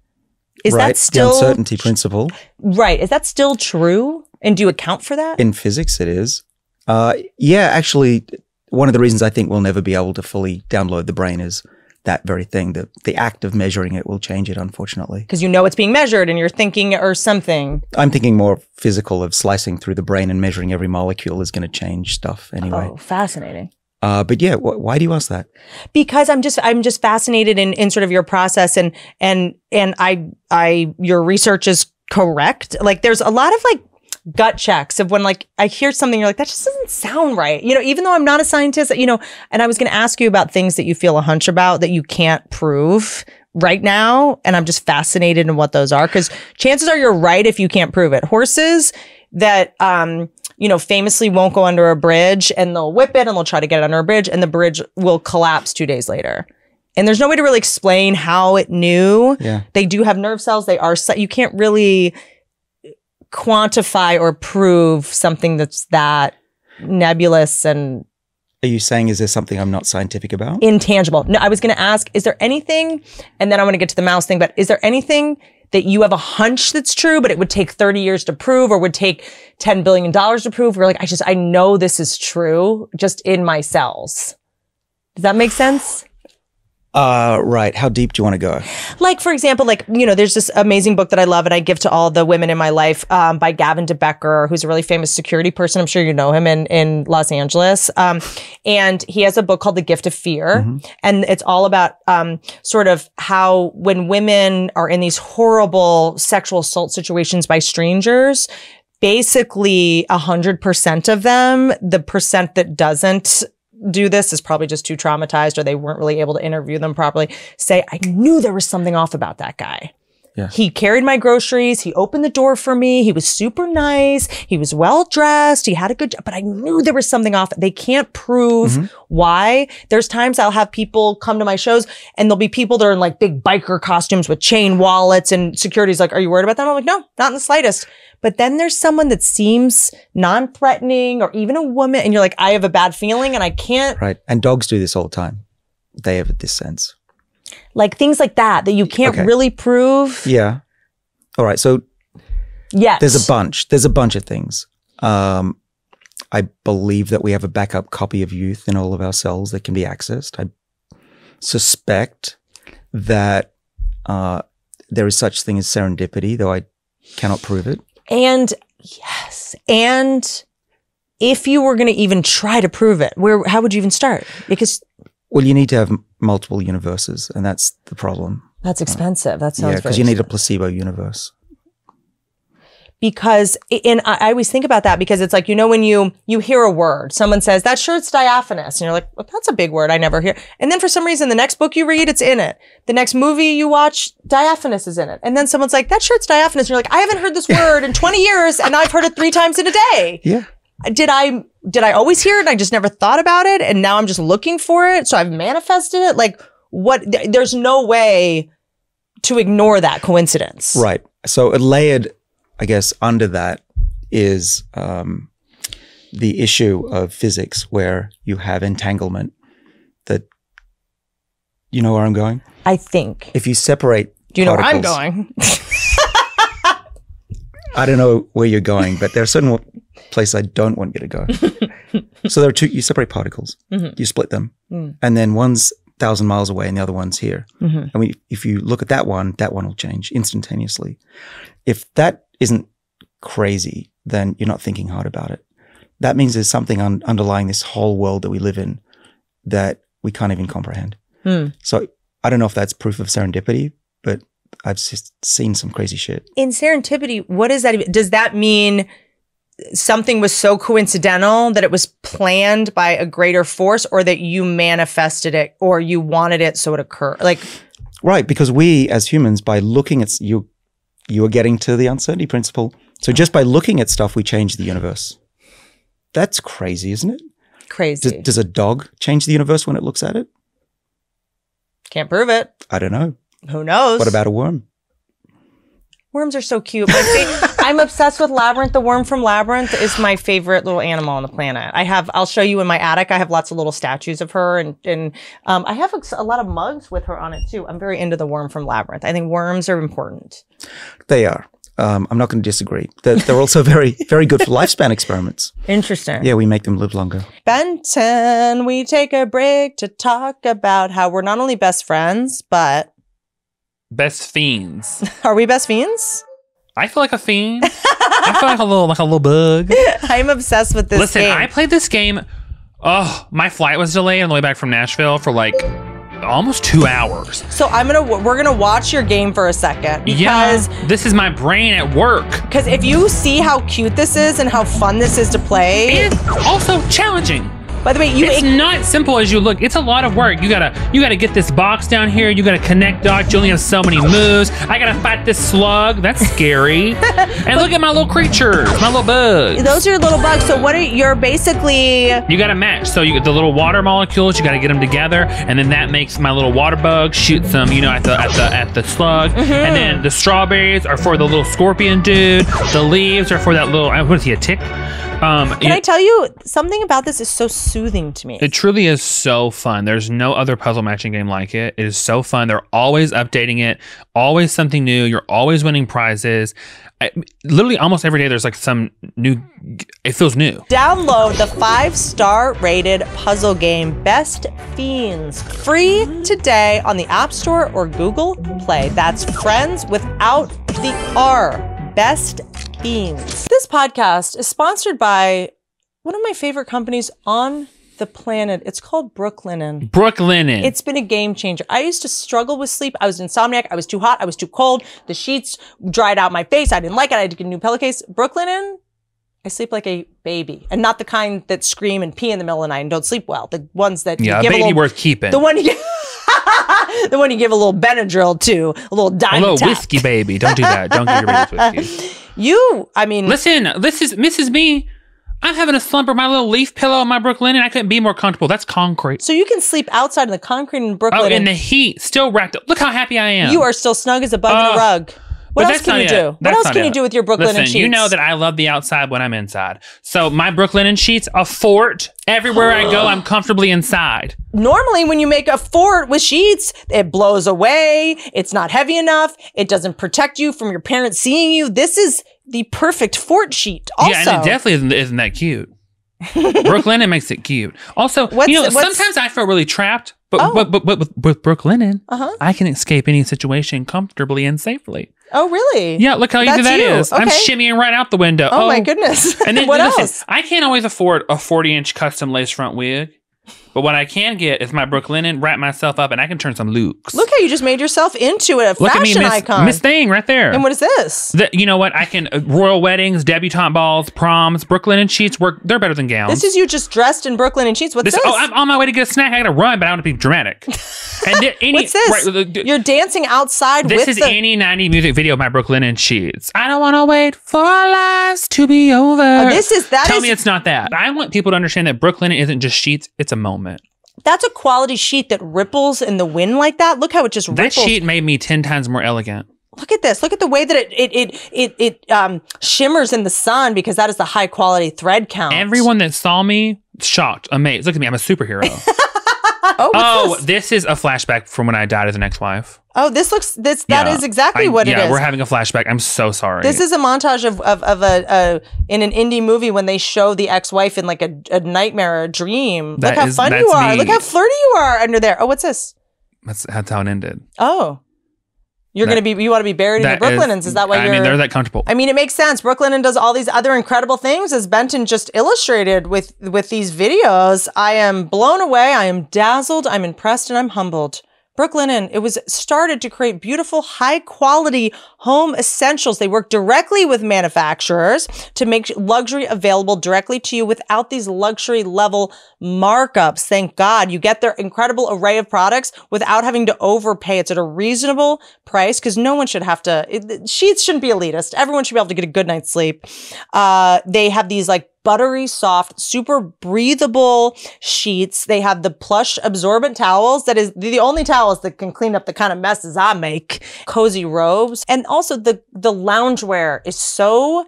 Is right, that still the uncertainty principle? Right. Is that still true? And do you account for that? In physics, it is. Uh, yeah, actually, one of the reasons I think we'll never be able to fully download the brain is that very thing. The, the act of measuring it will change it, unfortunately. Because you know it's being measured and you're thinking or something. I'm thinking more physical of slicing through the brain and measuring every molecule is going to change stuff anyway. Oh, fascinating. Uh, but yeah, wh why do you ask that? Because I'm just I'm just fascinated in, in sort of your process and and and I I your research is correct. Like there's a lot of like gut checks of when like I hear something you're like that just doesn't sound right. You know, even though I'm not a scientist, you know, and I was going to ask you about things that you feel a hunch about that you can't prove right now, and I'm just fascinated in what those are because chances are you're right if you can't prove it. Horses that um you know, famously won't go under a bridge and they'll whip it and they'll try to get it under a bridge and the bridge will collapse two days later. And there's no way to really explain how it knew. Yeah. They do have nerve cells. They are, you can't really quantify or prove something that's that nebulous and. Are you saying, is there something I'm not scientific about? Intangible. No, I was going to ask, is there anything, and then I want to get to the mouse thing, but is there anything that you have a hunch that's true, but it would take thirty years to prove or would take ten billion dollars to prove? We're like, I just, I know this is true just in my cells. Does that make sense? Uh, right. How deep do you want to go? Like, for example, like, you know, there's this amazing book that I love and I give to all the women in my life um, by Gavin DeBecker, who's a really famous security person. I'm sure you know him in, in Los Angeles. Um, and he has a book called The Gift of Fear. Mm-hmm. And it's all about um, sort of how when women are in these horrible sexual assault situations by strangers, basically one hundred percent of them, the percent that doesn't do this is probably just too traumatized or they weren't really able to interview them properly, say, I knew there was something off about that guy. Yeah. He carried my groceries. He opened the door for me. He was super nice. He was well dressed. He had a good job, but I knew there was something off. They can't prove mm-hmm. why. There's times I'll have people come to my shows and there'll be people that are in like big biker costumes with chain wallets, and security's like, are you worried about them? I'm like, no, not in the slightest. But then there's someone that seems non-threatening, or even a woman, and you're like, I have a bad feeling and I can't. Right. And dogs do this all the time. They have this sense. Like things like that, that you can't okay. really prove. Yeah. All right. So yes. there's a bunch. There's a bunch of things. Um, I believe that we have a backup copy of youth in all of our cells that can be accessed. I suspect that uh, there is such thing as serendipity, though I cannot prove it. And yes. And if you were going to even try to prove it, where, how would you even start? Because... Well, you need to have multiple universes, and that's the problem. That's expensive. That sounds yeah, because you need a placebo universe. Because, and I always think about that because it's like, you know, when you you hear a word, someone says, that shirt's diaphanous. And you're like, well, that's a big word I never hear. And then for some reason, the next book you read, it's in it. The next movie you watch, diaphanous is in it. And then someone's like, that shirt's diaphanous. And you're like, I haven't heard this word in twenty years, and I've heard it three times in a day. Yeah. Did I did I always hear it and I just never thought about it, and now I'm just looking for it, so I've manifested it? Like, what? Th there's no way to ignore that coincidence. Right. So layered, I guess, under that is um, the issue of physics, where you have entanglement. That, you know where I'm going? I think. If you separate Do you particles, know where I'm going? I don't know where you're going, but there are certain places I don't want you to go. So there are two, you separate particles, mm-hmm. you split them, mm. and then one's thousand miles away and the other one's here. Mm-hmm. And we, if you look at that one, that one will change instantaneously. If that isn't crazy, then you're not thinking hard about it. That means there's something un underlying this whole world that we live in that we can't even comprehend. Mm. So I don't know if that's proof of serendipity, but I've just seen some crazy shit. In serendipity, what does that even, does that mean something was so coincidental that it was planned by a greater force, or that you manifested it, or you wanted it so it occurred? Like, right, because we as humans, by looking at, you you are getting to the uncertainty principle. So just by looking at stuff, we change the universe. That's crazy, isn't it? Crazy. Does, does a dog change the universe when it looks at it? Can't prove it. I don't know. Who knows? What about a worm? Worms are so cute. My favorite, I'm obsessed with Labyrinth. The worm from Labyrinth is my favorite little animal on the planet. I have, I'll show you in my attic. I have lots of little statues of her, and, and um, I have a, a lot of mugs with her on it too. I'm very into the worm from Labyrinth. I think worms are important. They are. Um, I'm not going to disagree. They're, they're also very, very good for lifespan experiments. Interesting. Yeah, we make them live longer. Benton, we take a break to talk about how we're not only best friends, but... best fiends. Are we best fiends? I feel like a fiend. I feel like a little, like a little bug. I'm obsessed with this Listen, game. Listen, I played this game. Oh, my flight was delayed on the way back from Nashville for like almost two hours. So I'm gonna, we're gonna watch your game for a second, because yeah, this is my brain at work. Because if you see how cute this is and how fun this is to play, and also challenging. By the way, you it's not simple as you look. It's a lot of work. You gotta you gotta get this box down here. You gotta connect dots. You only have so many moves. I gotta fight this slug. That's scary. And look at my little creatures, my little bugs. Those are your little bugs. So what are you're basically? You gotta match. So you get the little water molecules. You gotta get them together, and then that makes my little water bug shoot some. You know, at the at the at the slug. Mm-hmm. And then the strawberries are for the little scorpion dude. The leaves are for that little. What is he? A tick? Um, Can you, I tell you something about this is so soothing to me. It truly is so fun. There's no other puzzle matching game like it. It is so fun. They're always updating it. Always something new. You're always winning prizes. I, literally almost every day there's like some new, it feels new. Download the five-star rated puzzle game Best Fiends free today on the App Store or Google Play. That's friends without the R. Best Fiends. This podcast is sponsored by one of my favorite companies on the planet. It's called BROOKLINEN. BROOKLINEN. It's been a game changer. I used to struggle with sleep. I was insomniac. I was too hot. I was too cold. The sheets dried out my face. I didn't like it. I had to get a new pillowcase. BROOKLINEN, I sleep like a baby, and not the kind that scream and pee in the middle of the night and don't sleep well. The ones that yeah, you give a baby a little, worth keeping. The one you the one you give a little Benadryl to, a little Dimetap. A little whiskey baby. Don't do that. Don't give your baby whiskey. You, I mean. Listen, this is Missus B. I'm having a slumber. My little leaf pillow and my BROOKLINEN. I couldn't be more comfortable. That's concrete. So you can sleep outside in the concrete in BROOKLINEN. Oh, in the heat. Still wrapped up. Look how happy I am. You are still snug as a bug uh, in a rug. What else can you do? What else can you do with your BROOKLINEN sheets? You know that I love the outside when I'm inside. So my BROOKLINEN sheets, a fort. Everywhere I go, I'm comfortably inside. Normally, when you make a fort with sheets, it blows away. It's not heavy enough. It doesn't protect you from your parents seeing you. This is the perfect fort sheet. Also, yeah, and it definitely isn't, isn't that cute. BROOKLINEN makes it cute. Also, what's, you know, sometimes I feel really trapped, but oh. but, but, but with, with BROOKLINEN, uh-huh. I can escape any situation comfortably and safely. Oh, really? Yeah, look how That's easy that you. is. Okay. I'm shimmying right out the window. Oh, oh. my goodness. And then, what listen, else? I can't always afford a forty inch custom lace front wig. But what I can get is my BROOKLINEN, wrap myself up, and I can turn some looks. Look how you just made yourself into a Look fashion at me, Miss, icon. Miss Thing right there. And what is this? The, you know what? I can, uh, royal weddings, debutante balls, proms, BROOKLINEN sheets, work. They're better than gowns. This is you just dressed in BROOKLINEN sheets. What's this? this? Oh, I'm on my way to get a snack. I gotta run, but I don't want to be dramatic. And th any, What's this? Right, th You're dancing outside this with This is the any nineties music video of my BROOKLINEN sheets. I don't want to wait for our lives to be over. Oh, this is, that Tell is me it's not that. I want people to understand that BROOKLINEN isn't just sheets. It's a moment. That's a quality sheet that ripples in the wind like that. Look how it just ripples. That sheet made me ten times more elegant. Look at this. Look at the way that it it it it, it um, shimmers in the sun, because that is the high quality thread count. Everyone that saw me, shocked, amazed. Look at me. I'm a superhero. oh, oh this? this is a flashback from when I died as an ex-wife. Oh, this looks, this, that yeah, is exactly I, what yeah, it is. Yeah, we're having a flashback. I'm so sorry. This is a montage of, of, of a, a, in an indie movie when they show the ex-wife in like a, a nightmare or a dream. That Look how is, fun you are. Me. Look how flirty you are under there. Oh, what's this? That's, that's how it ended. Oh. You're going to be, you want to be buried in the BROOKLINENs. Is, is that why I you're? I mean, they're that comfortable. I mean, it makes sense. BROOKLINEN does all these other incredible things, as Benton just illustrated with, with these videos. I am blown away. I am dazzled. I'm impressed, and I'm humbled. BROOKLINEN, it was started to create beautiful, high-quality home essentials. They work directly with manufacturers to make luxury available directly to you without these luxury-level markups. Thank God. You get their incredible array of products without having to overpay. It's at a reasonable price, because no one should have to... It, sheets shouldn't be elitist. Everyone should be able to get a good night's sleep. Uh, they have these, like, buttery soft, super breathable sheets. They have the plush absorbent towels. That is the only towels that can clean up the kind of messes I make. Cozy robes. And also the, the loungewear is so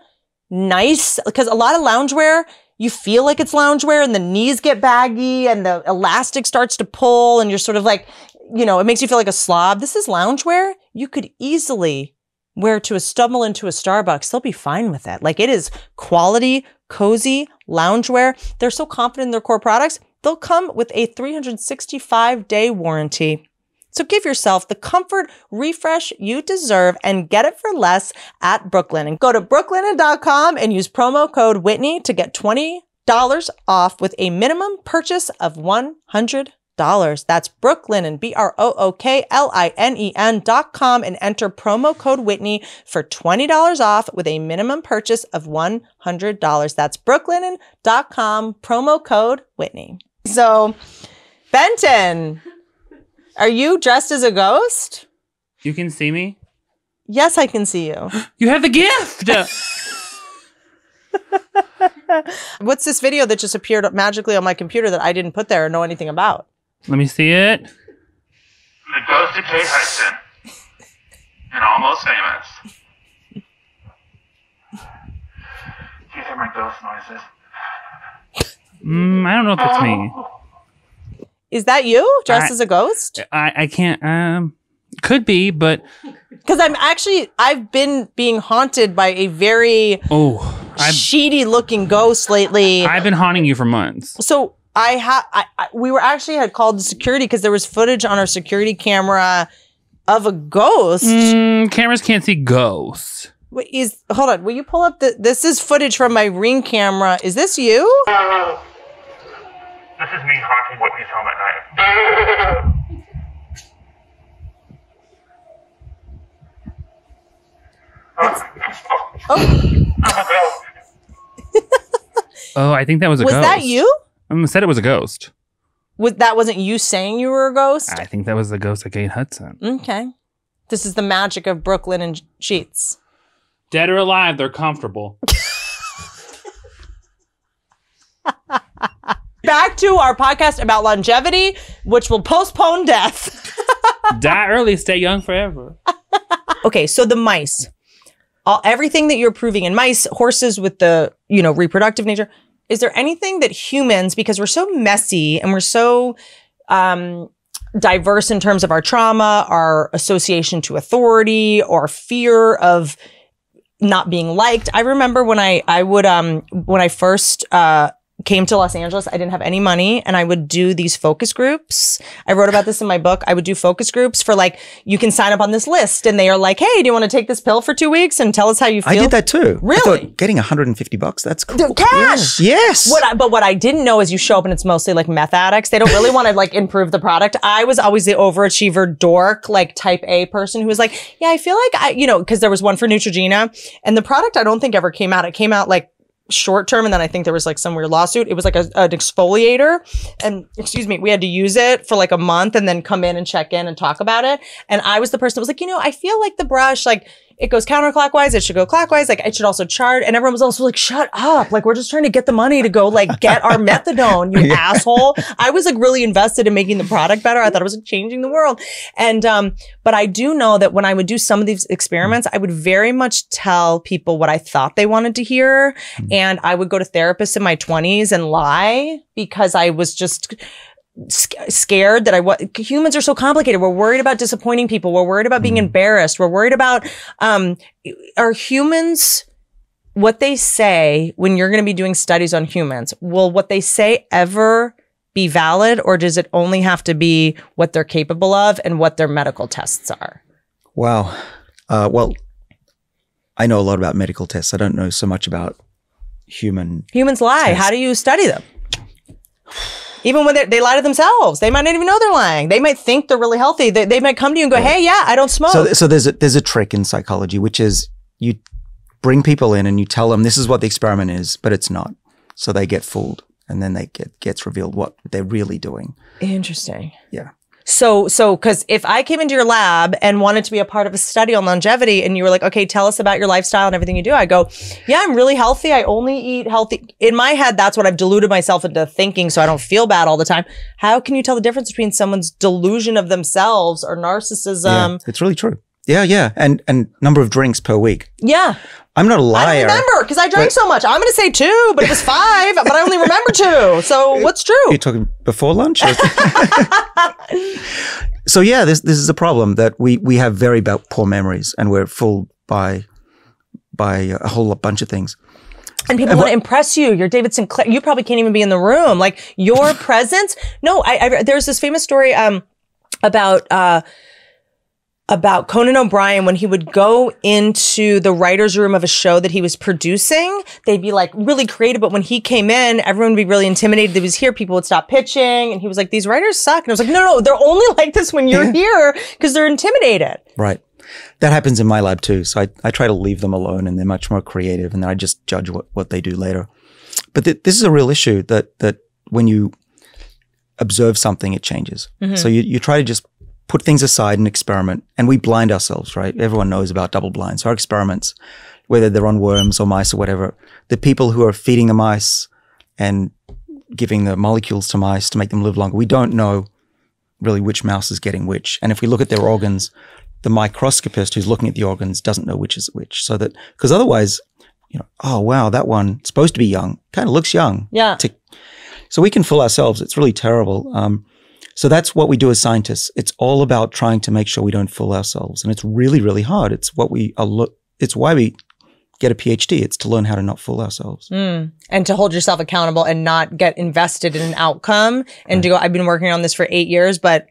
nice, because a lot of loungewear, you feel like it's loungewear and the knees get baggy and the elastic starts to pull and you're sort of like, you know, it makes you feel like a slob. This is loungewear. You could easily wear to a stumble into a Starbucks. They'll be fine with that. Like, it is quality, cozy loungewear. They're so confident in their core products, they'll come with a three hundred sixty-five day warranty. So give yourself the comfort refresh you deserve and get it for less at BROOKLINEN. Go to brooklinen dot com and use promo code Whitney to get twenty dollars off with a minimum purchase of one hundred dollars. That's BROOKLINEN, B R O O K L I N E N dot com, and enter promo code Whitney for twenty dollars off with a minimum purchase of one hundred dollars. That's brooklinen dot com, promo code Whitney. So, Benton, are you dressed as a ghost? You can see me? Yes, I can see you. You have the gift! What's this video that just appeared magically on my computer that I didn't put there or know anything about? Let me see it. The ghost of Kate Hudson, and Almost Famous. Do you hear my ghost noises? Mm, I don't know if it's me. Is that you dressed I, as a ghost? I, I can't. Um, could be, but because I'm actually I've been being haunted by a very oh sheety looking ghost lately. I've been haunting you for months. So. I ha I, I we were actually had called security because there was footage on our security camera of a ghost. Mm, cameras can't see ghosts. Wait, is hold on, will you pull up the this is footage from my Ring camera. Is this you? Uh, this is me haunting Whitney's home at night. oh. Oh. oh, I think that was a was ghost. Was that you? I said it was a ghost. Was that wasn't you saying you were a ghost? I think that was the ghost that Kate Hudson. Okay. This is the magic of Brooklinen sheets. Dead or alive, they're comfortable. Back to our podcast about longevity, which will postpone death. Die early, stay young forever. Okay, so the mice. All, everything that you're proving in mice, horses with the, you know, reproductive nature, is there anything that humans, because we're so messy and we're so um, diverse in terms of our trauma, our association to authority, or fear of not being liked. I remember when I, I would, um, when I first uh, came to Los Angeles, I didn't have any money and I would do these focus groups. I wrote about this in my book. I would do focus groups for like, you can sign up on this list and they are like, hey, do you want to take this pill for two weeks and tell us how you feel? I did that too. Really? I thought, getting a hundred fifty bucks, that's cool. Cash. Yeah. Yes. What I, but what I didn't know is you show up and it's mostly like meth addicts. They don't really want to like improve the product. I was always the overachiever dork, like type A person who was like, yeah, I feel like I, you know, cause there was one for Neutrogena and the product I don't think ever came out. It came out like short term, and then I think there was like some weird lawsuit. It was like a, an exfoliator, and excuse me, we had to use it for like a month and then come in and check in and talk about it. And I was the person that was like, you know, I feel like the brush, like it goes counterclockwise, it should go clockwise, like it should also chart. And everyone was also like, shut up, like we're just trying to get the money to go like get our methadone, you yeah. asshole. I was like really invested in making the product better. I thought it was like, changing the world. And um but I do know that when I would do some of these experiments, I would very much tell people what I thought they wanted to hear. And I would go to therapists in my twenties and lie because I was just sc scared that I was. Humans are so complicated. We're worried about disappointing people. We're worried about being embarrassed. We're worried about, um, are humans, what they say when you're going to be doing studies on humans, will what they say ever be valid, or does it only have to be what they're capable of and what their medical tests are? Wow. Uh, well, I know a lot about medical tests. I don't know so much about human humans lie tests. How do you study them? Even when they lie to themselves, they might not even know they're lying. They might think they're really healthy. They, they might come to you and go, yeah. hey, yeah, I don't smoke. So, so there's a, there's a trick in psychology, which is you bring people in and you tell them this is what the experiment is, but it's not. So they get fooled, and then they get gets revealed what they're really doing. Interesting. Yeah. So, so, cause if I came into your lab and wanted to be a part of a study on longevity and you were like, okay, tell us about your lifestyle and everything you do. I go, yeah, I'm really healthy. I only eat healthy. In my head, that's what I've deluded myself into thinking, so I don't feel bad all the time. How can you tell the difference between someone's delusion of themselves or narcissism? Yeah, it's really true. Yeah. Yeah. And, and number of drinks per week. Yeah. I'm not a liar. I don't remember because I drank so much. I'm going to say two, but it was five, but I only remember two. So what's true? You're talking before lunch? So yeah, this, this is a problem that we, we have very poor memories, and we're fooled by, by a whole bunch of things. And people and want to impress you. You're David Sinclair. You probably can't even be in the room. Like your presence. No, I, I, there's this famous story, um, about, uh, about Conan O'Brien, when he would go into the writer's room of a show that he was producing, they'd be like really creative. But when he came in, everyone would be really intimidated. He was here, people would stop pitching. And he was like, these writers suck. And I was like, no, no, they're only like this when you're yeah. here because they're intimidated. Right. That happens in my lab too. So I, I try to leave them alone, and they're much more creative. And then I just judge what, what they do later. But th this is a real issue that, that when you observe something, it changes. Mm-hmm. So you, you try to just put things aside and experiment, and we blind ourselves, right? Everyone knows about double blinds. So our experiments, whether they're on worms or mice or whatever, the people who are feeding the mice and giving the molecules to mice to make them live longer, we don't know really which mouse is getting which. And if we look at their organs, the microscopist who's looking at the organs doesn't know which is which. So that, because otherwise, you know, oh, wow, that one's supposed to be young, kind of looks young. Yeah. To, so we can fool ourselves. It's really terrible. Um, So that's what we do as scientists. It's all about trying to make sure we don't fool ourselves. And it's really, really hard. It's what we are lo- it's why we get a PhD. It's to learn how to not fool ourselves. Mm. And to hold yourself accountable and not get invested in an outcome, and right. to go, I've been working on this for eight years, but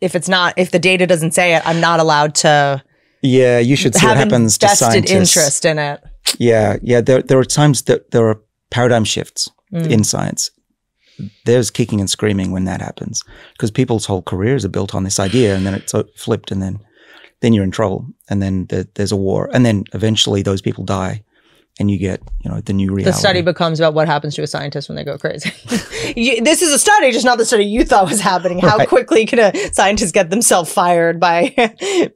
if it's not, if the data doesn't say it, I'm not allowed to. Yeah, you should see what happens to scientists. Have invested interest in it. Yeah, yeah. There, there are times that there are paradigm shifts mm. in science. There's kicking and screaming when that happens, because people's whole careers are built on this idea, and then it's flipped, and then then you're in trouble, and then the, there's a war, and then eventually those people die and you get, you know, the new reality. The study becomes about what happens to a scientist when they go crazy. you, this is a study, just not the study you thought was happening. How right. quickly can a scientist get themselves fired by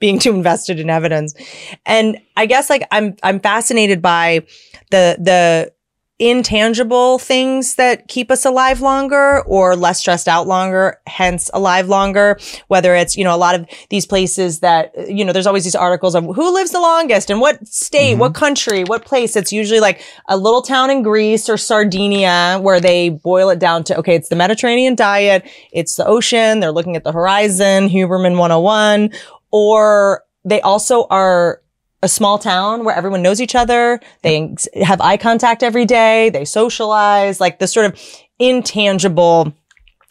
being too invested in evidence? And I guess like I'm I'm fascinated by the the intangible things that keep us alive longer or less stressed out longer, hence alive longer, whether it's, you know, a lot of these places that, you know, there's always these articles of who lives the longest and what state, mm-hmm. what country, what place. It's usually like a little town in Greece or Sardinia where they boil it down to, okay, it's the Mediterranean diet, it's the ocean, they're looking at the horizon, Huberman one oh one, or they also are a small town where everyone knows each other, they have eye contact every day, they socialize, like the sort of intangible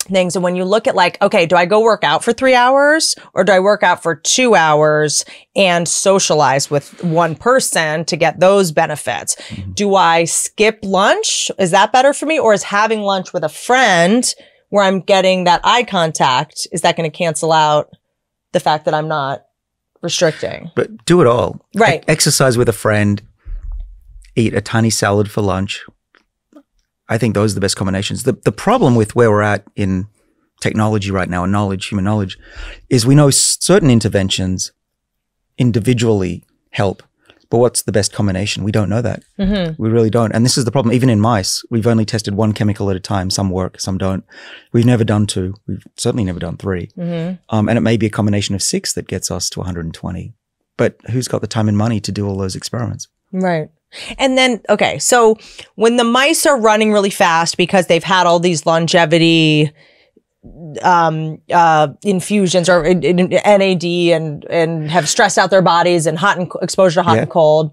things. And when you look at like, okay, do I go work out for three hours or do I work out for two hours and socialize with one person to get those benefits? Mm-hmm. Do I skip lunch? Is that better for me? Or is having lunch with a friend where I'm getting that eye contact, is that going to cancel out the fact that I'm not restricting? But do it all. Right. E exercise with a friend, eat a tiny salad for lunch. I think those are the best combinations. The, the problem with where we're at in technology right now and knowledge, human knowledge, is we know certain interventions individually help, but what's the best combination? We don't know that. Mm-hmm. We really don't. And this is the problem. Even in mice, we've only tested one chemical at a time. Some work, some don't. We've never done two. We've certainly never done three. Mm-hmm. Um, and it may be a combination of six that gets us to one hundred twenty. But who's got the time and money to do all those experiments? Right. And then, okay, so when the mice are running really fast because they've had all these longevity um uh infusions or in, in N A D and and have stressed out their bodies and hot and exposure to hot yeah. and cold,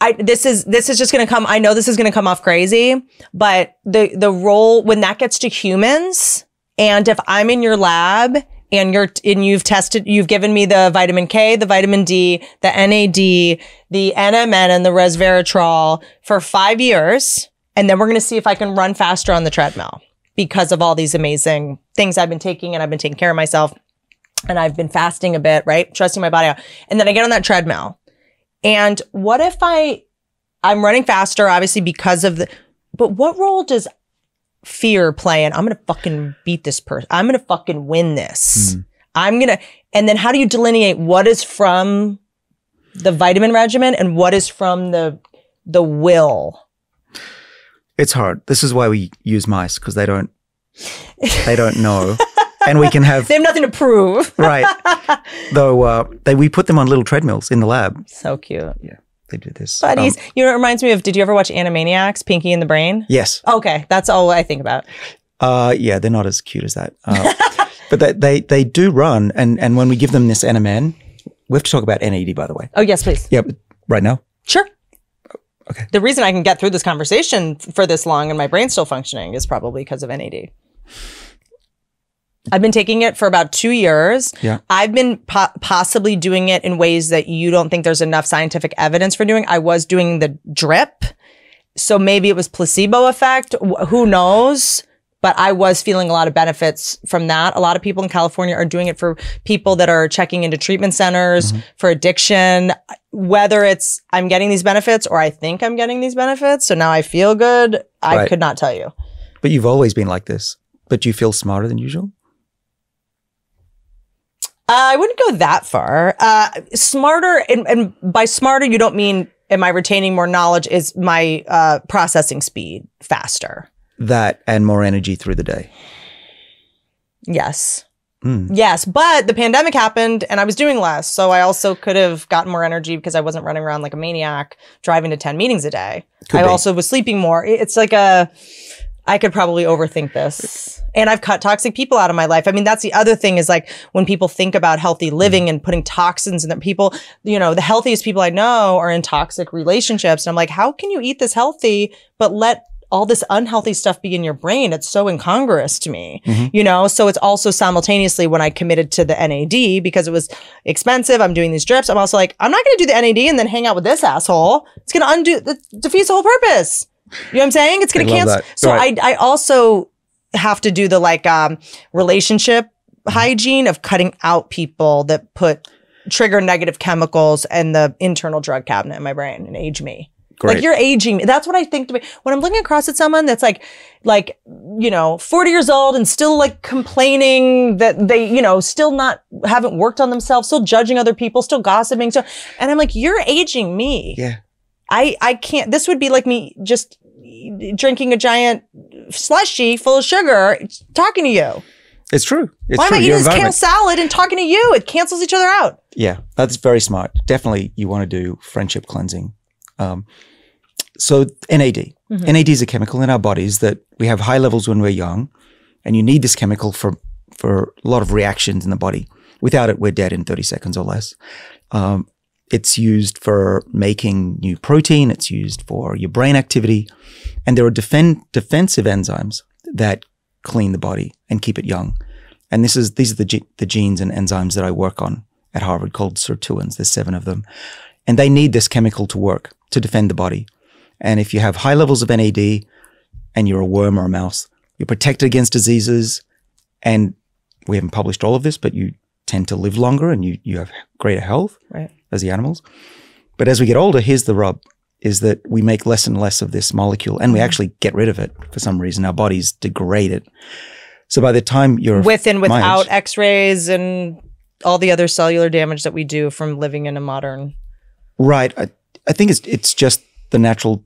I this is this is just going to come I know this is going to come off crazy, but the the role when that gets to humans, and if I'm in your lab and you're and you've tested you've given me the vitamin K, the vitamin D, the N A D, the N M N and the resveratrol for five years, and then we're going to see if I can run faster on the treadmill because of all these amazing things I've been taking, and I've been taking care of myself, and I've been fasting a bit, right? Trusting my body out. And then I get on that treadmill. And what if I, I'm running faster, obviously because of the, but what role does fear play in? I'm going to fucking beat this person. I'm going to fucking win this. Mm. I'm going to, and then how do you delineate what is from the vitamin regimen and what is from the, the will? It's hard. This is why we use mice, because they don't, they don't know, and we can have. They have nothing to prove, right? Though uh, they, we put them on little treadmills in the lab. So cute. Yeah, they do this. Buddies, um, you know, it reminds me of. Did you ever watch Animaniacs? Pinky and the Brain. Yes. Okay, that's all I think about. Uh, yeah, they're not as cute as that, uh, but they, they they do run, and and when we give them this N M N, we have to talk about N A D, by the way. Oh yes, please. Yeah, right now. Sure. Okay. The reason I can get through this conversation for this long and my brain's still functioning is probably because of N A D. I've been taking it for about two years. Yeah. I've been po possibly doing it in ways that you don't think there's enough scientific evidence for doing. I was doing the drip, so maybe it was placebo effect. Wh who knows? But I was feeling a lot of benefits from that. A lot of people in California are doing it for people that are checking into treatment centers mm-hmm. for addiction. Whether it's I'm getting these benefits or I think I'm getting these benefits, so now I feel good, I right. could not tell you. But you've always been like this. But do you feel smarter than usual? Uh, I wouldn't go that far. Uh, smarter, and, and by smarter you don't mean am I retaining more knowledge, is my uh, processing speed faster? That and more energy through the day. Yes. Mm. Yes. But the pandemic happened and I was doing less. So I also could have gotten more energy because I wasn't running around like a maniac driving to ten meetings a day. Could I be. Also was sleeping more. It's like a, I could probably overthink this. And I've cut toxic people out of my life. I mean, that's the other thing is like when people think about healthy living mm. and putting toxins in the people, you know, the healthiest people I know are in toxic relationships. And I'm like, how can you eat this healthy, but let all this unhealthy stuff be in your brain? It's so incongruous to me, mm-hmm. you know? So it's also simultaneously when I committed to the N A D because it was expensive, I'm doing these drips, I'm also like, I'm not going to do the N A D and then hang out with this asshole. It's going to undo, the, defeats the whole purpose. You know what I'm saying? It's going to cancel. So right. I, I also have to do the like um, relationship hygiene of cutting out people that put trigger negative chemicals and the internal drug cabinet in my brain and age me. Great. Like, you're aging me. That's what I think to me. When I'm looking across at someone that's like, like, you know, forty years old and still like complaining that they, you know, still not, haven't worked on themselves, still judging other people, still gossiping. So, and I'm like, you're aging me. Yeah. I, I can't, this would be like me just drinking a giant slushie full of sugar, talking to you. It's true. It's Why true. am I eating this kale salad and talking to you? It cancels each other out. Yeah, that's very smart. Definitely you want to do friendship cleansing. Um, so N A D. Mm-hmm. N A D is a chemical in our bodies that we have high levels when we're young, and you need this chemical for, for a lot of reactions in the body. Without it, we're dead in thirty seconds or less. Um, it's used for making new protein. It's used for your brain activity. And there are defen- defensive enzymes that clean the body and keep it young. And this is these are the, ge the genes and enzymes that I work on at Harvard called sirtuins. There's seven of them. And they need this chemical to work, to defend the body. And if you have high levels of N A D and you're a worm or a mouse, you're protected against diseases. And we haven't published all of this, but you tend to live longer and you, you have greater health right. as the animals. But as we get older, here's the rub, is that we make less and less of this molecule and we actually get rid of it for some reason. Our bodies degrade it. So by the time you're- With and without x-rays and all the other cellular damage that we do from living in a modern- Right. I, I think it's it's just the natural,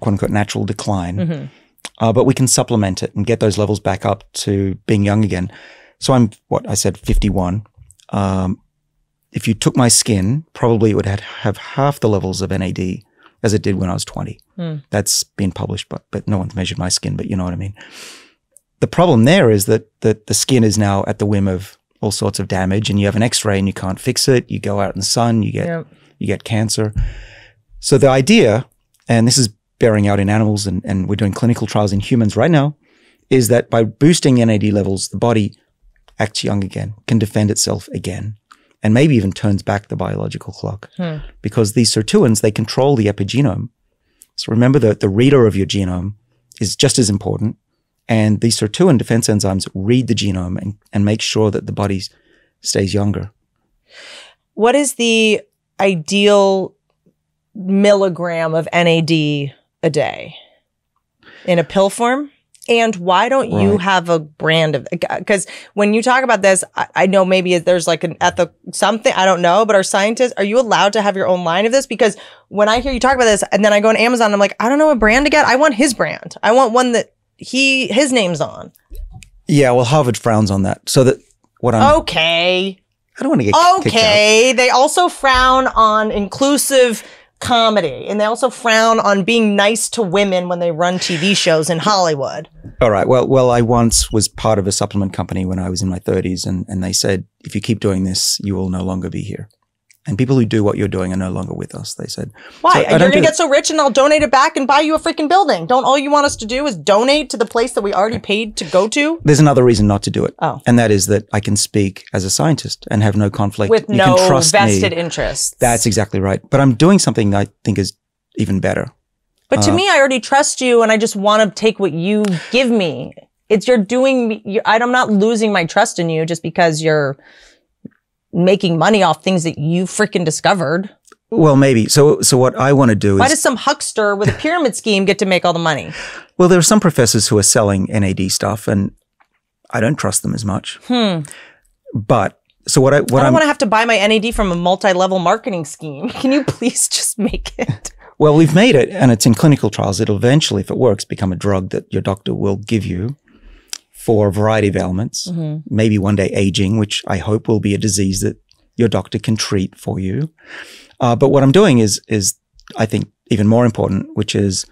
quote unquote, natural decline. Mm-hmm. uh, but we can supplement it and get those levels back up to being young again. So I'm, what I said, fifty-one. Um, if you took my skin, probably it would have, have half the levels of N A D as it did when I was twenty. Mm. That's been published, but but no one's measured my skin, but you know what I mean. The problem there is that, that the skin is now at the whim of all sorts of damage, and you have an x-ray and you can't fix it. You go out in the sun, you get, yep. you get cancer. So the idea, and this is bearing out in animals, and, and we're doing clinical trials in humans right now, is that by boosting N A D levels, the body acts young again, can defend itself again, and maybe even turns back the biological clock. Hmm. Because these sirtuins, they control the epigenome. So remember that the reader of your genome is just as important. And these sirtuin defense enzymes read the genome and, and make sure that the body stays younger. What is the ideal milligram of N A D a day? In a pill form? And why don't right. you have a brand of, because when you talk about this, I, I know maybe there's like an ethical something, I don't know, but are scientists, are you allowed to have your own line of this? Because when I hear you talk about this and then I go on Amazon, I'm like, I don't know what brand to get. I want his brand. I want one that he, his name's on. Yeah. Well, Harvard frowns on that. So that what I'm. Okay. I don't want to get kicked out. Okay. They also frown on inclusive comedy, and they also frown on being nice to women when they run T V shows in Hollywood. All right. Well, well, I once was part of a supplement company when I was in my thirties, and, and they said, if you keep doing this, you will no longer be here. And people who do what you're doing are no longer with us, they said. Why? So you're going to get so rich and I'll donate it back and buy you a freaking building. Don't all you want us to do is donate to the place that we already paid to go to? There's another reason not to do it. Oh. And that is that I can speak as a scientist and have no conflict. With you no can trust vested me. Interests. That's exactly right. But I'm doing something that I think is even better. But uh, to me, I already trust you and I just want to take what you give me. It's you're doing, you're, I'm not losing my trust in you just because you're making money off things that you freaking discovered. Well, maybe. So so what I want to do is- Why does some huckster with a pyramid scheme get to make all the money? Well, there are some professors who are selling N A D stuff and I don't trust them as much. Hmm. But so what I- what I don't I'm, want to have to buy my N A D from a multi-level marketing scheme. Can you please just make it? Well, we've made it and it's in clinical trials. It'll eventually, if it works, become a drug that your doctor will give you for a variety of ailments, mm-hmm. maybe one day aging, which I hope will be a disease that your doctor can treat for you. Uh, but what I'm doing is, is I think even more important, which is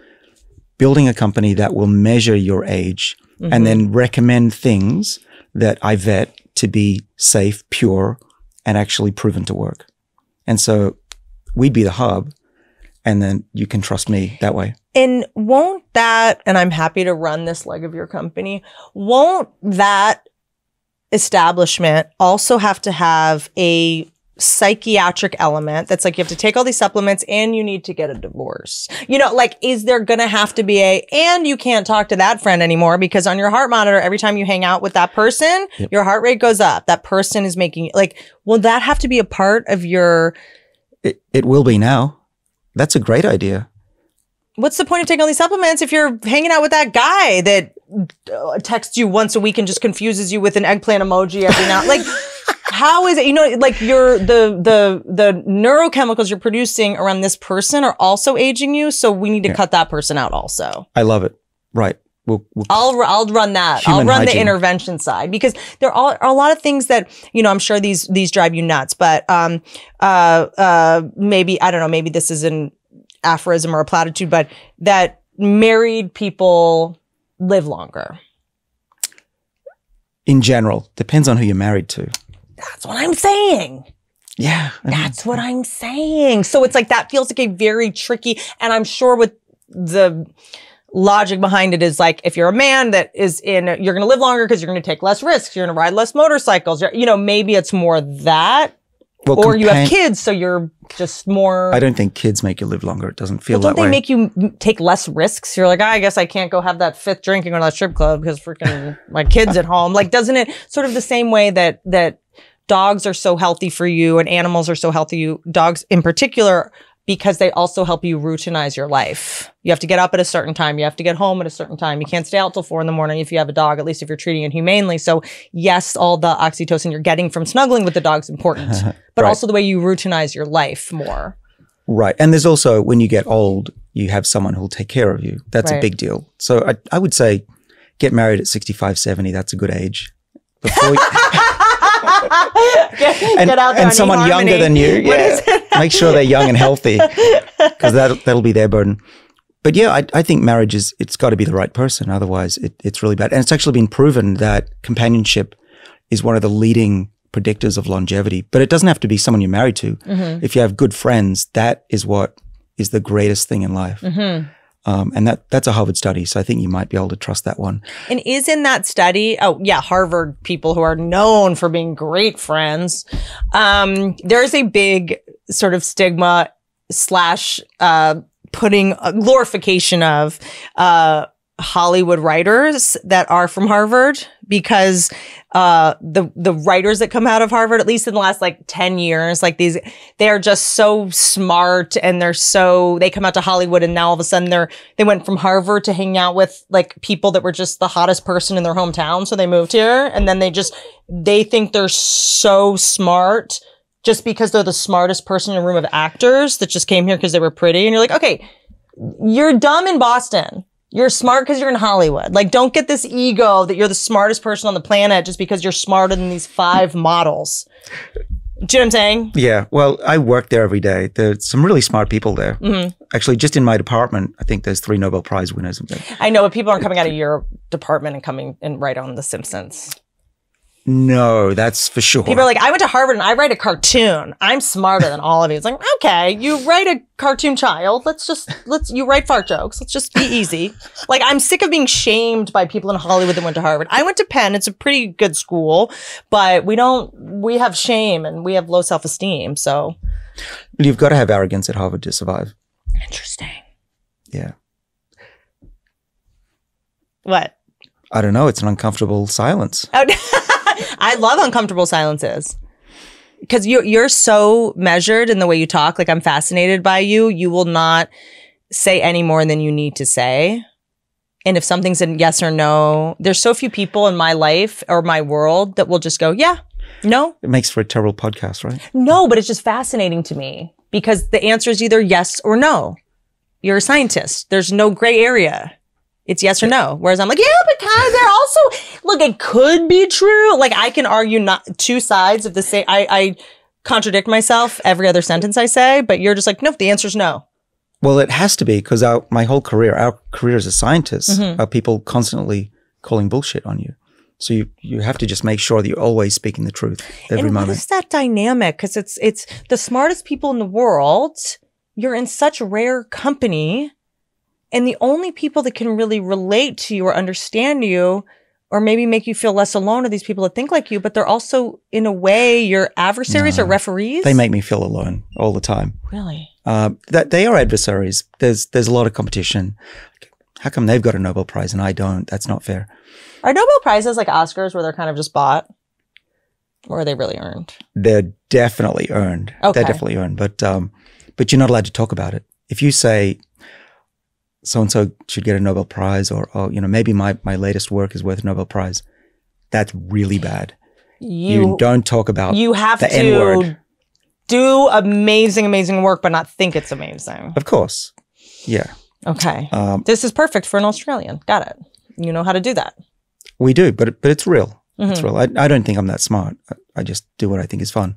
building a company that will measure your age mm-hmm. and then recommend things that I vet to be safe, pure, and actually proven to work. And so we'd be the hub, and then you can trust me that way. And won't that, and I'm happy to run this leg of your company, won't that establishment also have to have a psychiatric element that's like, you have to take all these supplements and you need to get a divorce. You know, like, is there gonna have to be a, and you can't talk to that friend anymore because on your heart monitor, every time you hang out with that person, yep. your heart rate goes up. That person is making, like, will that have to be a part of your... It, it will be now. That's a great idea. What's the point of taking all these supplements if you're hanging out with that guy that texts you once a week and just confuses you with an eggplant emoji every now? Like, how is it, you know, like your the the the neurochemicals you're producing around this person are also aging you, so we need to yeah. cut that person out also. I love it. Right. We'll, we'll I'll I'll run that. I'll run hygiene. The intervention side, because there are, are a lot of things that, you know, I'm sure these these drive you nuts, but um uh uh maybe, I don't know, maybe this is an aphorism or a platitude, but that married people live longer. In general, depends on who you're married to. That's what I'm saying. Yeah. I mean, that's what I'm saying. So it's like, that feels like a very tricky, and I'm sure with the logic behind it is like, if you're a man that is in, you're going to live longer because you're going to take less risks. You're going to ride less motorcycles. You're, you know, maybe it's more that, well, or you have kids. So you're just more. I don't think kids make you live longer. It doesn't feel well, that way. Don't they make you take less risks? You're like, oh, I guess I can't go have that fifth drink and go to that strip club because freaking my kid's at home. Like, doesn't it sort of the same way that, that dogs are so healthy for you and animals are so healthy you, dogs in particular, because they also help you routinize your life. You have to get up at a certain time. You have to get home at a certain time. You can't stay out till four in the morning if you have a dog, at least if you're treating it humanely. So yes, all the oxytocin you're getting from snuggling with the dog is important, but right. also the way you routinize your life more. Right. And there's also, when you get old, you have someone who'll take care of you. That's right. A big deal. So I, I would say get married at sixty-five, seventy. That's a good age. Before you get, and, get out there and, and someone younger than you, yeah. Make sure they're young and healthy, because that'll, that'll be their burden. But yeah, I, I think marriage is, it's got to be the right person. Otherwise, it, it's really bad. And it's actually been proven that companionship is one of the leading predictors of longevity. But it doesn't have to be someone you're married to. Mm-hmm. If you have good friends, that is what is the greatest thing in life. Mm-hmm. Um, and that that's a Harvard study, so I think you might be able to trust that one. And is in that study, oh yeah, Harvard people who are known for being great friends, um, there is a big sort of stigma slash uh, putting a glorification of uh, Hollywood writers that are from Harvard, because uh, the the writers that come out of Harvard, at least in the last like ten years, like these, they are just so smart, and they're so, they come out to Hollywood, and now all of a sudden they're, they went from Harvard to hang out with like people that were just the hottest person in their hometown. So they moved here, and then they just, they think they're so smart just because they're the smartest person in a room of actors that just came here because they were pretty. And you're like, okay, you're dumb in Boston. You're smart because you're in Hollywood. Like, don't get this ego that you're the smartest person on the planet just because you're smarter than these five models. Do you know what I'm saying? Yeah. Well, I work there every day. There's some really smart people there. Mm-hmm. Actually, just in my department, I think there's three Nobel Prize winners. I know, but people aren't coming out of your department and coming and write on The Simpsons. No, that's for sure. People are like, I went to Harvard and I write a cartoon. I'm smarter than all of you. It's like, okay, you write a cartoon, child. Let's just, let's, you write fart jokes. Let's just be easy. Like, I'm sick of being shamed by people in Hollywood that went to Harvard. I went to Penn. It's a pretty good school, but we don't, we have shame and we have low self-esteem. So you've got to have arrogance at Harvard to survive. Interesting. Yeah. What? I don't know. It's an uncomfortable silence. Oh, I love uncomfortable silences, because you're, you're so measured in the way you talk. Like, I'm fascinated by you. You will not say any more than you need to say. And if something's in yes or no, there's so few people in my life or my world that will just go, yeah, no. It makes for a terrible podcast, right? No, but it's just fascinating to me, because the answer is either yes or no. You're a scientist. There's no gray area. It's yes or no. Whereas I'm like, yeah, because they're also, look, it could be true. Like, I can argue not two sides of the same. I, I contradict myself every other sentence I say, but you're just like, nope, the answer's no. Well, it has to be, because my whole career, our career as a scientist, mm-hmm. are people constantly calling bullshit on you. So you, you have to just make sure that you're always speaking the truth every and moment. What is that dynamic? Because it's, it's the smartest people in the world. You're in such rare company. And the only people that can really relate to you or understand you or maybe make you feel less alone, are these people that think like you, but they're also in a way your adversaries no, or referees? They make me feel alone all the time. Really? Uh, that they are adversaries. There's there's a lot of competition. How come they've got a Nobel Prize and I don't? That's not fair. Are Nobel Prizes like Oscars where they're kind of just bought? Or are they really earned? They're definitely earned. Okay. They're definitely earned. But um, but you're not allowed to talk about it. If you say so-and-so should get a Nobel Prize, or, or you know, maybe my, my latest work is worth a Nobel Prize, that's really bad. You, you don't talk about you have the to N-word. Do amazing, amazing work, but not think it's amazing. Of course. Yeah. Okay. Um, this is perfect for an Australian. Got it. You know how to do that. We do, but but it's real. Mm-hmm. It's real. I, I don't think I'm that smart. I, I just do what I think is fun.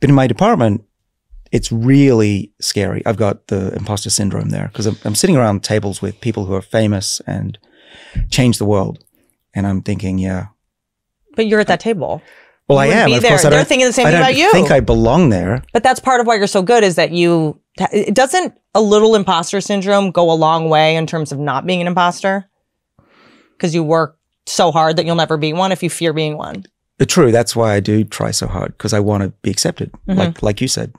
But in my department, it's really scary. I've got the imposter syndrome there because I'm, I'm sitting around tables with people who are famous and change the world. And I'm thinking, yeah. But you're at that I, table. Well, you I am. Of there. course, I They're don't, thinking the same I thing about you. I think I belong there. But that's part of why you're so good is that you, it doesn't a little imposter syndrome go a long way in terms of not being an imposter? Because you work so hard that you'll never be one if you fear being one. True. That's why I do try so hard, because I want to be accepted, mm-hmm. like like you said.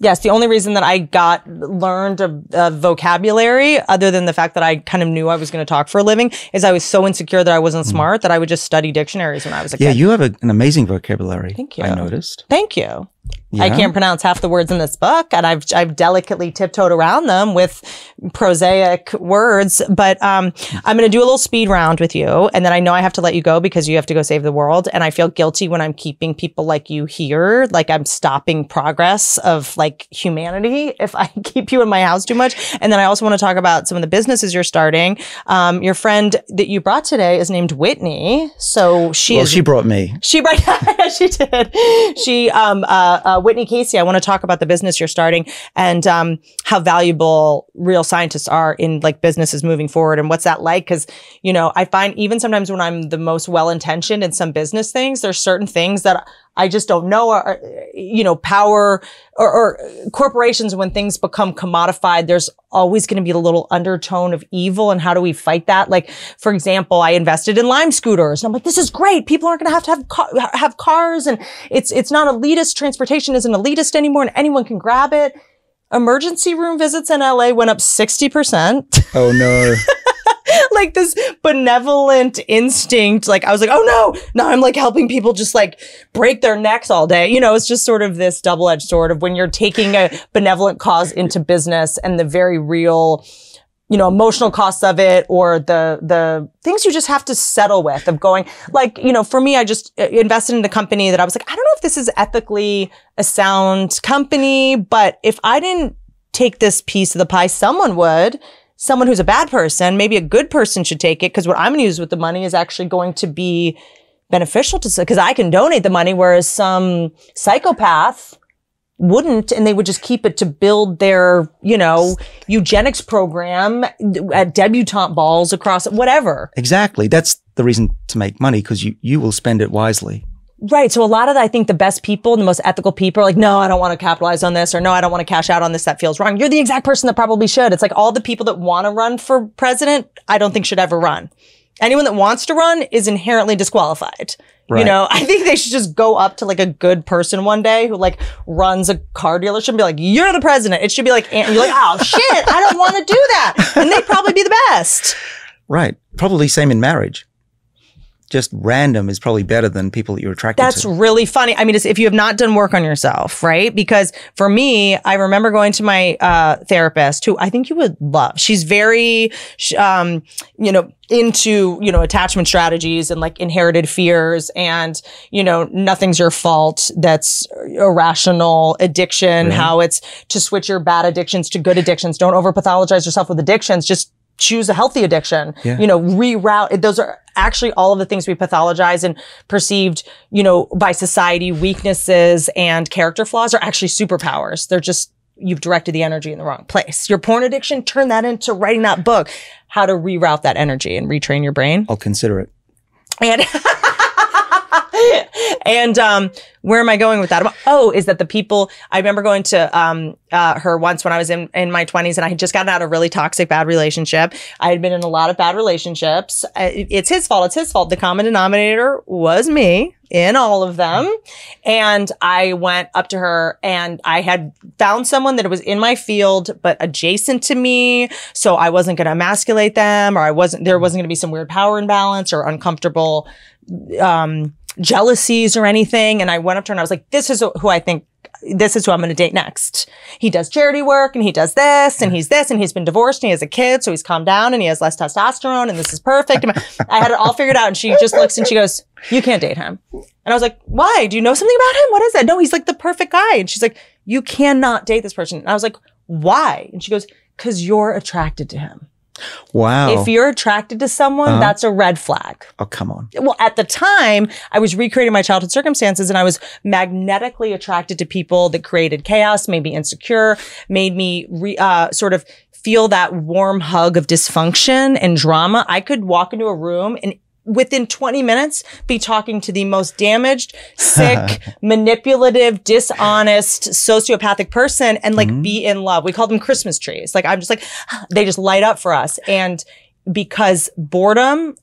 Yes. The only reason that I got learned a, a vocabulary, other than the fact that I kind of knew I was going to talk for a living, is I was so insecure that I wasn't smart that I would just study dictionaries when I was a yeah, kid. Yeah, you have a, an amazing vocabulary. Thank you. I noticed. Thank you. Yeah. I can't pronounce half the words in this book, and I've I've delicately tiptoed around them with prosaic words. But um, I'm going to do a little speed round with you, and then I know I have to let you go because you have to go save the world. And I feel guilty when I'm keeping people like you here, like I'm stopping progress of like humanity if I keep you in my house too much. And then I also want to talk about some of the businesses you're starting. Um, your friend that you brought today is named Whitney, so she well, is, she brought me. She brought she did. She um uh. uh Whitney Casey, I want to talk about the business you're starting and um, how valuable real scientists are in like businesses moving forward and what's that like? Because, you know, I find even sometimes when I'm the most well-intentioned in some business things, there's certain things that I just don't know, or, you know, power or, or corporations, when things become commodified, there's always going to be a little undertone of evil. And how do we fight that? Like, for example, I invested in Lime scooters. And I'm like, this is great. People aren't going to have to have, ca have cars. And it's, it's not elitist. Transportation isn't elitist anymore. And anyone can grab it. Emergency room visits in L A went up sixty percent. Oh, no. Like this benevolent instinct. Like I was like, oh no, now I'm like helping people just like break their necks all day. You know, it's just sort of this double-edged sword of when you're taking a benevolent cause into business and the very real, you know, emotional costs of it, or the, the things you just have to settle with of going like, you know, for me, I just invested in a company that I was like, I don't know if this is ethically a sound company, but if I didn't take this piece of the pie, someone would. Someone who's a bad person, maybe a good person should take it, because what I'm going to use with the money is actually going to be beneficial to, because I can donate the money, whereas some psychopath wouldn't, and they would just keep it to build their, you know, eugenics program at debutante balls across whatever. Exactly. That's the reason to make money, because you, you will spend it wisely. Right. So a lot of, the, I think, the best people and the most ethical people are like, no, I don't want to capitalize on this, or no, I don't want to cash out on this. That feels wrong. You're the exact person that probably should. It's like all the people that want to run for president, I don't think should ever run. Anyone that wants to run is inherently disqualified. Right. You know, I think they should just go up to like a good person one day who like runs a car dealership and be like, you're the president. It should be like, and you're like, oh shit, I don't want to do that. And they'd probably be the best. Right. Probably same in marriage. Just random is probably better than people that you're attracted to. That's really funny. I mean, it's, if you have not done work on yourself, right? Because for me, I remember going to my uh, therapist, who I think you would love. She's very, um, you know, into, you know, attachment strategies and like inherited fears and, you know, nothing's your fault. That's irrational addiction, really? How it's to switch your bad addictions to good addictions. Don't over pathologize yourself with addictions. Just choose a healthy addiction, yeah. You know, reroute. Those are actually all of the things we pathologize and perceived, you know, by society, weaknesses and character flaws are actually superpowers. They're just, you've directed the energy in the wrong place. Your porn addiction, turn that into writing that book, how to reroute that energy and retrain your brain. I'll consider it. And And um, where am I going with that? Oh, is that the people, I remember going to um, uh, her once when I was in, in my twenties, and I had just gotten out of a really toxic, bad relationship. I had been in a lot of bad relationships. I, it's his fault. It's his fault. The common denominator was me in all of them. And I went up to her, and I had found someone that was in my field, but adjacent to me. So I wasn't going to emasculate them, or I wasn't, there wasn't going to be some weird power imbalance or uncomfortable, um, jealousies or anything. And I went up to her and I was like, this is who I think, this is who I'm going to date next. He does charity work, and he does this, and he's this, and he's been divorced, and he has a kid. So he's calmed down, and he has less testosterone, and this is perfect. I had it all figured out. And she just looks and she goes, you can't date him. And I was like, why? Do you know something about him? What is that? No, he's like the perfect guy. And she's like, you cannot date this person. And I was like, why? And she goes, because you're attracted to him. Wow. If you're attracted to someone, uh-huh. that's a red flag. Oh, come on. Well, at the time, I was recreating my childhood circumstances, and I was magnetically attracted to people that created chaos, made me insecure, made me re uh, sort of feel that warm hug of dysfunction and drama. I could walk into a room and within twenty minutes be talking to the most damaged, sick, manipulative, dishonest, sociopathic person, and like mm-hmm. be in love. We call them Christmas trees. Like I'm just like, they just light up for us. And because boredom,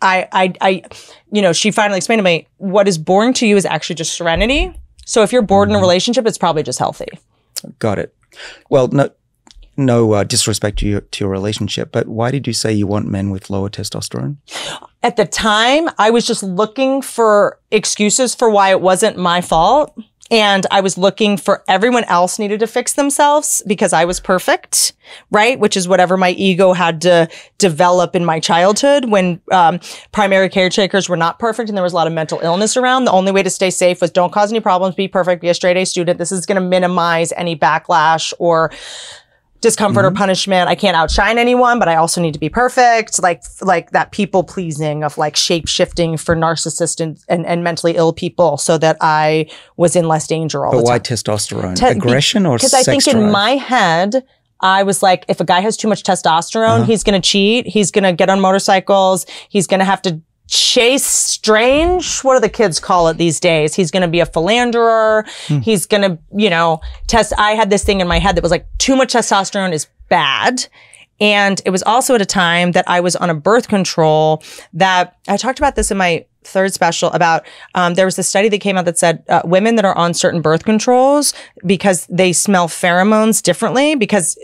I, I, I, you know, she finally explained to me, what is boring to you is actually just serenity. So if you're bored mm-hmm. in a relationship, it's probably just healthy. Got it. Well, no, no uh, disrespect to your, to your relationship, but why did you say you want men with lower testosterone? At the time, I was just looking for excuses for why it wasn't my fault. And I was looking for everyone else needed to fix themselves because I was perfect, right? Which is whatever my ego had to develop in my childhood when um, primary caretakers were not perfect and there was a lot of mental illness around. The only way to stay safe was don't cause any problems, be perfect, be a straight A student. This is going to minimize any backlash or discomfort mm-hmm. or punishment. I can't outshine anyone, but I also need to be perfect. Like, like that people pleasing of like shape shifting for narcissists and, and, and mentally ill people so that I was in less danger all but the time. But why testosterone? Te Aggression or sex? Because I think drive? in my head, I was like, if a guy has too much testosterone, uh-huh. he's going to cheat. He's going to get on motorcycles. He's going to have to chase strange, what do the kids call it these days? He's going to be a philanderer. Hmm. He's going to, you know, test. I had this thing in my head that was like, too much testosterone is bad. And it was also at a time that I was on a birth control that I talked about this in my third special about, um, there was a study that came out that said uh, women that are on certain birth controls because they smell pheromones differently because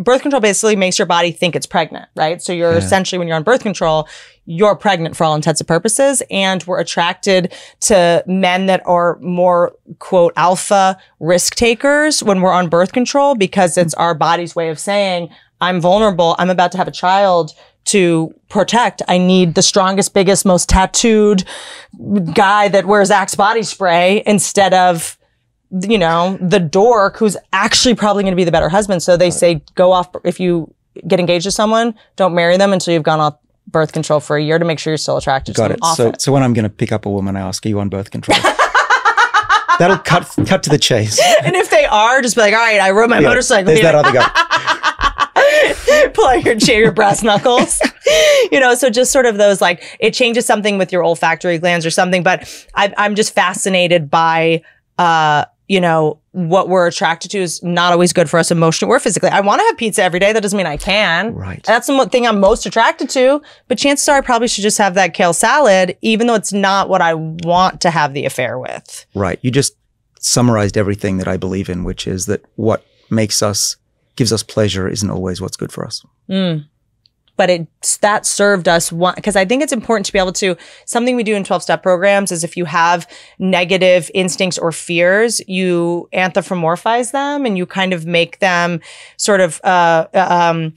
birth control basically makes your body think it's pregnant, right? So you're yeah. essentially, when you're on birth control, you're pregnant for all intents and purposes, and we're attracted to men that are more, quote, alpha risk takers when we're on birth control because it's our body's way of saying, I'm vulnerable, I'm about to have a child to protect. I need the strongest, biggest, most tattooed guy that wears Axe body spray instead of, you know, the dork who's actually probably going to be the better husband. So they say, go off, if you get engaged to someone, don't marry them until you've gone off birth control for a year to make sure you're still attracted Got to them. Got it. So, it. So when I'm going to pick up a woman, I ask, are you on birth control? That'll cut cut to the chase. And if they are, just be like, all right, I rode my yeah, motorcycle. There's that like, other guy. Pull out your, your brass knuckles. You know, so just sort of those like, it changes something with your olfactory glands or something. But I, I'm just fascinated by, uh, you know, what we're attracted to is not always good for us emotionally or physically. I want to have pizza every day. That doesn't mean I can. Right. That's the thing I'm most attracted to. But chances are I probably should just have that kale salad, even though it's not what I want to have the affair with. Right. You just summarized everything that I believe in, which is that what makes us, gives us pleasure isn't always what's good for us. Mm. But it's that served us one, because I think it's important to be able to, something we do in twelve step programs is if you have negative instincts or fears, you anthropomorphize them and you kind of make them sort of, uh, um,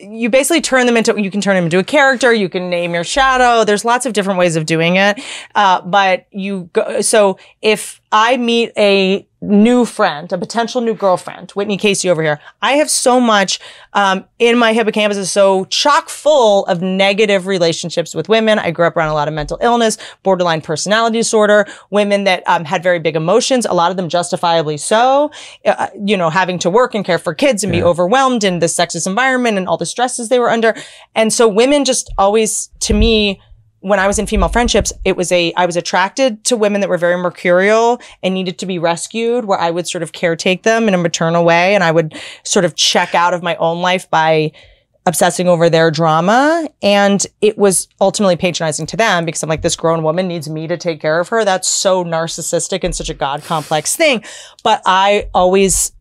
you basically turn them into, you can turn them into a character, you can name your shadow. There's lots of different ways of doing it. Uh, but you go, so if I meet a new friend, a potential new girlfriend, Whitney Casey over here, I have so much, um, in my hippocampus is so chock full of negative relationships with women. I grew up around a lot of mental illness, borderline personality disorder, women that, um, had very big emotions, a lot of them justifiably so, uh, you know, having to work and care for kids and yeah. be overwhelmed in this sexist environment and all the stresses they were under. And so women just always, to me, when I was in female friendships, it was a, I was attracted to women that were very mercurial and needed to be rescued, where I would sort of caretake them in a maternal way. And I would sort of check out of my own life by obsessing over their drama. And it was ultimately patronizing to them, because I'm like, this grown woman needs me to take care of her. That's so narcissistic and such a God complex thing. But I always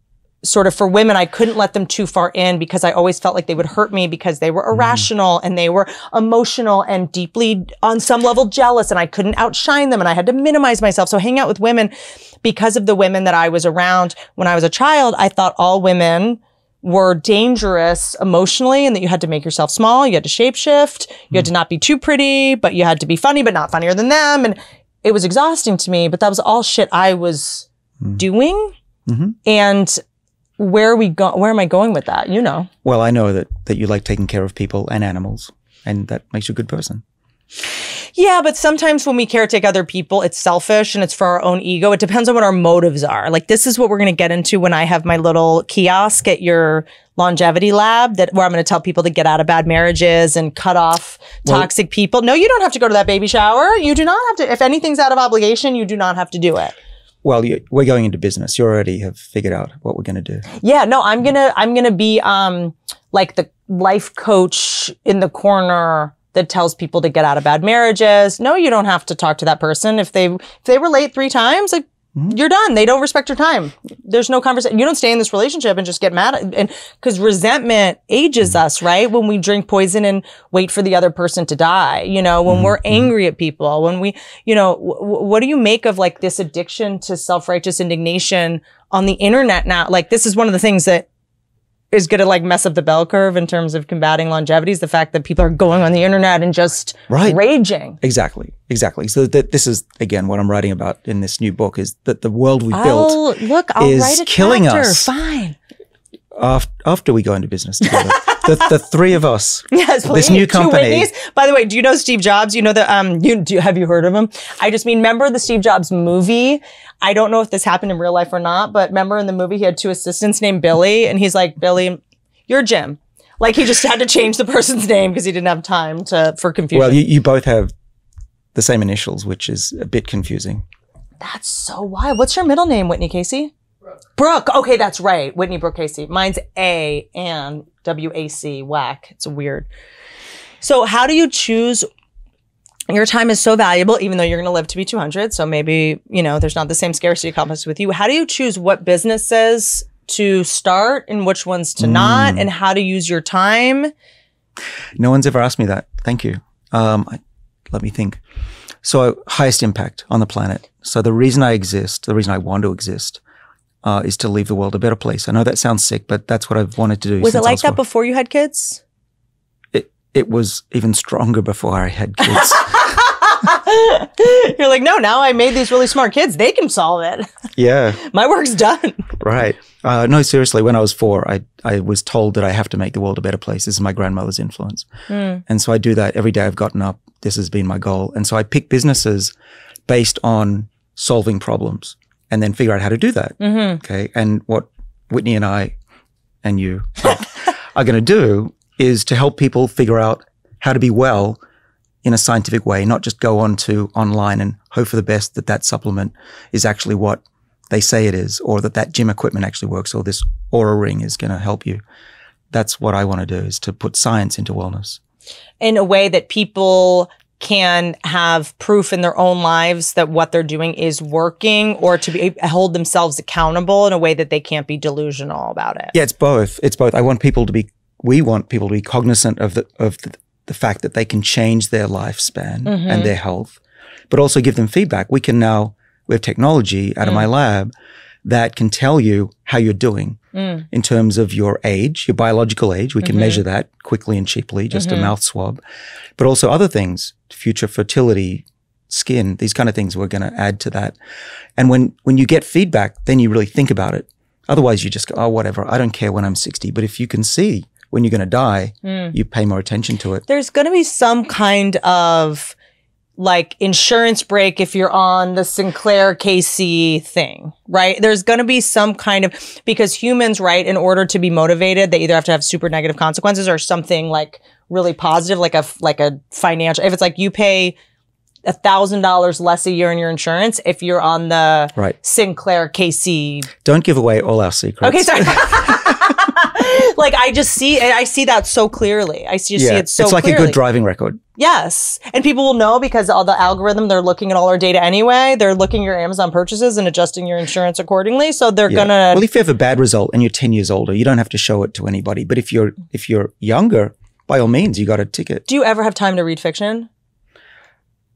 sort of, for women, I couldn't let them too far in, because I always felt like they would hurt me, because they were irrational and they were emotional and deeply on some level jealous, and I couldn't outshine them and I had to minimize myself. So hanging out with women, because of the women that I was around when I was a child, I thought all women were dangerous emotionally, and that you had to make yourself small, you had to shapeshift, you had to not be too pretty, but you had to be funny, but not funnier than them. And it was exhausting to me, but that was all shit I was doing. Mm-hmm. And where are we go where am I going with that? You know. Well, I know that that you like taking care of people and animals, and that makes you a good person. Yeah, but sometimes when we caretake other people, it's selfish and it's for our own ego. It depends on what our motives are. Like, this is what we're going to get into when I have my little kiosk at your longevity lab, that where I'm going to tell people to get out of bad marriages and cut off toxic well, people. No, you don't have to go to that baby shower. You do not have to. If anything's out of obligation, you do not have to do it. Well, you, we're going into business. You already have figured out what we're going to do. Yeah, no, I'm going to I'm going to be um, like the life coach in the corner that tells people to get out of bad marriages. No, you don't have to talk to that person. If they if they were late three times, like, mm-hmm. you're done. They don't respect your time. There's no conversation. You don't stay in this relationship and just get mad at, and because resentment ages mm-hmm. us, right? When we drink poison and wait for the other person to die, you know, when mm-hmm. we're angry at people, when we, you know, w what do you make of like this addiction to self-righteous indignation on the internet now? Like, this is one of the things that is going to like mess up the bell curve in terms of combating longevity, is the fact that people are going on the internet and just right. raging. Exactly. Exactly. So that this is, again, what I'm writing about in this new book, is that the world we built look, I'll is write a killing chapter. Us. Fine. After, after we go into business together. the, the three of us. Yes, please. This new company. Two Whitneys. By the way, do you know Steve Jobs? You know the, um, you, do, have you heard of him? I just mean, remember the Steve Jobs movie? I don't know if this happened in real life or not, but remember in the movie, he had two assistants named Billy, and he's like, Billy, you're Jim. Like, he just had to change the person's name because he didn't have time to, for confusion. Well, you, you both have the same initials, which is a bit confusing. That's so wild. What's your middle name, Whitney Casey? Brooke. Brooke. Okay, that's right. Whitney Brooke Casey. Mine's A and W A C, whack. It's weird. So how do you choose? Your time is so valuable, even though you're going to live to be two hundred. So maybe, you know, there's not the same scarcity complex with you. How do you choose what businesses to start and which ones to mm. not, and how to use your time? No one's ever asked me that. Thank you. Um, I, let me think. So highest impact on the planet. So the reason I exist, the reason I want to exist, uh, is to leave the world a better place. I know that sounds sick, but that's what I've wanted to do. Was it like that before you had kids? It was even stronger before I had kids. You're like, no, now I made these really smart kids. They can solve it. Yeah. My work's done. Right. Uh, no, seriously, when I was four, I, I was told that I have to make the world a better place. This is my grandmother's influence. Mm. And so I do that every day I've gotten up. This has been my goal. And so I pick businesses based on solving problems and then figure out how to do that. Mm-hmm. Okay. And what Whitney and I and you are, are going to do is to help people figure out how to be well in a scientific way, not just go on to online and hope for the best that that supplement is actually what they say it is, or that that gym equipment actually works, or this Oura ring is going to help you. That's what I want to do, is to put science into wellness. In a way that people can have proof in their own lives that what they're doing is working, or to be, hold themselves accountable in a way that they can't be delusional about it. Yeah, it's both. It's both. I want people to be We want people to be cognizant of the of the, the fact that they can change their lifespan mm-hmm. and their health, but also give them feedback. We can now, we have technology out mm. of my lab that can tell you how you're doing mm. in terms of your age, your biological age. We can mm-hmm. measure that quickly and cheaply, just mm-hmm. a mouth swab, but also other things, future fertility, skin, these kind of things we're going to add to that. And when, when you get feedback, then you really think about it. Otherwise you just go, oh, whatever. I don't care when I'm sixty, but if you can see when you're going to die, mm. you pay more attention to it. There's going to be some kind of like insurance break if you're on the Sinclair K C thing, right? There's going to be some kind of, because humans, right, in order to be motivated, they either have to have super negative consequences or something like really positive, like a, like a financial, if it's like you pay a thousand dollars less a year in your insurance if you're on the right Sinclair K C. Don't give away all our secrets. Okay, sorry. Like I just see, I see that so clearly. I just yeah. see it so clearly. It's like clearly. a good driving record. Yes. And people will know because all the algorithm, they're looking at all our data anyway. They're looking at your Amazon purchases and adjusting your insurance accordingly. So they're yeah. going to. Well, if you have a bad result and you're ten years older, you don't have to show it to anybody. But if you're, if you're younger, by all means, you got a ticket. Do you ever have time to read fiction?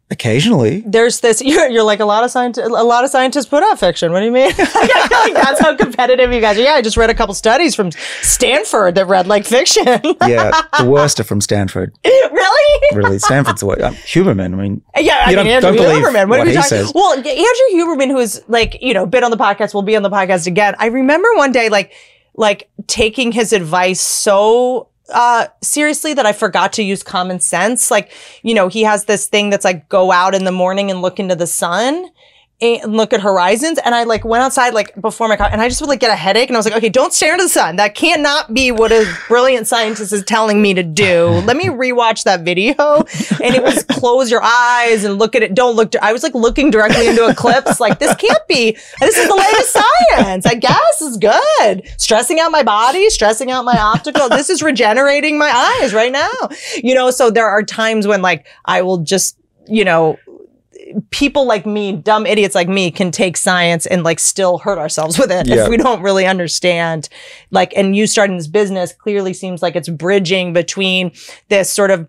Occasionally. There's this, you're, you're like a lot of scientists, a lot of scientists put out fiction. What do you mean? Like, I feel like that's how competitive you guys are. Yeah, I just read a couple studies from Stanford that read like fiction. Yeah, the worst are from Stanford. Really? Really, Stanford's the worst. Um, Huberman, I mean. Yeah, I mean, don't, Andrew don't Huberman. What, what are we talking says. Well, Andrew Huberman, who is like, you know, been on the podcast, will be on the podcast again. I remember one day, like, like taking his advice so Uh, seriously that I forgot to use common sense. Like, you know, he has this thing that's like, go out in the morning and look into the sun and look at horizons. And I like went outside like before my car and I just would like get a headache and I was like, okay, don't stare into the sun. That cannot be what a brilliant scientist is telling me to do. Let me rewatch that video. And it was close your eyes and look at it. Don't look. I was like looking directly into eclipse. Like this can't be, this is the latest science. I guess is good. Stressing out my body, stressing out my optical. This is regenerating my eyes right now. You know, so there are times when like, I will just, you know, people like me, dumb idiots like me can take science and like still hurt ourselves with it yeah. if we don't really understand. Like, and you starting this business clearly seems like it's bridging between this sort of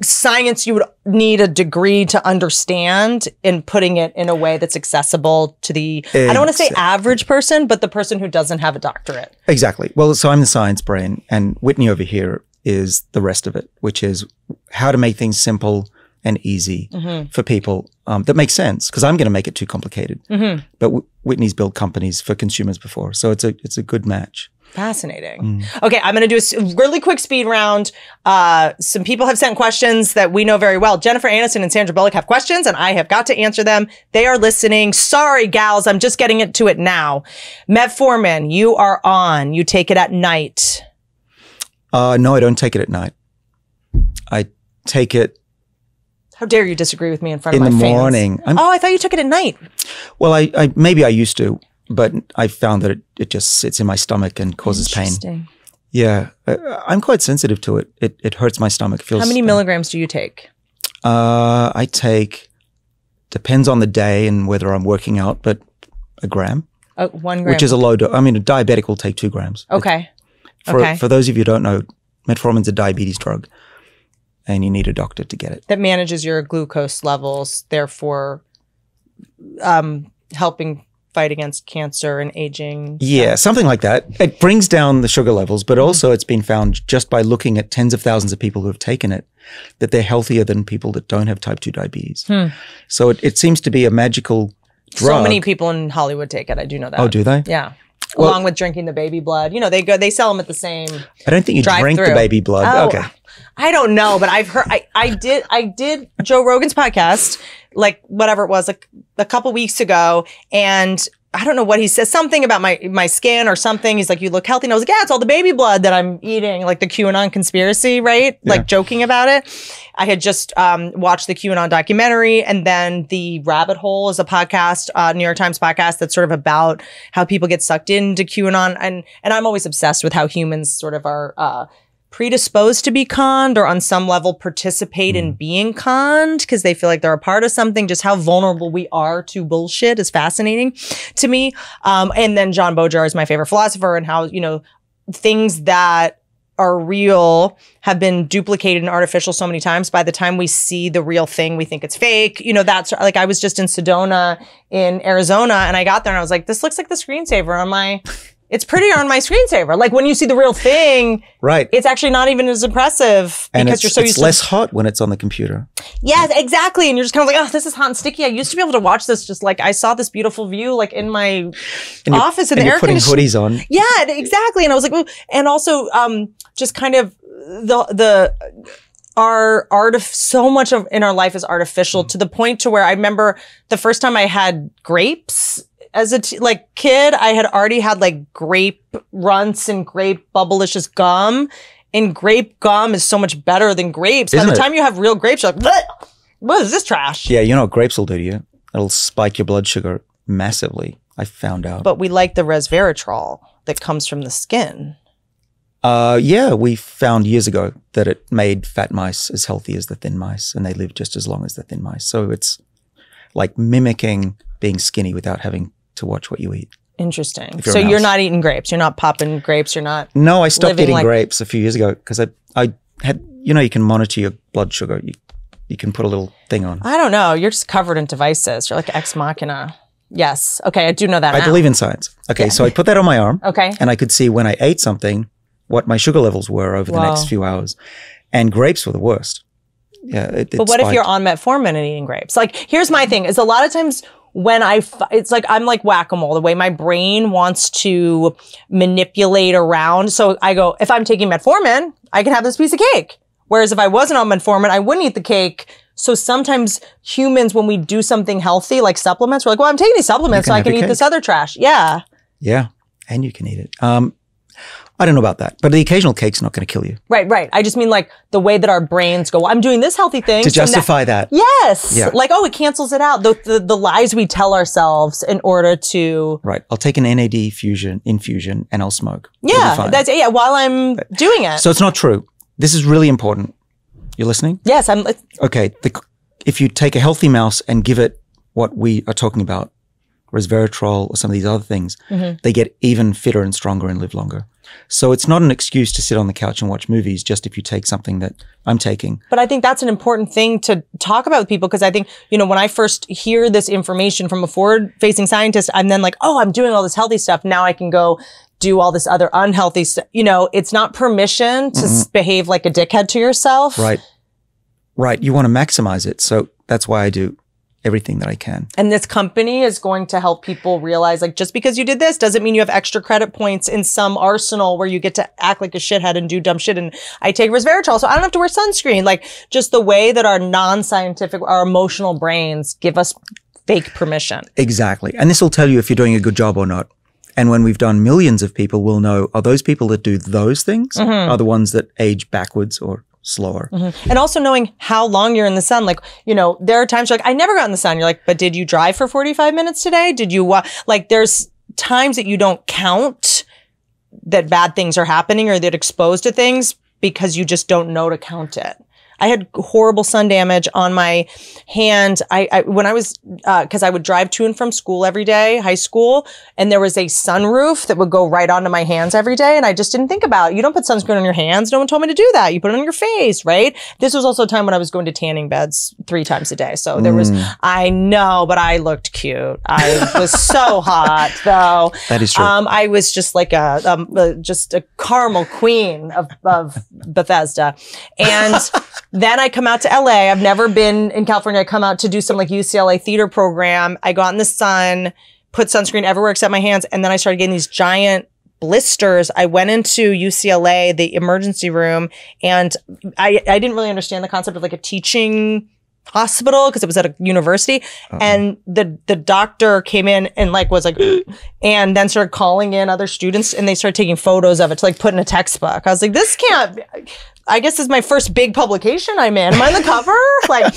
science you would need a degree to understand and putting it in a way that's accessible to the, exactly. I don't want to say average person, but the person who doesn't have a doctorate. Exactly. Well, so I'm the science brain and Whitney over here is the rest of it, which is how to make things simple and easy mm-hmm. for people um, that makes sense because I'm going to make it too complicated. Mm-hmm. But w Whitney's built companies for consumers before, so it's a it's a good match. Fascinating. Mm. Okay, I'm going to do a really quick speed round. Uh, some people have sent questions that we know very well. Jennifer Aniston and Sandra Bullock have questions, and I have got to answer them. They are listening. Sorry, gals, I'm just getting into it now. Metformin, you are on. You take it at night. Uh, no, I don't take it at night. I take it. How dare you disagree with me in front of my fans? In the morning. I'm, oh, I thought you took it at night. Well, I, I maybe I used to, but I found that it, it just sits in my stomach and causes pain. Interesting. Yeah. I, I'm quite sensitive to it. It, it hurts my stomach. Feels How many pain. milligrams do you take? Uh, I take, depends on the day and whether I'm working out, but a gram. Oh, one gram. Which is a low dose. I mean, a diabetic will take two grams. Okay. It, for, okay. For those of you who don't know, metformin's a diabetes drug. And you need a doctor to get it. That manages your glucose levels, therefore um, helping fight against cancer and aging. Yeah, so. something like that. It brings down the sugar levels, but also it's been found just by looking at tens of thousands of people who have taken it, that they're healthier than people that don't have type two diabetes. Hmm. So it, it seems to be a magical drug. So many people in Hollywood take it. I do know that. Oh, do they? Yeah. Well, along with drinking the baby blood. You know, they go, they sell them at the same I don't think you drink the baby blood. Oh, okay. I don't know, but I've heard, I, I did, I did Joe Rogan's podcast, like whatever it was, like a couple weeks ago. And I don't know what he says, something about my, my skin or something. He's like, you look healthy. And I was like, yeah, it's all the baby blood that I'm eating, like the QAnon conspiracy, right? Yeah. Like joking about it. I had just um, watched the QAnon documentary and then The Rabbit Hole is a podcast, uh, New York Times podcast that's sort of about how people get sucked into QAnon. And, and I'm always obsessed with how humans sort of are, uh, predisposed to be conned or on some level participate in being conned because they feel like they're a part of something. Just how vulnerable we are to bullshit is fascinating to me. Um, and then John Bojar is my favorite philosopher and how, you know, things that are real have been duplicated and artificial so many times. By the time we see the real thing, we think it's fake. You know, that's like I was just in Sedona in Arizona and I got there and I was like, this looks like the screensaver on my... It's prettier on my screensaver. Like when you see the real thing, right? It's actually not even as impressive and because you're so it's used. It's less to hot when it's on the computer. Yes, exactly. And you're just kind of like, oh, this is hot and sticky. I used to be able to watch this. Just like I saw this beautiful view, like in my and office in the air conditioning. Putting hoodies on. Yeah, exactly. And I was like, well, and also um, just kind of the the are art so much of in our life is artificial mm-hmm. to the point to where I remember the first time I had grapes as a t like kid, I had already had like grape runts and grape bubblicious gum, and grape gum is so much better than grapes. Isn't By the it? time you have real grapes, you're like, what? What is this trash? Yeah, you know what grapes will do to you? It'll spike your blood sugar massively. I found out. But we like the resveratrol that comes from the skin. Uh, yeah, we found years ago that it made fat mice as healthy as the thin mice, and they lived just as long as the thin mice. So it's like mimicking being skinny without having to watch what you eat. Interesting. So you're not eating grapes? You're not popping grapes? You're not No, I stopped eating like grapes a few years ago because I, I had, you know, you can monitor your blood sugar. You, you can put a little thing on. I don't know. You're just covered in devices. You're like ex machina. Yes. Okay, I do know that I now. believe in science. Okay, yeah. So I put that on my arm. Okay. And I could see when I ate something what my sugar levels were over Whoa. the next few hours. And grapes were the worst. Yeah. It, but what spiked. if you're on metformin and eating grapes? Like, here's my thing, is a lot of times when I, f it's like, I'm like whack-a-mole, the way my brain wants to manipulate around. So I go, if I'm taking metformin, I can have this piece of cake. Whereas if I wasn't on metformin, I wouldn't eat the cake. So sometimes humans, when we do something healthy, like supplements, we're like, well, I'm taking these supplements so I can eat cake. this other trash. Yeah. Yeah. And you can eat it. Um, I don't know about that, but the occasional cake's not going to kill you. Right, right. I just mean like the way that our brains go, well, I'm doing this healthy thing. To so justify that. Yes. Yeah. Like, oh, it cancels it out. The, the, the lies we tell ourselves in order to. Right. I'll take an N A D fusion, infusion and I'll smoke. Yeah. That's yeah. While I'm doing it. So it's not true. This is really important. You're listening? Yes. I'm. Okay. The, if you take a healthy mouse and give it what we are talking about, resveratrol or some of these other things, mm-hmm. they get even fitter and stronger and live longer. So it's not an excuse to sit on the couch and watch movies just if you take something that I'm taking. But I think that's an important thing to talk about with people, because I think, you know, when I first hear this information from a forward-facing scientist, I'm then like, oh, I'm doing all this healthy stuff. Now I can go do all this other unhealthy stuff. You know, it's not permission to mm-hmm. behave like a dickhead to yourself. Right. Right. You want to maximize it. So that's why I do everything that I can. And this company is going to help people realize, like, just because you did this doesn't mean you have extra credit points in some arsenal where you get to act like a shithead and do dumb shit. And I take resveratrol, so I don't have to wear sunscreen. Like, just the way that our non-scientific, our emotional brains give us fake permission. Exactly. And this will tell you if you're doing a good job or not. And when we've done millions of people, we'll know, are those people that do those things mm-hmm. are the ones that age backwards or slower. Mm-hmm. And also knowing how long you're in the sun. Like, you know, there are times you're like, I never got in the sun. You're like, but did you drive for forty-five minutes today? Did you walk? Like, there's times that you don't count that bad things are happening or that exposed to things because you just don't know to count it. I had horrible sun damage on my hand. I, I when I was, uh, cause I would drive to and from school every day, high school, and there was a sunroof that would go right onto my hands every day. And I just didn't think about it. You don't put sunscreen on your hands. No one told me to do that. You put it on your face, right? This was also a time when I was going to tanning beds three times a day. So there mm. was, I know, but I looked cute. I was so hot though. That is true. Um, I was just like a, um, uh, just a caramel queen of, of Bethesda. And, then I come out to L A. I've never been in California. I come out to do some like U C L A theater program. I go out in the sun, put sunscreen everywhere except my hands. And then I started getting these giant blisters. I went into U C L A, the emergency room, and I, I didn't really understand the concept of like a teaching hospital because it was at a university. Uh-oh. And the, the doctor came in and like was like, and then started calling in other students and they started taking photos of it to like put in a textbook. I was like, this can't be. I guess it's my first big publication I'm in. Am I on the cover? Like,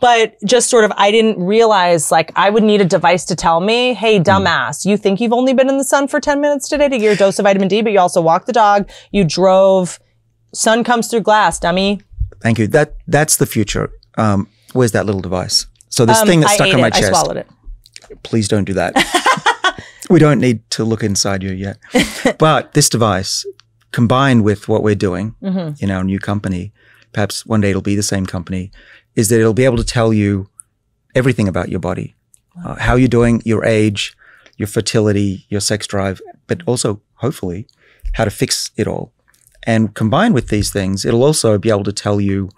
but just sort of, I didn't realize, like, I would need a device to tell me, hey, dumbass, you think you've only been in the sun for ten minutes today to get your dose of vitamin D, but you also walked the dog, you drove, sun comes through glass, dummy. Thank you. That, that's the future. Um, where's that little device? So this um, thing that's stuck on my it. chest. I swallowed it. Please don't do that. We don't need to look inside you yet. But this device, combined with what we're doing mm-hmm. in our new company, perhaps one day it'll be the same company, is that it'll be able to tell you everything about your body, wow. uh, how you're doing, your age, your fertility, your sex drive, but also hopefully how to fix it all. And combined with these things, it'll also be able to tell you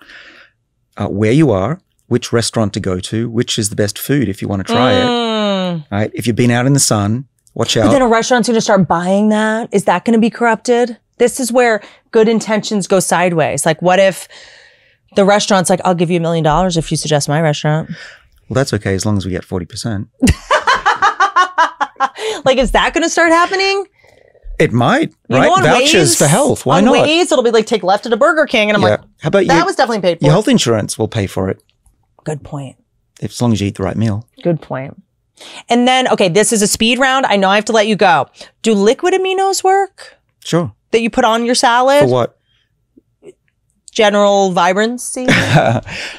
uh, where you are, which restaurant to go to, which is the best food if you want to try mm. it. Right? If you've been out in the sun, watch out. But then a restaurant's going to start buying that. Is that going to be corrupted? This is where good intentions go sideways. Like, what if The restaurant's like, I'll give you a million dollars if you suggest my restaurant. Well, that's okay as long as we get forty percent. Like, is that going to start happening? It might, you right? Know, vouchers Waze, for health. Why on not? On Waze, it'll be like, take left at a Burger King. And I'm yeah. like, how about that your, was definitely paid for. Your health insurance will pay for it. Good point. If, as long as you eat the right meal. Good point. And then, okay, this is a speed round. I know I have to let you go. Do liquid aminos work? Sure. That you put on your salad? For what? General vibrancy?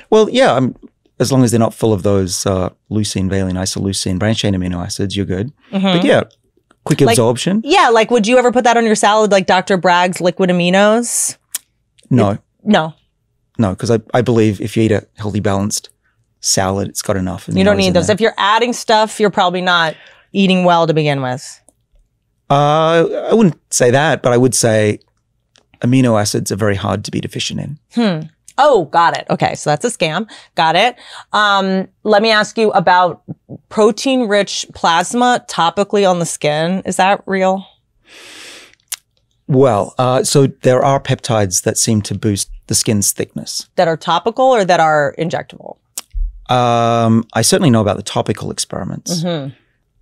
Well, yeah, I'm, as long as they're not full of those uh, leucine, valine, isoleucine, branch chain amino acids, you're good. Mm-hmm. But yeah, quick like, absorption. Yeah, like would you ever put that on your salad, like Doctor Bragg's liquid aminos? No. It, no. No, because I, I believe if you eat a healthy, balanced salad, it's got enough. You don't need those. There. If you're adding stuff, you're probably not eating well to begin with. Uh, I wouldn't say that, but I would say amino acids are very hard to be deficient in. Hmm. Oh, got it. Okay, so that's a scam. Got it. Um, let me ask you about protein-rich plasma topically on the skin. Is that real? Well, uh, so there are peptides that seem to boost the skin's thickness. That are topical or that are injectable? Um, I certainly know about the topical experiments. Mm-hmm.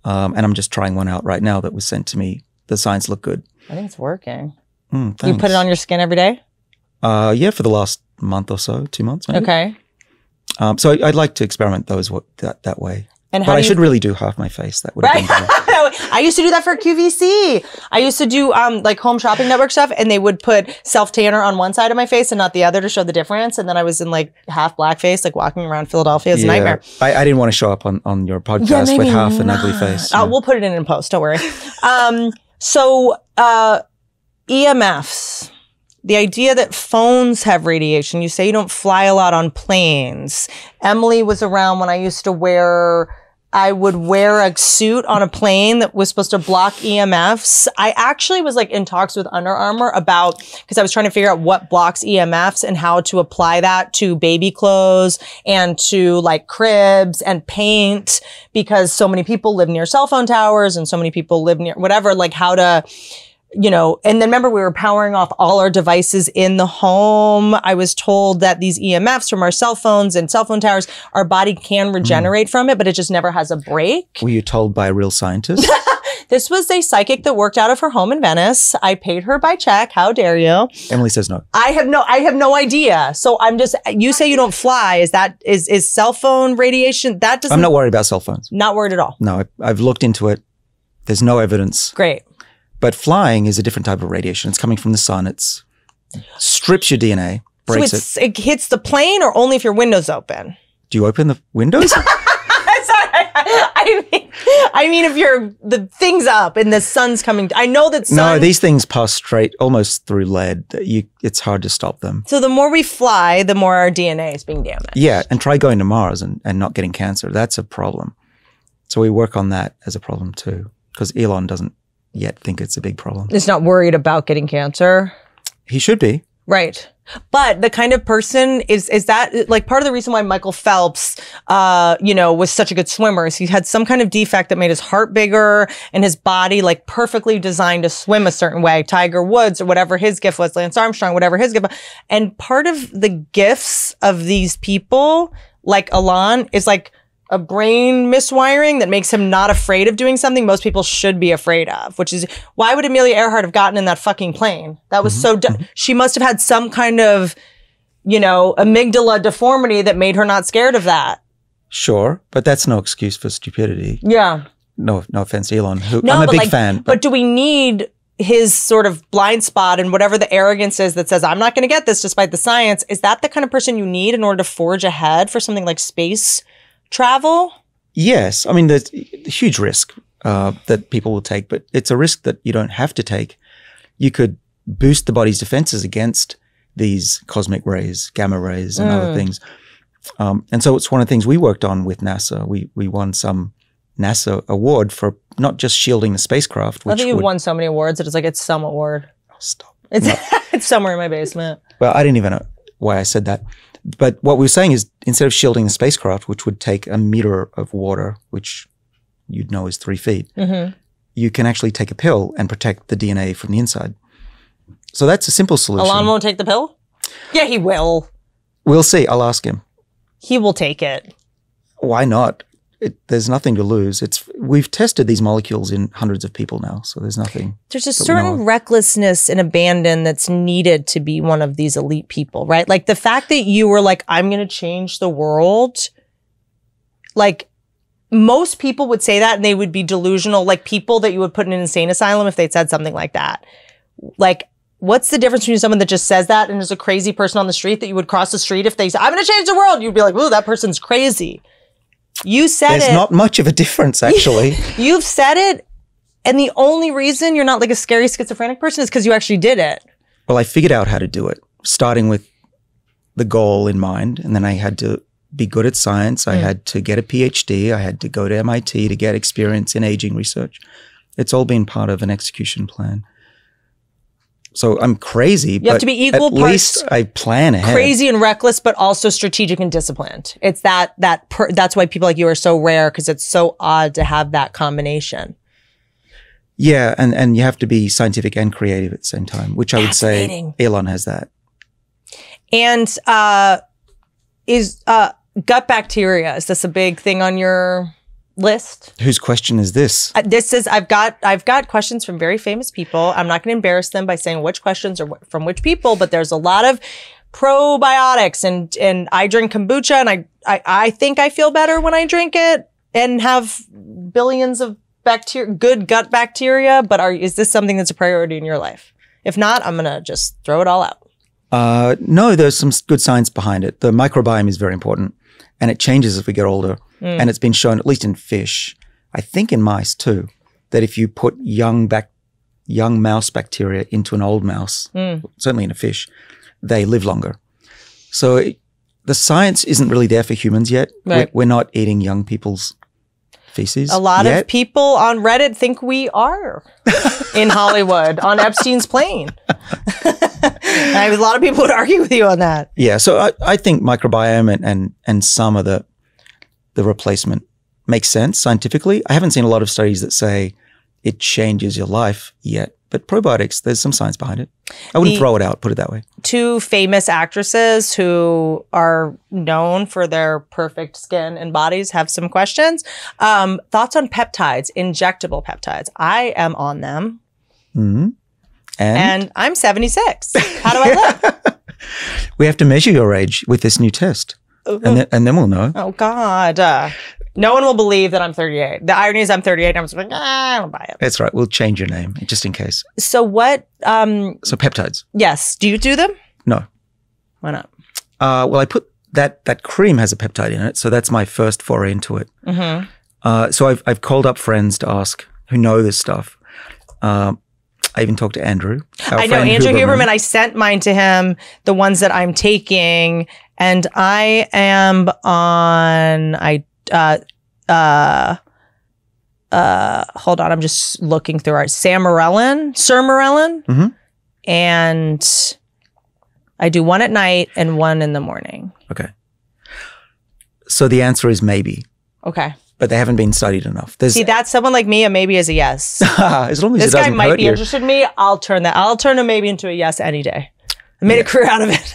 Um, and I'm just trying one out right now that was sent to me. The science looked good. I think it's working. Mm, you put it on your skin every day? Uh, yeah, for the last month or so, two months maybe. Okay. Um, so I, I'd like to experiment those that, that way. And how but I should really do half my face. That would have right? been better. I used to do that for Q V C. I used to do um, like Home Shopping Network stuff, and they would put self-tanner on one side of my face and not the other to show the difference. And then I was in like half blackface, like walking around Philadelphia. It's yeah. a nightmare. I, I didn't want to show up on, on your podcast yeah, with half not. an ugly face. Yeah. Uh, we'll put it in in post. Don't worry. um, so uh, E M Fs. The idea that phones have radiation, you say you don't fly a lot on planes. Emily was around when I used to wear, I would wear a suit on a plane that was supposed to block E M Fs. I actually was like in talks with Under Armour about, because I was trying to figure out what blocks E M Fs and how to apply that to baby clothes and to like cribs and paint, because so many people live near cell phone towers and so many people live near whatever, like how to, you know, and then remember we were powering off all our devices in the home. I was told that these E M Fs from our cell phones and cell phone towers, our body can regenerate mm. from it, but it just never has a break. Were you told by a real scientist? This was a psychic that worked out of her home in Venice. I paid her by check. How dare you? Emily says no. I have no, I have no idea. So I'm just, you say you don't fly. Is that, is, is cell phone radiation? That doesn't. I'm not worried about cell phones. Not worried at all. No, I've, I've looked into it. There's no evidence. Great. But flying is a different type of radiation. It's coming from the sun. It's strips your D N A, breaks so it's, it. It hits the plane, or only if your window's open? Do you open the windows? Sorry, I mean, I mean, if you're the thing's up and the sun's coming. I know that sun. No, these things pass straight, almost through lead. You, it's hard to stop them. So the more we fly, the more our D N A is being damaged. Yeah, and try going to Mars and, and not getting cancer. That's a problem. So we work on that as a problem too, because Elon doesn't yet think it's a big problem. It's not worried about getting cancer. He should be. Right. But the kind of person is, is that like part of the reason why Michael Phelps, uh, you know, was such a good swimmer is he had some kind of defect that made his heart bigger and his body like perfectly designed to swim a certain way. Tiger Woods or whatever his gift was, Lance Armstrong, whatever his gift was. And part of the gifts of these people like Elon is like a brain miswiring that makes him not afraid of doing something most people should be afraid of, which is why would Amelia Earhart have gotten in that fucking plane? That was mm-hmm. so, du- she must have had some kind of, you know, amygdala deformity that made her not scared of that. Sure, but that's no excuse for stupidity. Yeah. No, no offense, Elon. Who, no, I'm a big like, fan. But, but do we need his sort of blind spot and whatever the arrogance is that says, I'm not going to get this despite the science? Is that the kind of person you need in order to forge ahead for something like space travel? Yes. I mean, there's a huge risk uh, that people will take, but it's a risk that you don't have to take. You could boost the body's defenses against these cosmic rays, gamma rays, and mm. other things. Um, and so it's one of the things we worked on with NASA. We we won some NASA award for not just shielding the spacecraft. Which I think you've would, won so many awards that it's like, it's some award. Oh, stop. It's, no. It's somewhere in my basement. Well, I didn't even know why I said that. But what we were saying is instead of shielding the spacecraft, which would take a meter of water, which you'd know is three feet, mm-hmm. you can actually take a pill and protect the D N A from the inside. So that's a simple solution. Elon won't take the pill? Yeah, he will. We'll see. I'll ask him. He will take it. Why not? It, there's nothing to lose. It's we've tested these molecules in hundreds of people now, so there's nothing. There's a certain recklessness and abandon that's needed to be one of these elite people, right? Like the fact that you were like, I'm going to change the world. Like most people would say that and they would be delusional, like people that you would put in an insane asylum if they'd said something like that. Like, what's the difference between someone that just says that and is a crazy person on the street that you would cross the street if they said, I'm going to change the world? You'd be like, ooh, that person's crazy. You said There's it. There's not much of a difference, actually. You've said it. And the only reason you're not like a scary schizophrenic person is because you actually did it. Well, I figured out how to do it, starting with the goal in mind. And then I had to be good at science. Mm. I had to get a PhD. I had to go to M I T to get experience in aging research. It's all been part of an execution plan. So I'm crazy, you but have to be equal at parts least I plan ahead. Crazy and reckless, but also strategic and disciplined. It's that, that per, that's why people like you are so rare, because it's so odd to have that combination. Yeah, and, and you have to be scientific and creative at the same time, which I would say Elon has that. And uh, is uh, gut bacteria, is this a big thing on your list? Whose question is this? Uh, this is I've got I've got questions from very famous people. I'm not going to embarrass them by saying which questions are wh from which people, but there's a lot of probiotics and and I drink kombucha and I, I I think I feel better when I drink it and have billions of bacteria, good gut bacteria. But are is this something that's a priority in your life? If not, I'm gonna just throw it all out. Uh, no, there's some good science behind it. The microbiome is very important, and it changes as we get older. Mm. And it's been shown, at least in fish, I think in mice too, that if you put young bac young mouse bacteria into an old mouse, mm. certainly in a fish, they live longer. So it, the science isn't really there for humans yet. Right. We're, we're not eating young people's feces. A lot yet. of people on Reddit think we are in Hollywood on Epstein's plane. I mean, a lot of people would argue with you on that. Yeah, so I, I think microbiome and, and, and some of the the replacement makes sense scientifically. I haven't seen a lot of studies that say it changes your life yet, but probiotics, there's some science behind it. I wouldn't the throw it out, put it that way. Two famous actresses who are known for their perfect skin and bodies have some questions. Um, thoughts on peptides, injectable peptides. I am on them. Mm-hmm. And? And I'm seventy-six. How do I look? We have to measure your age with this new test. And then, and then we'll know. Oh, God. Uh, no one will believe that I'm thirty-eight. The irony is I'm thirty-eight and I'm just like, ah, I don't buy it. That's right. We'll change your name just in case. So what? Um, so peptides. Yes. Do you do them? No. Why not? Uh, well, I put that, that cream has a peptide in it. So that's my first foray into it. Mm-hmm. uh, so I've, I've called up friends to ask who know this stuff. Um, I even talked to Andrew. I know Andrew Huberman. Huberman. I sent mine to him, the ones that I'm taking. And I am on, I, uh, uh, uh, hold on. I'm just looking through our Samorelin, Sermorelin. Mm-hmm. And I do one at night and one in the morning. Okay. So the answer is maybe. Okay. But they haven't been studied enough. There's, See, that's someone like me, a maybe is a yes. As long as this it guy might be you. interested in me, I'll turn that. I'll turn a maybe into a yes any day. I made yeah. a career out of it.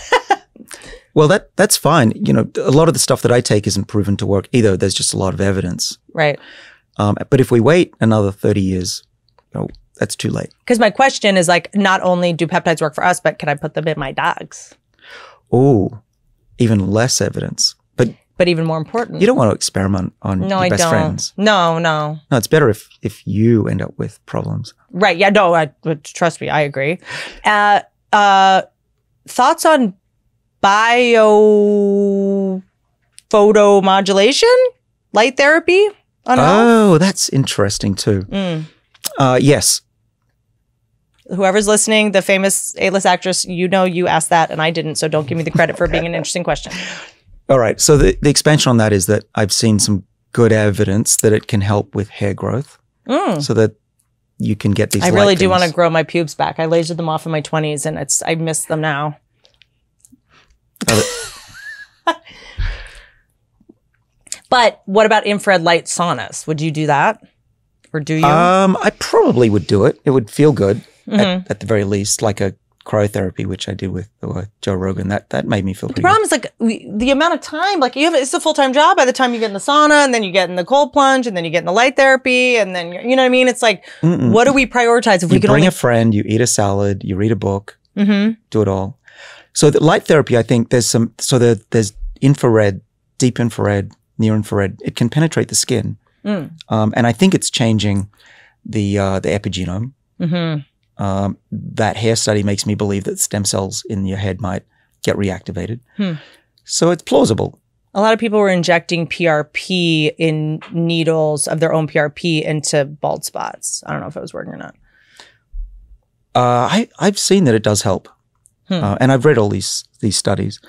Well, that that's fine. You know, a lot of the stuff that I take isn't proven to work either. There's just a lot of evidence. Right. Um, but if we wait another thirty years, you know, that's too late. Because my question is like, not only do peptides work for us, but can I put them in my dogs? Oh, even less evidence. But but even more important. You don't want to experiment on no, your I best don't. friends. No, no. No, it's better if, if you end up with problems. Right. Yeah, no, I, trust me, I agree. Uh, uh, thoughts on bio photo modulation, light therapy. On oh, off? That's interesting too. Mm. Uh, yes. Whoever's listening, the famous A-list actress, you know, you asked that and I didn't. So don't give me the credit for being an interesting question. All right. So the, the expansion on that is that I've seen some good evidence that it can help with hair growth. Mm. So that you can get these I really do want to grow my pubes back. I lasered them off in my twenties and it's I miss them now. But what about infrared light saunas? Would you do that? Or do you? Um, I probably would do it. It would feel good mm-hmm. at, at the very least, like a cryotherapy, which I did with uh, Joe Rogan, that that made me feel pretty good. The problem is like we, the amount of time, like you have, it's a full-time job by the time you get in the sauna and then you get in the cold plunge and then you get in the light therapy and then, you know what I mean? It's like, Mm-mm. what do we prioritize? If you we could bring only a friend, you eat a salad, you read a book, mm-hmm. do it all. So the light therapy, I think there's some, so the, there's infrared, deep infrared, near infrared, it can penetrate the skin. Mm. Um, and I think it's changing the, uh, the epigenome. Mm-hmm. Um, that hair study makes me believe that stem cells in your head might get reactivated. Hmm. So it's plausible. A lot of people were injecting P R P in needles of their own P R P into bald spots. I don't know if it was working or not. Uh, I, I've seen that it does help. Hmm. Uh, and I've read all these, these studies.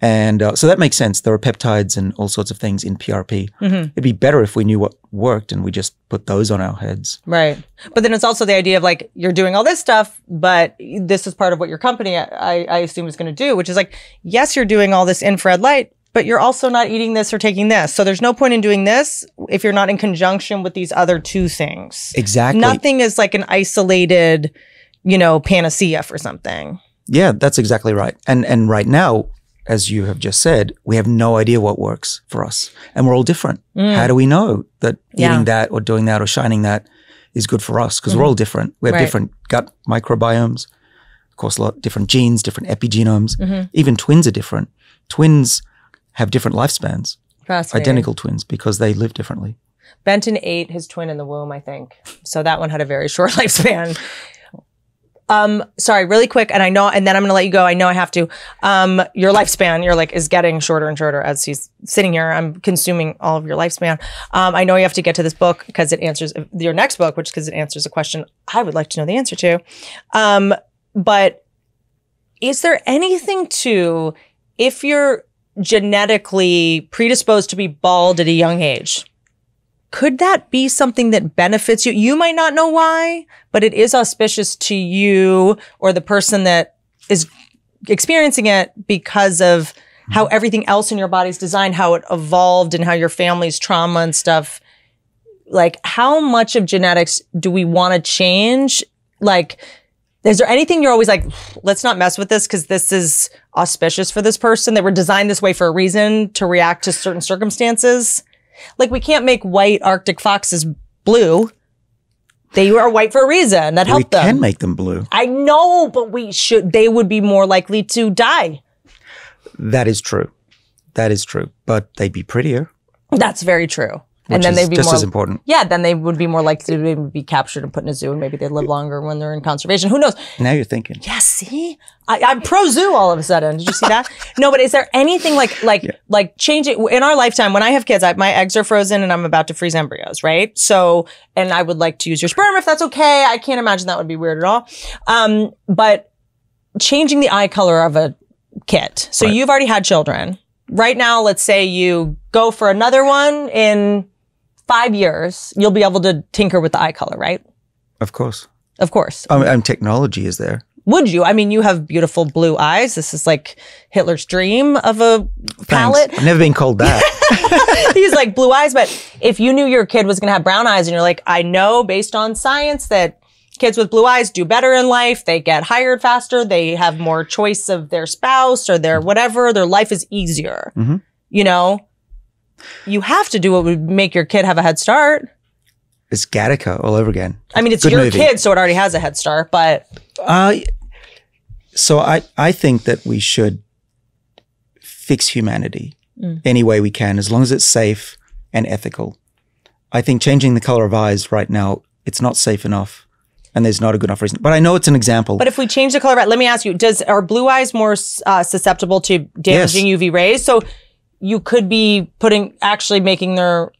And uh, so that makes sense. There are peptides and all sorts of things in P R P. Mm-hmm. It'd be better if we knew what worked and we just put those on our heads. Right. But then it's also the idea of like, you're doing all this stuff, but this is part of what your company, I, I assume, is going to do, which is like, yes, you're doing all this infrared light, but you're also not eating this or taking this. So there's no point in doing this if you're not in conjunction with these other two things. Exactly. Nothing is like an isolated, you know, panacea for something. Yeah, that's exactly right. And, and right now, as you have just said, we have no idea what works for us. And we're all different. Mm. How do we know that yeah. eating that or doing that or shining that is good for us? Because mm-hmm. we're all different. We have right. different gut microbiomes, of course, a lot different genes, different epigenomes. Mm-hmm. Even twins are different. Twins have different lifespans, identical twins, because they live differently. Benton ate his twin in the womb, I think. So that one had a very short lifespan. Um, sorry, really quick. And I know, and then I'm going to let you go. I know I have to, um, your lifespan, you're like, is getting shorter and shorter as he's sitting here. I'm consuming all of your lifespan. Um, I know you have to get to this book because it answers your next book, which because it answers a question I would like to know the answer to. Um, but is there anything to, if you're genetically predisposed to be bald at a young age, could that be something that benefits you? You might not know why, but it is auspicious to you or the person that is experiencing it because of how everything else in your body's designed, how it evolved and how your family's trauma and stuff. Like, how much of genetics do we want to change? Like, is there anything you're always like, let's not mess with this because this is auspicious for this person? They were designed this way for a reason to react to certain circumstances. Like, we can't make white Arctic foxes blue. They are white for a reason. That helped them. We can make them blue. I know, but we should. They would be more likely to die. That is true. That is true. But they'd be prettier. That's very true. And then they'd be just as important. Yeah, then they would be more likely to be captured and put in a zoo, and maybe they live longer when they're in conservation. Who knows? Now you're thinking. Yeah, see? I, I'm pro-zoo all of a sudden. Did you see that? No, but is there anything like, like, yeah. like changing in our lifetime? When I have kids, I, my eggs are frozen and I'm about to freeze embryos, right? So, and I would like to use your sperm if that's okay. I can't imagine that would be weird at all. Um, but changing the eye color of a kid. So right. you've already had children. Right now, let's say you go for another one in five years, you'll be able to tinker with the eye color, right? Of course. Of course. I mean, and technology is there. Would you? I mean, you have beautiful blue eyes. This is like Hitler's dream of a palette. Thanks. I've never been called that. He's like blue eyes. But if you knew your kid was going to have brown eyes and you're like, I know based on science that kids with blue eyes do better in life. They get hired faster. They have more choice of their spouse or their whatever. Their life is easier. Mm-hmm. You know? You have to do what would make your kid have a head start. It's Gattaca all over again. I mean, it's Good your movie. kid, so it already has a head start, but. Uh, so I, I think that we should fix humanity mm. any way we can, as long as it's safe and ethical. I think changing the color of eyes right now, it's not safe enough, and there's not a good enough reason. But I know it's an example. But if we change the color of eyes, let me ask you, does are blue eyes more uh, susceptible to damaging yes. U V rays? So you could be putting, actually making their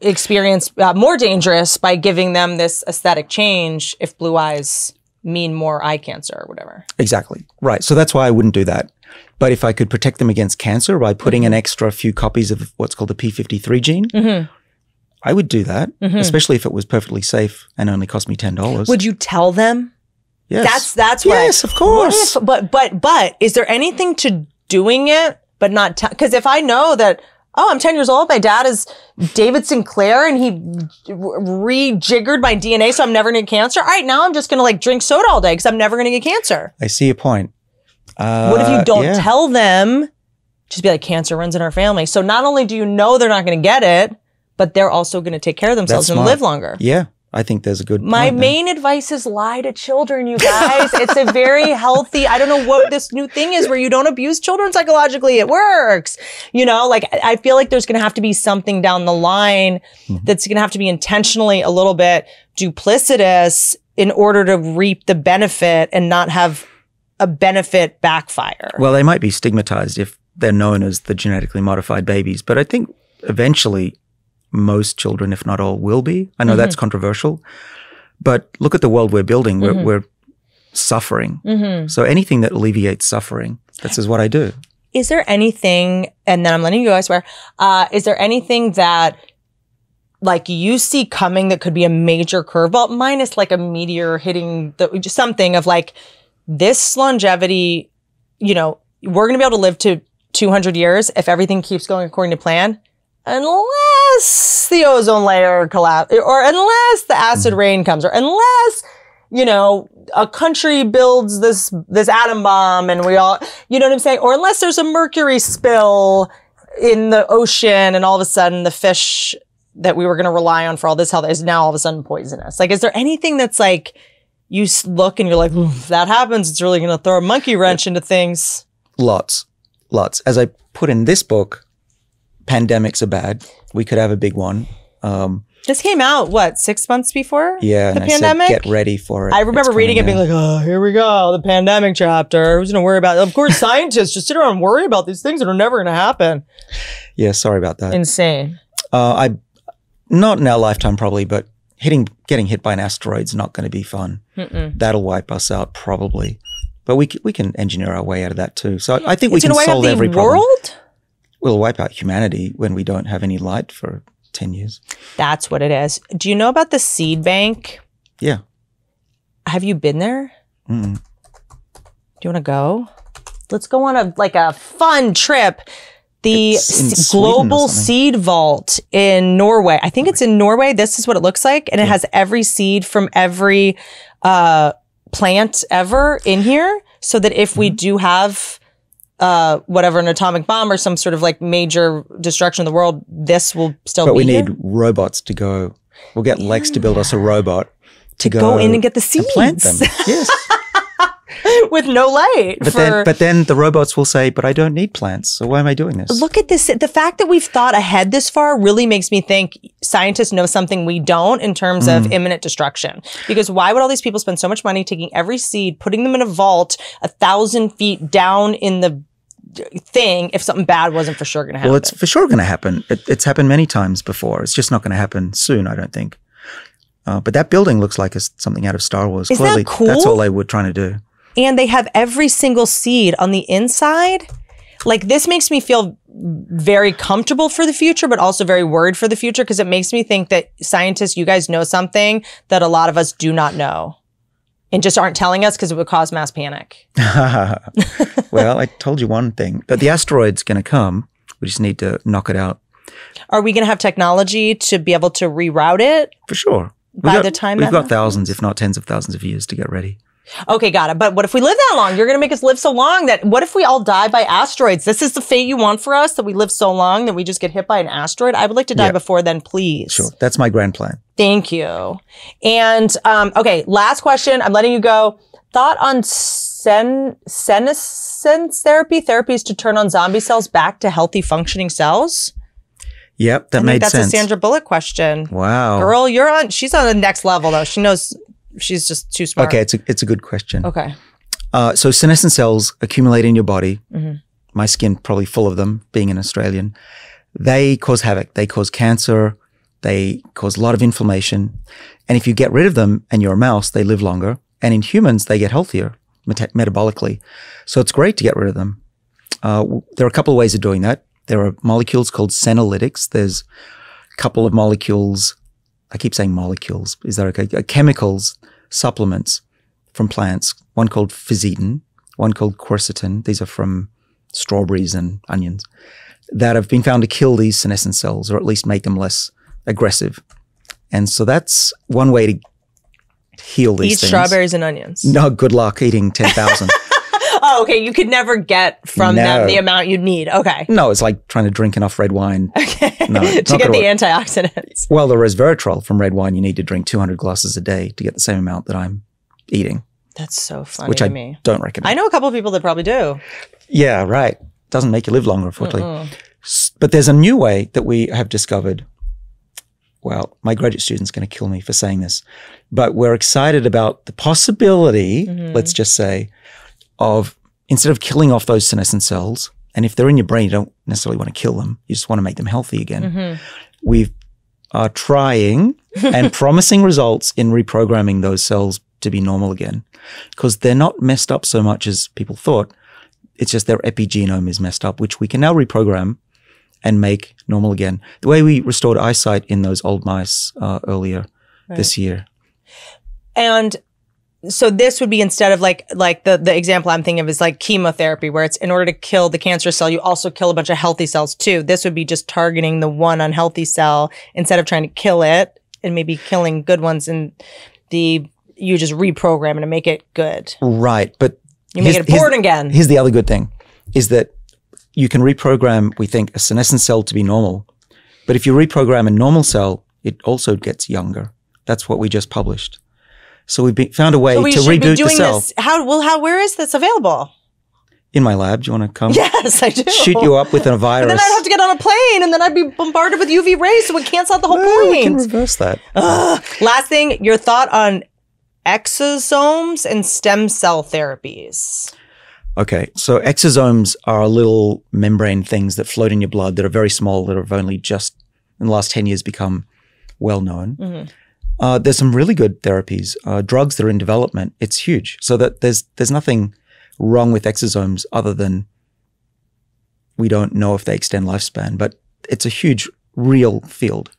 experience uh, more dangerous by giving them this aesthetic change if blue eyes mean more eye cancer or whatever. Exactly. Right. So that's why I wouldn't do that. But if I could protect them against cancer by putting mm-hmm. an extra few copies of what's called the P fifty-three gene, mm-hmm. I would do that, mm-hmm. especially if it was perfectly safe and only cost me ten dollars. Would you tell them? Yes. That's, that's what. Yes, of course. What if, but, but, but is there anything to doing it? But not, because if I know that oh, I'm ten years old, my dad is David Sinclair and he rejiggered my D N A so I'm never gonna get cancer. All right, now I'm just gonna like drink soda all day because I'm never gonna get cancer. I see your point. Uh, what if you don't yeah. tell them? Just be like, cancer runs in our family. So not only do you know they're not gonna get it, but they're also gonna take care of themselves and live longer. Yeah. I think there's a good My main there. advice is lie to children, you guys. It's a very healthy, I don't know what this new thing is where you don't abuse children psychologically. It works. You know, like I feel like there's going to have to be something down the line mm-hmm. that's going to have to be intentionally a little bit duplicitous in order to reap the benefit and not have a benefit backfire. Well, they might be stigmatized if they're known as the genetically modified babies. But I think eventually most children, if not all, will be. I know mm-hmm. that's controversial, but look at the world we're building. We're, mm-hmm. we're suffering. Mm-hmm. So anything that alleviates suffering, this is what I do. Is there anything, and then I'm letting you go, I swear, uh, is there anything that like you see coming that could be a major curveball, minus like a meteor hitting the, something of like this longevity, you know, we're going to be able to live to two hundred years if everything keeps going according to plan? Unless the ozone layer collapses, or unless the acid rain comes, or unless, you know, a country builds this, this atom bomb and we all, you know what I'm saying? Or unless there's a mercury spill in the ocean and all of a sudden the fish that we were going to rely on for all this health is now all of a sudden poisonous. Like, is there anything that's like, you look and you're like, if that happens, it's really going to throw a monkey wrench into things? Lots, lots. As I put in this book, pandemics are bad. We could have a big one. Um, this came out, what, six months before yeah, the and pandemic? I said, get ready for it. I remember reading it out. Being like, oh, here we go, the pandemic chapter. Who's going to worry about it? Of course, scientists just sit around and worry about these things that are never going to happen. Yeah, sorry about that. Insane. Uh, I, not in our lifetime probably, but hitting, getting hit by an asteroid's not going to be fun. Mm-mm. That'll wipe us out probably. But we, we can engineer our way out of that too. So I think we can solve every problem. It's going to wipe out the world? We'll wipe out humanity when we don't have any light for ten years. That's what it is. Do you know about the seed bank? Yeah. Have you been there? Mm-mm. Do you want to go? Let's go on a like a fun trip. The global seed vault in Norway. I think it's in Norway. This is what it looks like. And it yeah. has every seed from every uh, plant ever in here. So that if mm-hmm. we do have... Uh, whatever, an atomic bomb or some sort of like major destruction of the world, this will still but be But we need here. robots to go. We'll get yeah. Lex to build us a robot to, to go, go in and get the seeds. And plant them. Yes. With no light. But, for... then, but then the robots will say, but I don't need plants. So why am I doing this? Look at this. The fact that we've thought ahead this far really makes me think scientists know something we don't in terms mm. of imminent destruction. Because why would all these people spend so much money taking every seed, putting them in a vault a thousand feet down in the thing if something bad wasn't for sure going to happen? Well, it's for sure going to happen. It, it's happened many times before. It's just not going to happen soon, I don't think. Uh, but that building looks like it's something out of Star Wars. Is Clearly, that cool? That's all they were trying to do. And they have every single seed on the inside. Like this makes me feel very comfortable for the future, but also very worried for the future because it makes me think that scientists, you guys know something that a lot of us do not know and just aren't telling us because it would cause mass panic. Well, I told you one thing, but the asteroid's going to come. We just need to knock it out. Are we going to have technology to be able to reroute it? For sure. By got, the time We've that got happens? thousands, if not tens of thousands of years to get ready. Okay, got it. But what if we live that long? You're going to make us live so long that what if we all die by asteroids? This is the fate you want for us, that we live so long that we just get hit by an asteroid? I would like to die yeah. before then, please. Sure. That's my grand plan. Thank you. And, um, okay, last question. I'm letting you go. Thought on sen senescence therapy? Therapies to turn on zombie cells back to healthy functioning cells? Yep, that I made that's sense. That's a Sandra Bullock question. Wow. Girl, you're on, she's on the next level though. She knows... She's just too smart. Okay, it's a, it's a good question. Okay. Uh, so senescent cells accumulate in your body. Mm-hmm. My skin probably full of them, being an Australian. They cause havoc. They cause cancer. They cause a lot of inflammation. And if you get rid of them and you're a mouse, they live longer. And in humans, they get healthier meta metabolically. So it's great to get rid of them. Uh, there are a couple of ways of doing that. There are molecules called senolytics. There's a couple of molecules. I keep saying molecules. Is that okay? Chemicals, supplements from plants, one called fisetin, one called quercetin. These are from strawberries and onions. that have been found to kill these senescent cells, or at least make them less aggressive. And so that's one way to heal these Eat things. Eat strawberries and onions. No, good luck eating ten thousand. Oh, okay. You could never get from no. them the amount you'd need. Okay. No, it's like trying to drink enough red wine. Okay. No, to get the work. antioxidants. Well, the resveratrol from red wine, you need to drink two hundred glasses a day to get the same amount that I'm eating. That's so funny Which to I me. Which I don't recommend. I know a couple of people that probably do. Yeah, right. Doesn't make you live longer, unfortunately. Mm-mm. But there's a new way that we have discovered. Well, my graduate student's going to kill me for saying this, but we're excited about the possibility, mm-hmm. let's just say, of instead of killing off those senescent cells, and if they're in your brain, you don't necessarily want to kill them. You just want to make them healthy again. Mm-hmm. We are trying and promising results in reprogramming those cells to be normal again, because they're not messed up so much as people thought. It's just their epigenome is messed up, which we can now reprogram and make normal again. The way we restored eyesight in those old mice uh, earlier right. this year. And so this would be instead of like like the, the example I'm thinking of is like chemotherapy, where it's in order to kill the cancer cell, you also kill a bunch of healthy cells too. This would be just targeting the one unhealthy cell instead of trying to kill it, and maybe killing good ones, and the you just reprogram it and make it good. Right. But you make it born again. Here's the other good thing, is that you can reprogram, we think, a senescent cell to be normal. But if you reprogram a normal cell, it also gets younger. That's what we just published. So we've been, found a way so to reboot the cell. This, how, well, how, where is this available? In my lab. Do you want to come? Yes, I do. Shoot you up with a virus. And then I'd have to get on a plane, and then I'd be bombarded with U V rays, so it cancels out the whole no, point. We can reverse that. Ugh. Last thing, your thought on exosomes and stem cell therapies. Okay, so exosomes are little membrane things that float in your blood that are very small, that have only just in the last ten years become well known. Mm-hmm. Uh, there's some really good therapies, uh, drugs that are in development. It's huge. So that there's there's nothing wrong with exosomes other than we don't know if they extend lifespan, but it's a huge real field.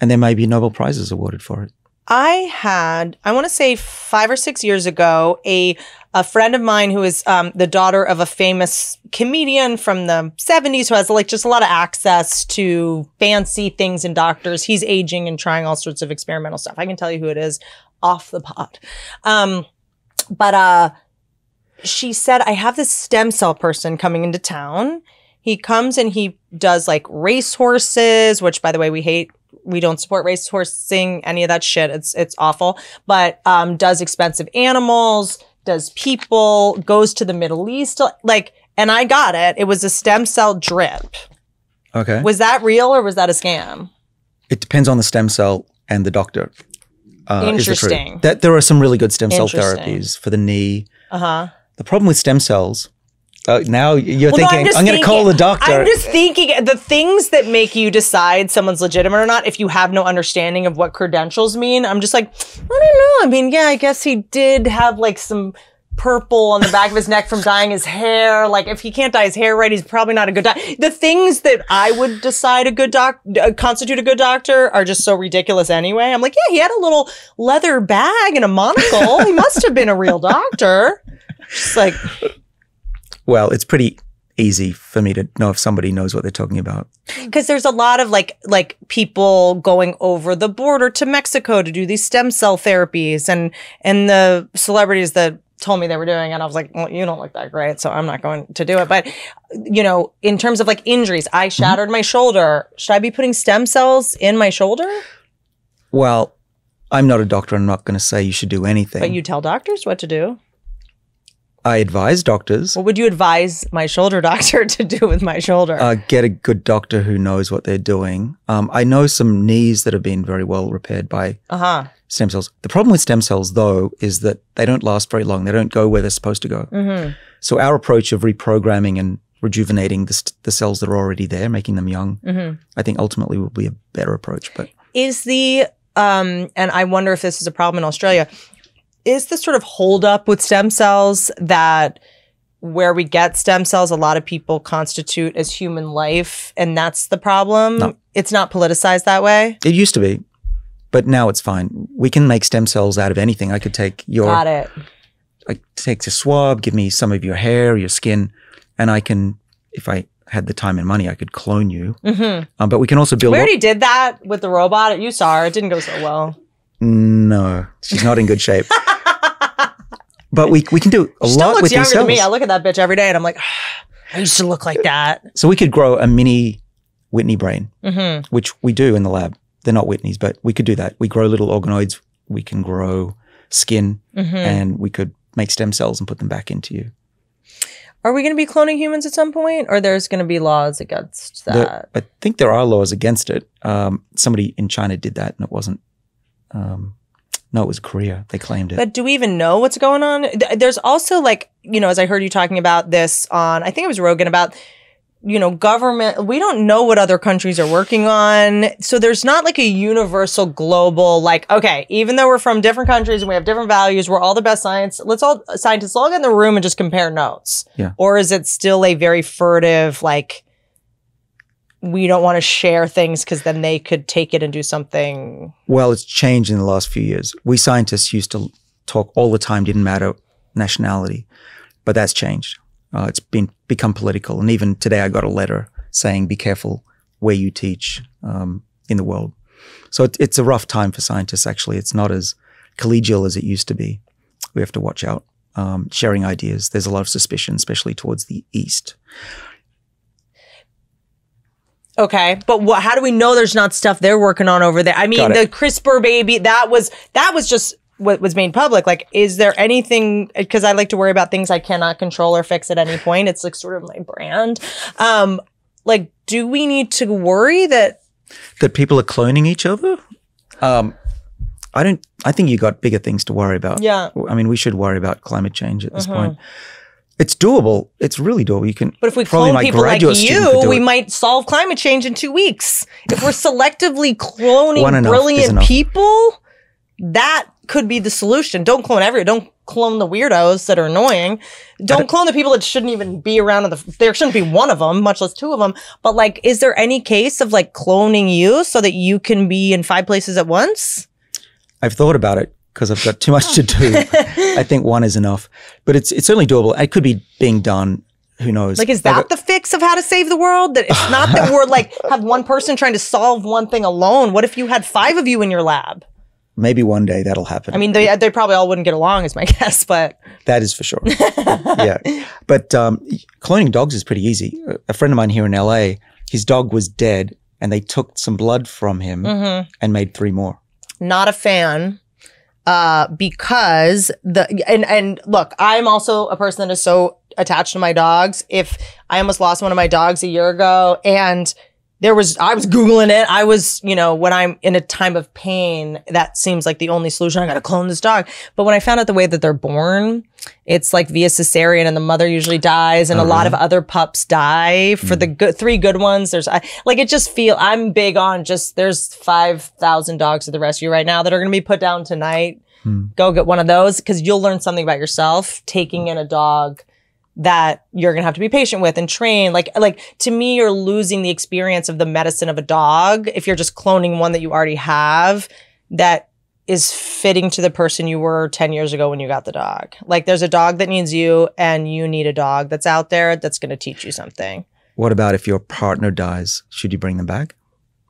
And there may be Nobel Prizes awarded for it. I had, I want to say five or six years ago, a a friend of mine who is um, the daughter of a famous comedian from the seventies, who has like just a lot of access to fancy things and doctors. He's aging and trying all sorts of experimental stuff. I can tell you who it is off the pot. Um, but uh, she said, I have this stem cell person coming into town. He comes and he does like racehorses, which, by the way, we hate. We don't support racehorsing, any of that shit. It's it's awful. But um, does expensive animals, does people, goes to the Middle East. Like, and I got it. It was a stem cell drip. Okay. Was that real or was that a scam? It depends on the stem cell and the doctor. Uh, Interesting. The that, there are some really good stem cell therapies for the knee. Uh-huh. The problem with stem cells... Uh, now you're well, thinking, no, I'm, I'm going to call the doctor. I'm just thinking the things that make you decide someone's legitimate or not, if you have no understanding of what credentials mean. I'm just like, I don't know. I mean, yeah, I guess he did have like some purple on the back of his neck from dyeing his hair. Like if he can't dye his hair right, he's probably not a good doctor. The things that I would decide a good doc, uh, constitute a good doctor are just so ridiculous anyway. I'm like, yeah, he had a little leather bag and a monocle. He must have been a real doctor. Just like... Well, it's pretty easy for me to know if somebody knows what they're talking about. Because there's a lot of like like people going over the border to Mexico to do these stem cell therapies, and and the celebrities that told me they were doing it, and I was like, well, you don't look that great, so I'm not going to do it. But, you know, in terms of like injuries, I shattered mm-hmm. my shoulder. Should I be putting stem cells in my shoulder? Well, I'm not a doctor. I'm not going to say you should do anything. But you tell doctors what to do. I advise doctors. What would you advise my shoulder doctor to do with my shoulder? Uh, get a good doctor who knows what they're doing. Um, I know some knees that have been very well repaired by uh-huh. stem cells. The problem with stem cells, though, is that they don't last very long. They don't go where they're supposed to go. Mm-hmm. So our approach of reprogramming and rejuvenating the, the cells that are already there, making them young, mm-hmm. I think ultimately will be a better approach. But is the, um, and I wonder if this is a problem in Australia, is this sort of hold up with stem cells that where we get stem cells, a lot of people constitute as human life, and that's the problem? No. It's not politicized that way? It used to be, but now it's fine. We can make stem cells out of anything. I could take your- Got it. I take the swab, give me some of your hair, your skin, and I can, if I had the time and money, I could clone you. Mm-hmm. Um, but we can also build. We already did that with the robot. You saw her. It didn't go so well. No, she's not in good shape. But we we can do a she lot still looks with younger these cells. Than me. I look at that bitch every day, and I'm like, ah, I used to look like that. So we could grow a mini Whitney brain, mm-hmm. which we do in the lab. They're not Whitneys, but we could do that. We grow little organoids. We can grow skin, mm-hmm. and we could make stem cells and put them back into you. Are we going to be cloning humans at some point, or there's going to be laws against that? The, I think there are laws against it. Um, somebody in China did that, and it wasn't. Um, no, it was Korea. They claimed it. But do we even know what's going on? There's also, like, you know, as I heard you talking about this on, I think it was Rogan, about, you know, government. We don't know what other countries are working on. So there's not like a universal global, like, okay, even though we're from different countries and we have different values, we're all the best science. Let's all scientists all get in the room and just compare notes. Yeah. Or is it still a very furtive, like, we don't want to share things because then they could take it and do something? Well, it's changed in the last few years. We scientists used to talk all the time, didn't matter nationality, but that's changed. Uh, it's been become political. And even today I got a letter saying, be careful where you teach um, in the world. So it, it's a rough time for scientists, actually. It's not as collegial as it used to be. We have to watch out. Um, sharing ideas. There's a lot of suspicion, especially towards the East. Okay, but what, how do we know there's not stuff they're working on over there? I mean, the CRISPR baby, that was that was just what was made public. Like, is there anything, because I like to worry about things I cannot control or fix at any point. It's like sort of my brand. Um, like, do we need to worry that? That people are cloning each other? Um, I don't, I think you got bigger things to worry about. Yeah. I mean, we should worry about climate change at this uh-huh. point. It's doable. It's really doable. You can. But if we clone people like you, we might solve climate change in two weeks. If we're selectively cloning brilliant people, that could be the solution. Don't clone everyone. Don't clone the weirdos that are annoying. Don't, don't clone the people that shouldn't even be around. In the, there shouldn't be one of them, much less two of them. But, like, is there any case of, like, cloning you so that you can be in five places at once? I've thought about it, because I've got too much to do. I think one is enough, but it's it's certainly doable. It could be being done. Who knows? Like, is that got, the fix of how to save the world? That it's not that we're like have one person trying to solve one thing alone. What if you had five of you in your lab? Maybe one day that'll happen. I mean, they they probably all wouldn't get along, is my guess, but that is for sure. Yeah, but um, cloning dogs is pretty easy. A friend of mine here in L A, his dog was dead, and they took some blood from him mm-hmm. and made three more. Not a fan. Uh, because the, and, and look, I'm also a person that is so attached to my dogs. If I almost lost one of my dogs a year ago, and there was, I was Googling it. I was, you know, when I'm in a time of pain, that seems like the only solution. I got to clone this dog. But when I found out the way that they're born, it's like via cesarean, and the mother usually dies, and oh, a lot really? of other pups die. For mm. the good, three good ones, there's I, like it just feel I'm big on just there's five thousand dogs at the rescue right now that are going to be put down tonight. Mm. Go get one of those, because you'll learn something about yourself taking in a dog that you're going to have to be patient with and train. Like, like to me, you're losing the experience of the medicine of a dog if you're just cloning one that you already have. That is fitting to the person you were ten years ago when you got the dog. Like, there's a dog that needs you, and you need a dog that's out there that's going to teach you something. What about if your partner dies? Should you bring them back?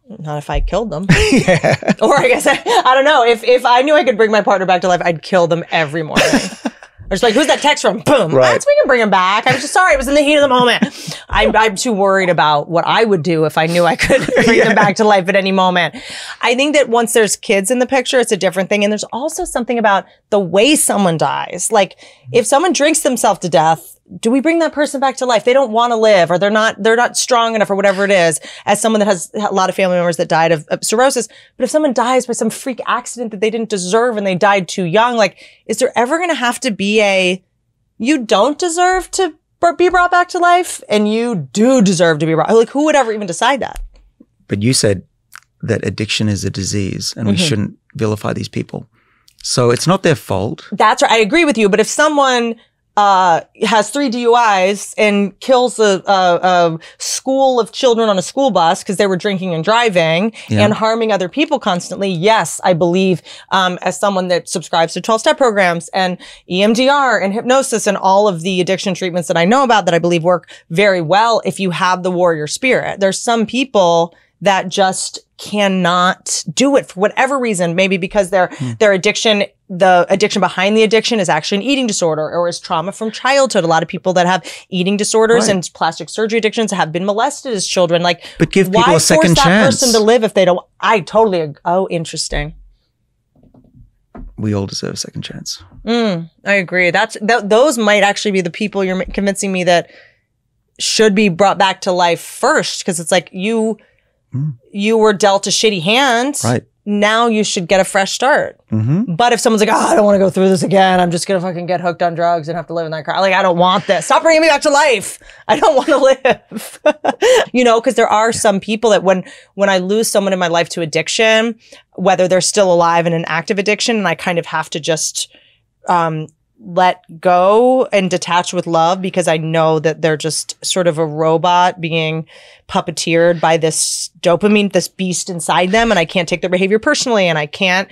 Not if I killed them. Yeah. Or I guess, I, I don't know. If, if I knew I could bring my partner back to life, I'd kill them every morning. I'm just like, who's that text from? Boom. Right. That's, we can bring him back. I was just sorry. It was in the heat of the moment. I'm, I'm too worried about what I would do if I knew I could bring yeah. them back to life at any moment. I think that once there's kids in the picture, it's a different thing. And there's also something about the way someone dies. Like, if someone drinks themselves to death, do we bring that person back to life? They don't want to live, or they're not, they're not strong enough, or whatever it is. As someone that has a lot of family members that died of, of cirrhosis, but if someone dies by some freak accident that they didn't deserve and they died too young, like, is there ever going to have to be a, you don't deserve to be brought back to life and you do deserve to be brought, like, who would ever even decide that? But you said that addiction is a disease, and mm-hmm. we shouldn't vilify these people. So it's not their fault. That's right. I agree with you. But if someone uh, has three D U Is and kills a, a, a school of children on a school bus because they were drinking and driving yeah. and harming other people constantly. Yes, I believe, um, as someone that subscribes to twelve step programs and E M D R and hypnosis and all of the addiction treatments that I know about that I believe work very well if you have the warrior spirit. There's some people that just cannot do it for whatever reason, maybe because their mm. their addiction, the addiction behind the addiction is actually an eating disorder or is trauma from childhood. A lot of people that have eating disorders right. and plastic surgery addictions have been molested as children. Like, but give people a second chance. Why force that person to live if they don't? I totally agree. Oh, interesting. We all deserve a second chance. Mm, I agree. That's th those might actually be the people you're convincing me that should be brought back to life first, because it's like you... you were dealt a shitty hand. Right. Now you should get a fresh start. Mm-hmm. But if someone's like, oh, I don't want to go through this again. I'm just going to fucking get hooked on drugs and have to live in that car. Like, I don't want this. Stop bringing me back to life. I don't want to live. You know, because there are some people that when, when I lose someone in my life to addiction, whether they're still alive in an active addiction, and I kind of have to just um, let go and detach with love, because I know that they're just sort of a robot being puppeteered by this dopamine, this beast inside them, and I can't take their behavior personally, and I can't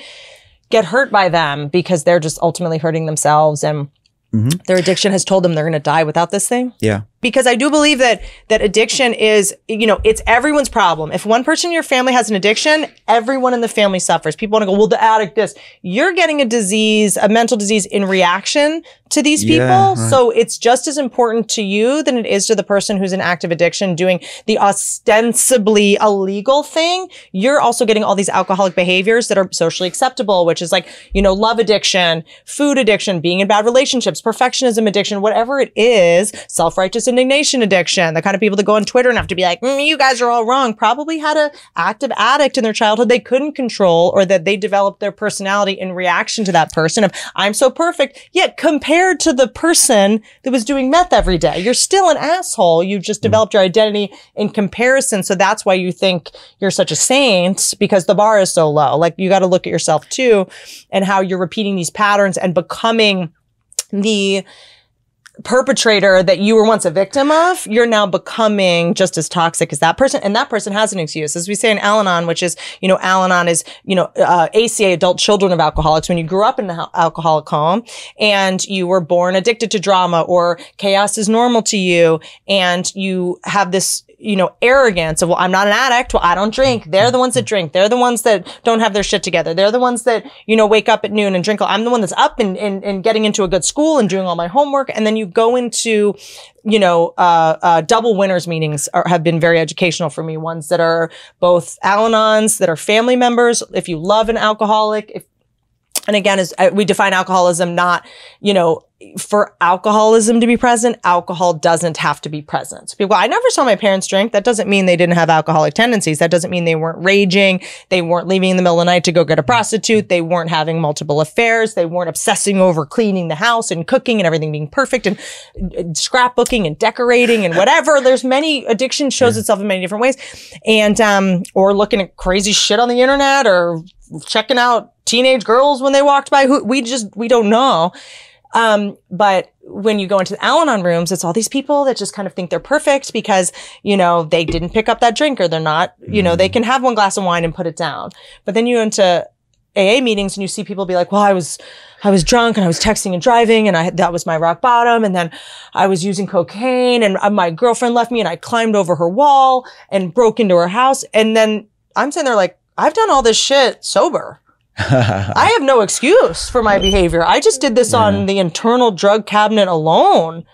get hurt by them because they're just ultimately hurting themselves, and mm-hmm. their addiction has told them they're going to die without this thing. Yeah. Because I do believe that that addiction is, you know, it's everyone's problem. If one person in your family has an addiction, everyone in the family suffers. People want to go, well, the addict this. You're getting a disease, a mental disease in reaction to these people. Yeah, right. So it's just as important to you than it is to the person who's in active addiction doing the ostensibly illegal thing. You're also getting all these alcoholic behaviors that are socially acceptable, which is like, you know, love addiction, food addiction, being in bad relationships, perfectionism addiction, whatever it is, self-righteous indignation addiction, the kind of people that go on Twitter and have to be like, mm, you guys are all wrong, probably had an active addict in their childhood they couldn't control, or that they developed their personality in reaction to that person of, I'm so perfect, yet compared to the person that was doing meth every day, you're still an asshole. You just developed your identity in comparison. So that's why you think you're such a saint, because the bar is so low. Like, you got to look at yourself too, and how you're repeating these patterns and becoming the perpetrator that you were once a victim of. You're now becoming just as toxic as that person, and that person has an excuse, as we say in Al-Anon, which is, you know, Al-Anon is, you know, uh, A C A, adult children of alcoholics. When you grew up in an alcoholic home and you were born addicted to drama, or chaos is normal to you, and you have this, you know, arrogance of, well, I'm not an addict. Well, I don't drink. They're the ones that drink. They're the ones that don't have their shit together. They're the ones that, you know, wake up at noon and drink. I'm the one that's up and, and, and getting into a good school and doing all my homework. And then you go into, you know, uh, uh, double winners meetings are, have been very educational for me. Ones that are both Al-Anons, that are family members. If you love an alcoholic, if, and again, as we define alcoholism, not, you know, for alcoholism to be present, alcohol doesn't have to be present. So people go, I never saw my parents drink. That doesn't mean they didn't have alcoholic tendencies. That doesn't mean they weren't raging. They weren't leaving in the middle of the night to go get a prostitute. They weren't having multiple affairs. They weren't obsessing over cleaning the house and cooking and everything being perfect and scrapbooking and decorating and whatever. There's many, addiction shows itself in many different ways. And, um, or looking at crazy shit on the internet, or checking out teenage girls when they walked by. Who we just, we don't know. Um, but when you go into the Al-Anon rooms, it's all these people that just kind of think they're perfect because, you know, they didn't pick up that drink, or they're not, you know, they can have one glass of wine and put it down. But then you go into A A meetings and you see people be like, well, I was, I was drunk and I was texting and driving, and I that was my rock bottom. And then I was using cocaine, and my girlfriend left me, and I climbed over her wall and broke into her house. And then I'm sitting there like, I've done all this shit sober. I have no excuse for my behavior. I just did this yeah. on the internal drug cabinet alone.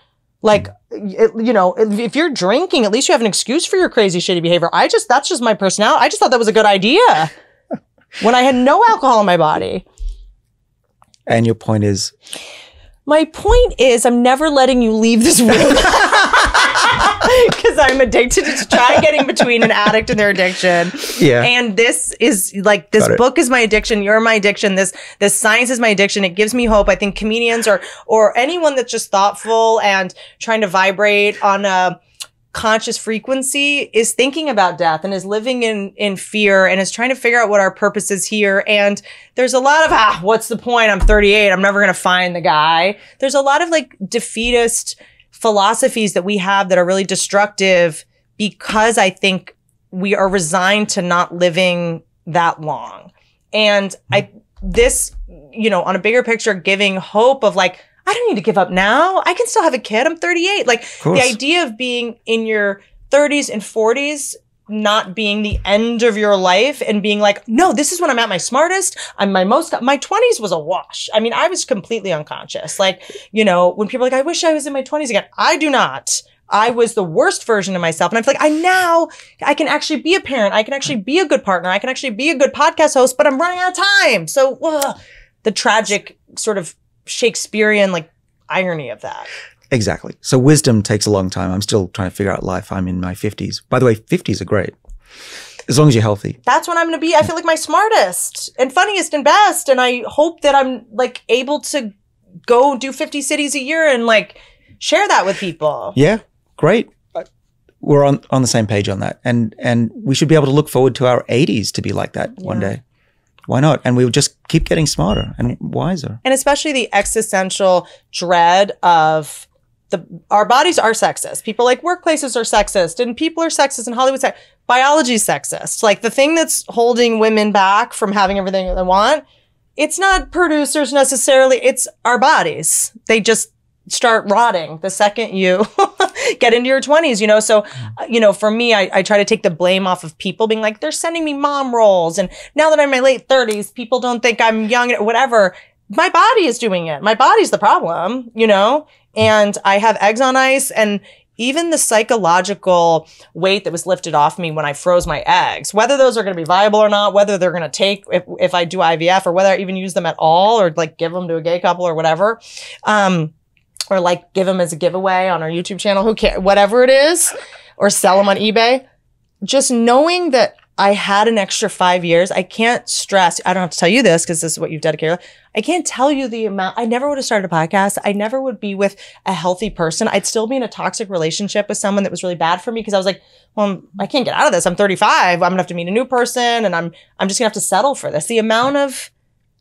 Like, it, you know, if you're drinking, at least you have an excuse for your crazy, shitty behavior. I just, that's just my personality. I just thought that was a good idea when I had no alcohol in my body. And your point is? My point is, I'm never letting you leave this room. Because I'm addicted to try getting between an addict and their addiction. Yeah. And this is like, this book is my addiction. You're my addiction. This, this science is my addiction. It gives me hope. I think comedians, or, or anyone that's just thoughtful and trying to vibrate on a, conscious frequency is thinking about death and is living in, in fear and is trying to figure out what our purpose is here. And there's a lot of, ah, what's the point? I'm thirty-eight. I'm never going to find the guy. There's a lot of like defeatist philosophies that we have that are really destructive because I think we are resigned to not living that long. And I, this, you know, on a bigger picture, giving hope of like, I don't need to give up now. I can still have a kid. I'm thirty-eight. Like the idea of being in your thirties and forties, not being the end of your life and being like, no, this is when I'm at my smartest. I'm my most, my twenties was a wash. I mean, I was completely unconscious. Like, you know, when people are like, I wish I was in my twenties again. I do not. I was the worst version of myself. And I feel like I now, I can actually be a parent. I can actually be a good partner. I can actually be a good podcast host, but I'm running out of time. So ugh, the tragic sort of Shakespearean like irony of that. Exactly. So wisdom takes a long time. I'm still trying to figure out life. I'm in my fifties. By the way, fifties are great. As long as you're healthy. That's when I'm going to be, I feel like my smartest and funniest and best. And I hope that I'm like able to go do fifty cities a year and like share that with people. Yeah. Great. We're on, on the same page on that. And, and we should be able to look forward to our eighties to be like that yeah. one day. Why not? And we would just keep getting smarter and wiser. And especially the existential dread of the, our bodies are sexist. People like workplaces are sexist and people are sexist and Hollywood's sexist. Biology is sexist. Like the thing that's holding women back from having everything that they want, it's not producers necessarily, it's our bodies. They just start rotting the second you get into your twenties, you know? So, you know, for me, I, I try to take the blame off of people being like, they're sending me mom roles. And now that I'm in my late thirties, people don't think I'm young or whatever. My body is doing it. My body's the problem, you know? And I have eggs on ice and even the psychological weight that was lifted off me when I froze my eggs, whether those are going to be viable or not, whether they're going to take, if, if I do I V F or whether I even use them at all or like give them to a gay couple or whatever. Um, or like give them as a giveaway on our YouTube channel, who cares, whatever it is, or sell them on eBay. Just knowing that I had an extra five years, I can't stress, I don't have to tell you this because this is what you've dedicated. I can't tell you the amount, I never would have started a podcast. I never would be with a healthy person. I'd still be in a toxic relationship with someone that was really bad for me because I was like, well, I can't get out of this. I'm thirty-five, I'm gonna have to meet a new person and I'm, I'm just gonna have to settle for this. The amount of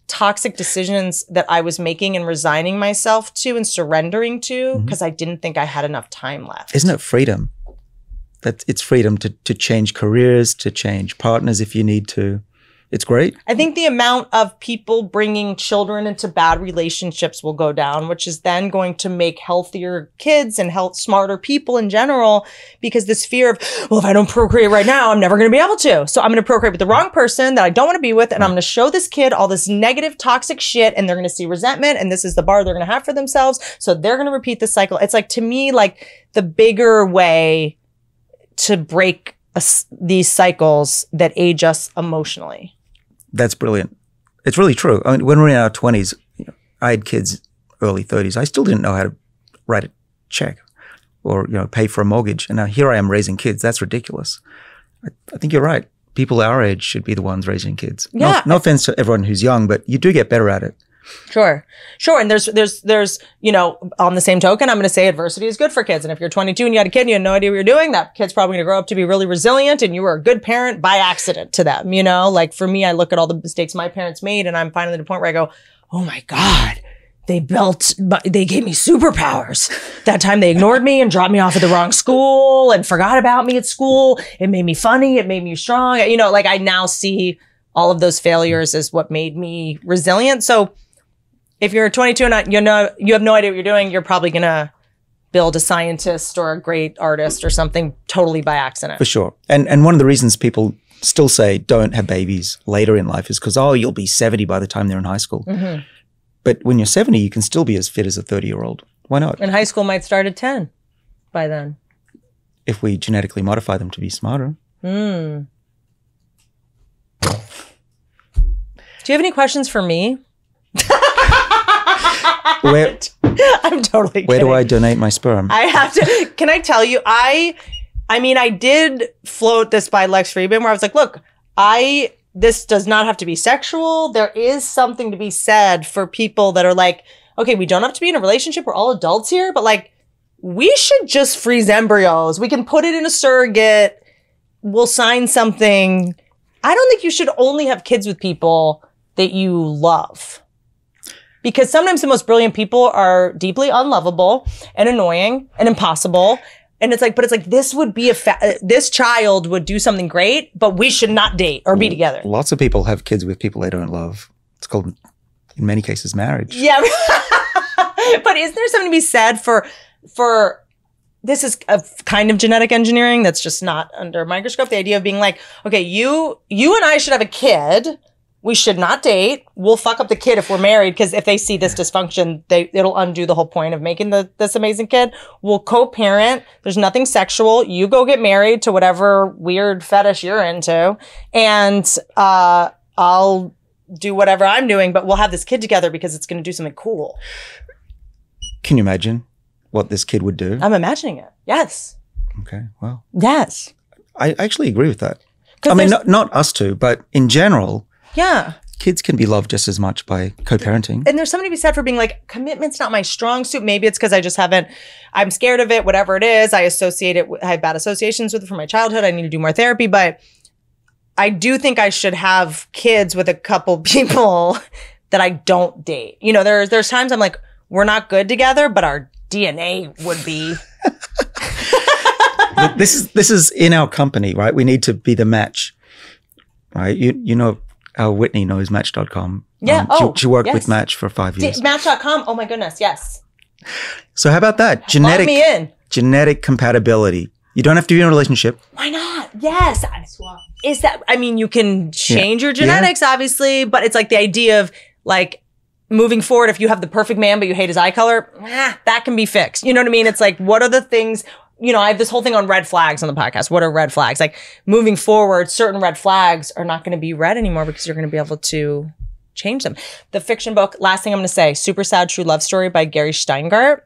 toxic decisions that I was making and resigning myself to and surrendering to because mm-hmm. I didn't think I had enough time left. Isn't it freedom? That it's freedom to, to change careers, to change partners if you need to. It's great. I think the amount of people bringing children into bad relationships will go down, which is then going to make healthier kids and health smarter people in general, because this fear of, well, if I don't procreate right now, I'm never going to be able to. So I'm going to procreate with the wrong person that I don't want to be with. And I'm going to show this kid all this negative, toxic shit. And they're going to see resentment. And this is the bar they're going to have for themselves. So they're going to repeat this cycle. It's like, to me, like the bigger way to break a, these cycles that age us emotionally. That's brilliant. It's really true. I mean, when we were in our twenties, you know, I had kids early thirties. I still didn't know how to write a check or, you know, pay for a mortgage. And now here I am raising kids. That's ridiculous. I, I think you're right. People our age should be the ones raising kids. Yeah. No, no offense to everyone who's young, but you do get better at it. Sure. Sure. And there's, there's, there's, you know, on the same token, I'm going to say adversity is good for kids. And if you're twenty-two and you had a kid and you had no idea what you're doing, that kid's probably going to grow up to be really resilient and you were a good parent by accident to them. You know, like for me, I look at all the mistakes my parents made and I'm finally at a point where I go, oh my God, they built, they gave me superpowers. That time they ignored me and dropped me off at the wrong school and forgot about me at school. It made me funny. It made me strong. You know, like I now see all of those failures as what made me resilient. So if you're twenty-two and not, you know, you have no idea what you're doing, you're probably going to build a scientist or a great artist or something totally by accident. For sure. And and one of the reasons people still say don't have babies later in life is because, oh, you'll be seventy by the time they're in high school. Mm-hmm. But when you're seventy, you can still be as fit as a thirty-year-old. Why not? And high school might start at ten by then. If we genetically modify them to be smarter. Mm. Do you have any questions for me? Where, I'm totally kidding. Where do I donate my sperm? I have to, can I tell you, I, I mean, I did float this by Lex Friedman where I was like, look, I, this does not have to be sexual. There is something to be said for people that are like, okay, we don't have to be in a relationship. We're all adults here, but like, we should just freeze embryos. We can put it in a surrogate. We'll sign something. I don't think you should only have kids with people that you love. Because sometimes the most brilliant people are deeply unlovable and annoying and impossible. And it's like, but it's like, this would be a, fa this child would do something great, but we should not date or be together. Lots of people have kids with people they don't love. It's called, in many cases, marriage. Yeah. But isn't there something to be said for, for this is a kind of genetic engineering that's just not under a microscope. The idea of being like, okay, you, you and I should have a kid. We should not date. We'll fuck up the kid if we're married, because if they see this dysfunction, they it'll undo the whole point of making the, this amazing kid. We'll co-parent. There's nothing sexual. You go get married to whatever weird fetish you're into, and uh, I'll do whatever I'm doing, but we'll have this kid together because it's going to do something cool. Can you imagine what this kid would do? I'm imagining it. Yes. Okay. Well. Yes. I actually agree with that. I mean, not, not us two, but in general. Yeah. Kids can be loved just as much by co-parenting. And there's something to be said for being like, commitment's not my strong suit. Maybe it's because I just haven't, I'm scared of it, whatever it is. I associate it, I have bad associations with it from my childhood. I need to do more therapy. But I do think I should have kids with a couple people that I don't date. You know, there's, there's times I'm like, we're not good together, but our D N A would be. Look, this is, this is in our company, right? We need to be the match, right? You, you know, Uh, Whitney knows Match dot com. Yeah. Um, oh, she, she worked yes. with Match for five years. Match dot com. Oh my goodness. Yes. So how about that? Genetic, me in. genetic compatibility. You don't have to be in a relationship. Why not? Yes. Is that, I mean, you can change yeah. your genetics, yeah. obviously, but it's like the idea of like moving forward, if you have the perfect man, but you hate his eye color, ah, that can be fixed. You know what I mean? It's like, what are the things, you know, I have this whole thing on red flags on the podcast. What are red flags? Like moving forward, certain red flags are not going to be red anymore because you're going to be able to change them. The fiction book, last thing I'm going to say, Super Sad True Love Story by Gary Steingart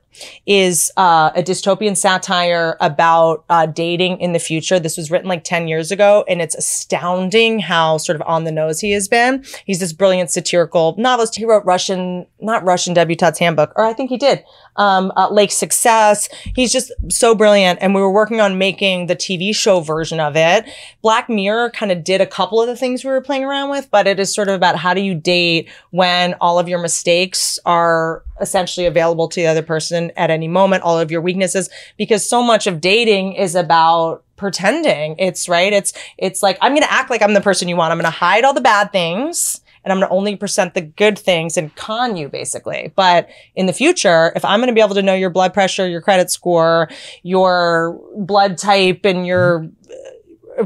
is uh, a dystopian satire about uh, dating in the future. This was written like ten years ago, and it's astounding how sort of on the nose he has been. He's this brilliant satirical novelist. He wrote Russian, not Russian Debutante's Handbook, or I think he did, um, uh, Lake Success. He's just so brilliant. And we were working on making the T V show version of it. Black Mirror kind of did a couple of the things we were playing around with, but it is sort of about how do you date when all of your mistakes are essentially available to the other person at any moment, all of your weaknesses, because so much of dating is about pretending. It's right. It's, it's like, I'm going to act like I'm the person you want. I'm going to hide all the bad things and I'm going to only present the good things and con you basically. But in the future, if I'm going to be able to know your blood pressure, your credit score, your blood type and your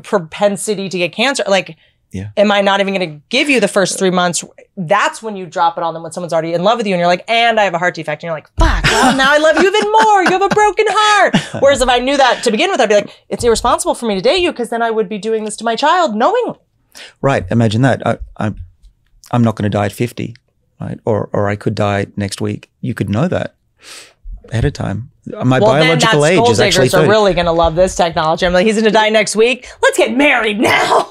propensity to get cancer, like, yeah. Am I not even going to give you the first three months? That's when you drop it on them when someone's already in love with you and you're like, and I have a heart defect. And you're like, fuck, well, now I love you even more. You have a broken heart. Whereas if I knew that to begin with, I'd be like, it's irresponsible for me to date you because then I would be doing this to my child knowingly. Right. Imagine that. I, I'm, I'm not going to die at fifty, right? Or, or I could die next week. You could know that ahead of time. My well, biological then age is actually thirty. Are really going to love this technology. I'm like, he's going to die next week. Let's get married now.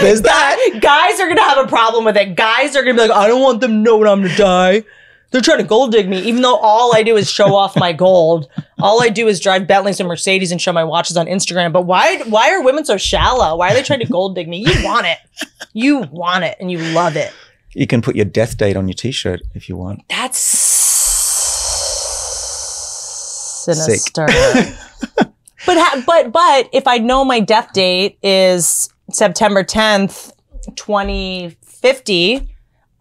There's that. Guys are going to have a problem with it. Guys are going to be like, I don't want them to know when I'm going to die. They're trying to gold dig me, even though all I do is show off my gold. All I do is drive Bentleys and Mercedes and show my watches on Instagram. But why why are women so shallow? Why are they trying to gold dig me? You want it. You want it and you love it. You can put your death date on your t-shirt if you want. That's sinister. but, but, but if I know my death date is September tenth, twenty fifty,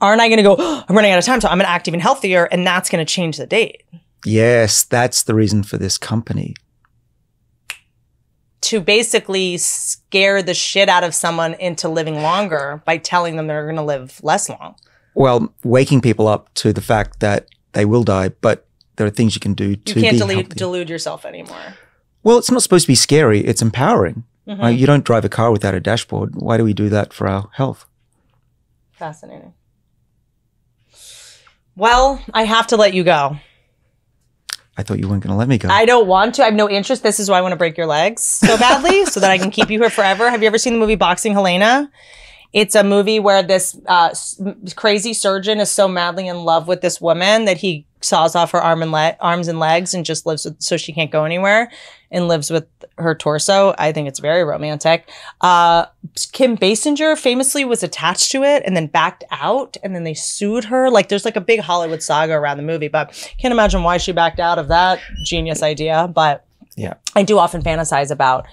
aren't I going to go, oh, I'm running out of time, so I'm going to act even healthier, and that's going to change the date. Yes, that's the reason for this company. To basically scare the shit out of someone into living longer by telling them they're going to live less long. Well, waking people up to the fact that they will die, but there are things you can do to be healthy. You can't delude yourself anymore. Well, it's not supposed to be scary. It's empowering. Mm-hmm. uh, you don't drive a car without a dashboard. Why do we do that for our health? Fascinating. Well, I have to let you go. I thought you weren't going to let me go. I don't want to. I have no interest. This is why I want to break your legs so badly so that I can keep you here forever. Have you ever seen the movie Boxing Helena? It's a movie where this uh, crazy surgeon is so madly in love with this woman that he saws off her arm and le arms and legs and just lives with, so she can't go anywhere, and lives with her torso. I think it's very romantic. Uh, Kim Basinger famously was attached to it and then backed out, and then they sued her. Like, there's like a big Hollywood saga around the movie, but can't imagine why she backed out of that genius idea. But yeah, I do often fantasize about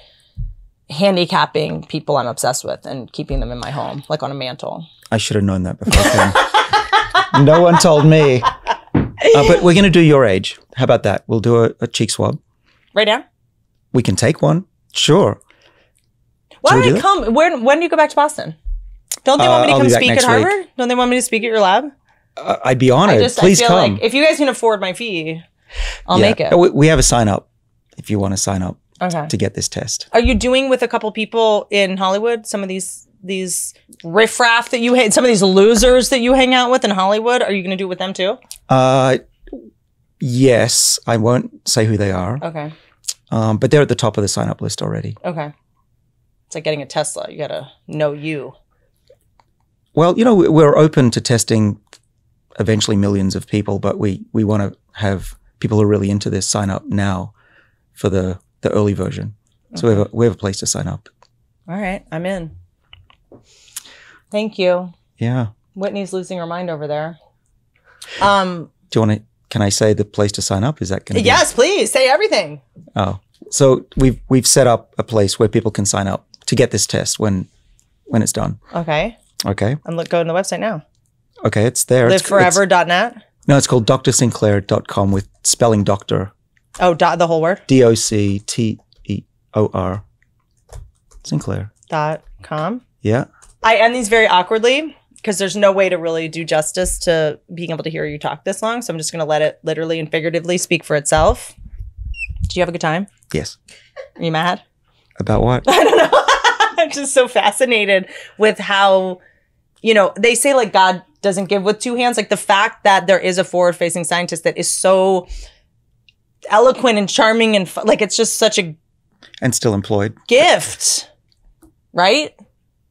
handicapping people I'm obsessed with and keeping them in my home, like on a mantle. I should have known that before. No one told me. Uh, but we're going to do your age. How about that? We'll do a, a cheek swab. Right now? We can take one. Sure. Why don't I come? When, when do you go back to Boston? Don't they want me to come speak at Harvard? Don't they want me to speak at your lab? Uh, I'd be honored. I just, Please I feel come. Like if you guys can afford my fee, I'll yeah. make it. We, we have a sign up if you want to sign up okay. to get this test. Are you doing with a couple people in Hollywood some of these these riffraff that you hate, some of these losers that you hang out with in Hollywood? Are you going to do it with them too? Uh, yes. I won't say who they are. Okay. Um, but they're at the top of the sign-up list already. Okay. It's like getting a Tesla. You got to know you. Well, you know, we're open to testing eventually millions of people, but we, we want to have people who are really into this sign up now for the, the early version. Okay. So we have, a, we have a place to sign up. All right. I'm in. Thank you. Yeah. Whitney's losing her mind over there. Um, Do you want to, can I say the place to sign up? Is that going to Yes, be? Please. Say everything. Oh. So we've, we've set up a place where people can sign up to get this test when, when it's done. Okay. Okay. I'm look, going to the website now. Okay. It's there. Live forever dot net? No, it's called Dr Sinclair dot com with spelling doctor. Oh, dot the whole word? D O C T E O R. Sinclair. Dot com? Yeah. I end these very awkwardly because there's no way to really do justice to being able to hear you talk this long. So I'm just going to let it literally and figuratively speak for itself. Did you have a good time? Yes. Are you mad? About what? I don't know. I'm just so fascinated with how, you know, they say like God doesn't give with two hands. Like the fact that there is a forward-facing scientist that is so eloquent and charming and like it's just such a... And still employed. Gift, right?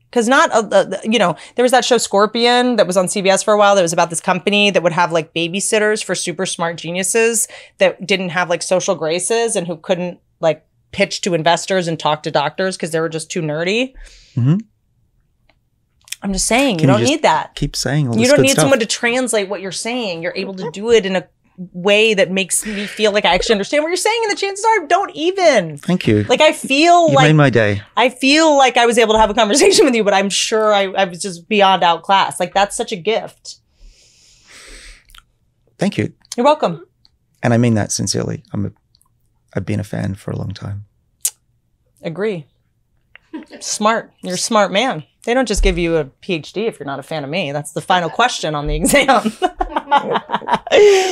Because not, uh, you know, there was that show Scorpion that was on C B S for a while that was about this company that would have like babysitters for super smart geniuses that didn't have like social graces and who couldn't like pitch to investors and talk to doctors because they were just too nerdy. Mm-hmm. I'm just saying, Can you don't you just need that. Keep saying all this You don't good need stuff. Someone to translate what you're saying. You're able to do it in a way that makes me feel like I actually understand what you're saying, and the chances are I don't even. Thank you. Like I feel you like made my day. I feel like I was able to have a conversation with you, but I'm sure I, I was just beyond outclassed. Like that's such a gift. Thank you. You're welcome. And I mean that sincerely. I'm a, I've been a fan for a long time. Agree. Smart. You're a smart man. They don't just give you a P H D if you're not a fan of me. That's the final question on the exam.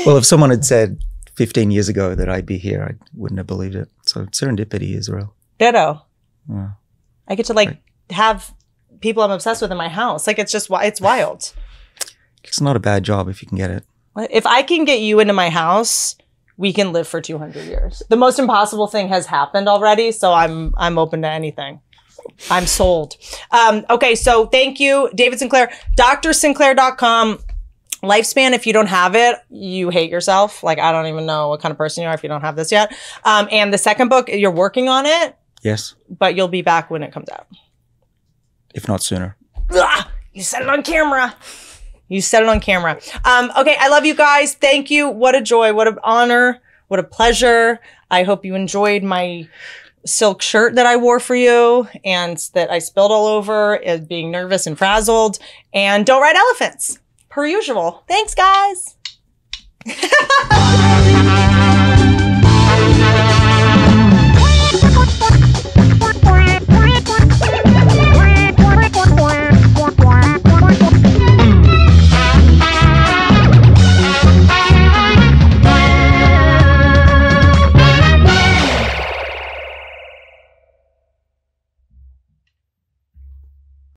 Well, if someone had said fifteen years ago that I'd be here, I wouldn't have believed it. So serendipity is real. Ditto. Yeah. I get to like right. have people I'm obsessed with in my house. Like it's just, it's wild. It's not a bad job if you can get it. If I can get you into my house, we can live for two hundred years. The most impossible thing has happened already. So I'm, I'm open to anything. I'm sold. Um, okay. So thank you, David Sinclair, Dr Sinclair dot com. Lifespan, if you don't have it, you hate yourself. Like, I don't even know what kind of person you are if you don't have this yet. Um, and the second book, you're working on it. Yes. But you'll be back when it comes out. If not sooner. Ugh, you said it on camera. You said it on camera. Um, okay, I love you guys. Thank you. What a joy. What an honor. What a pleasure. I hope you enjoyed my silk shirt that I wore for you and that I spilled all over as being nervous and frazzled. And don't ride elephants. Per usual. Thanks, guys.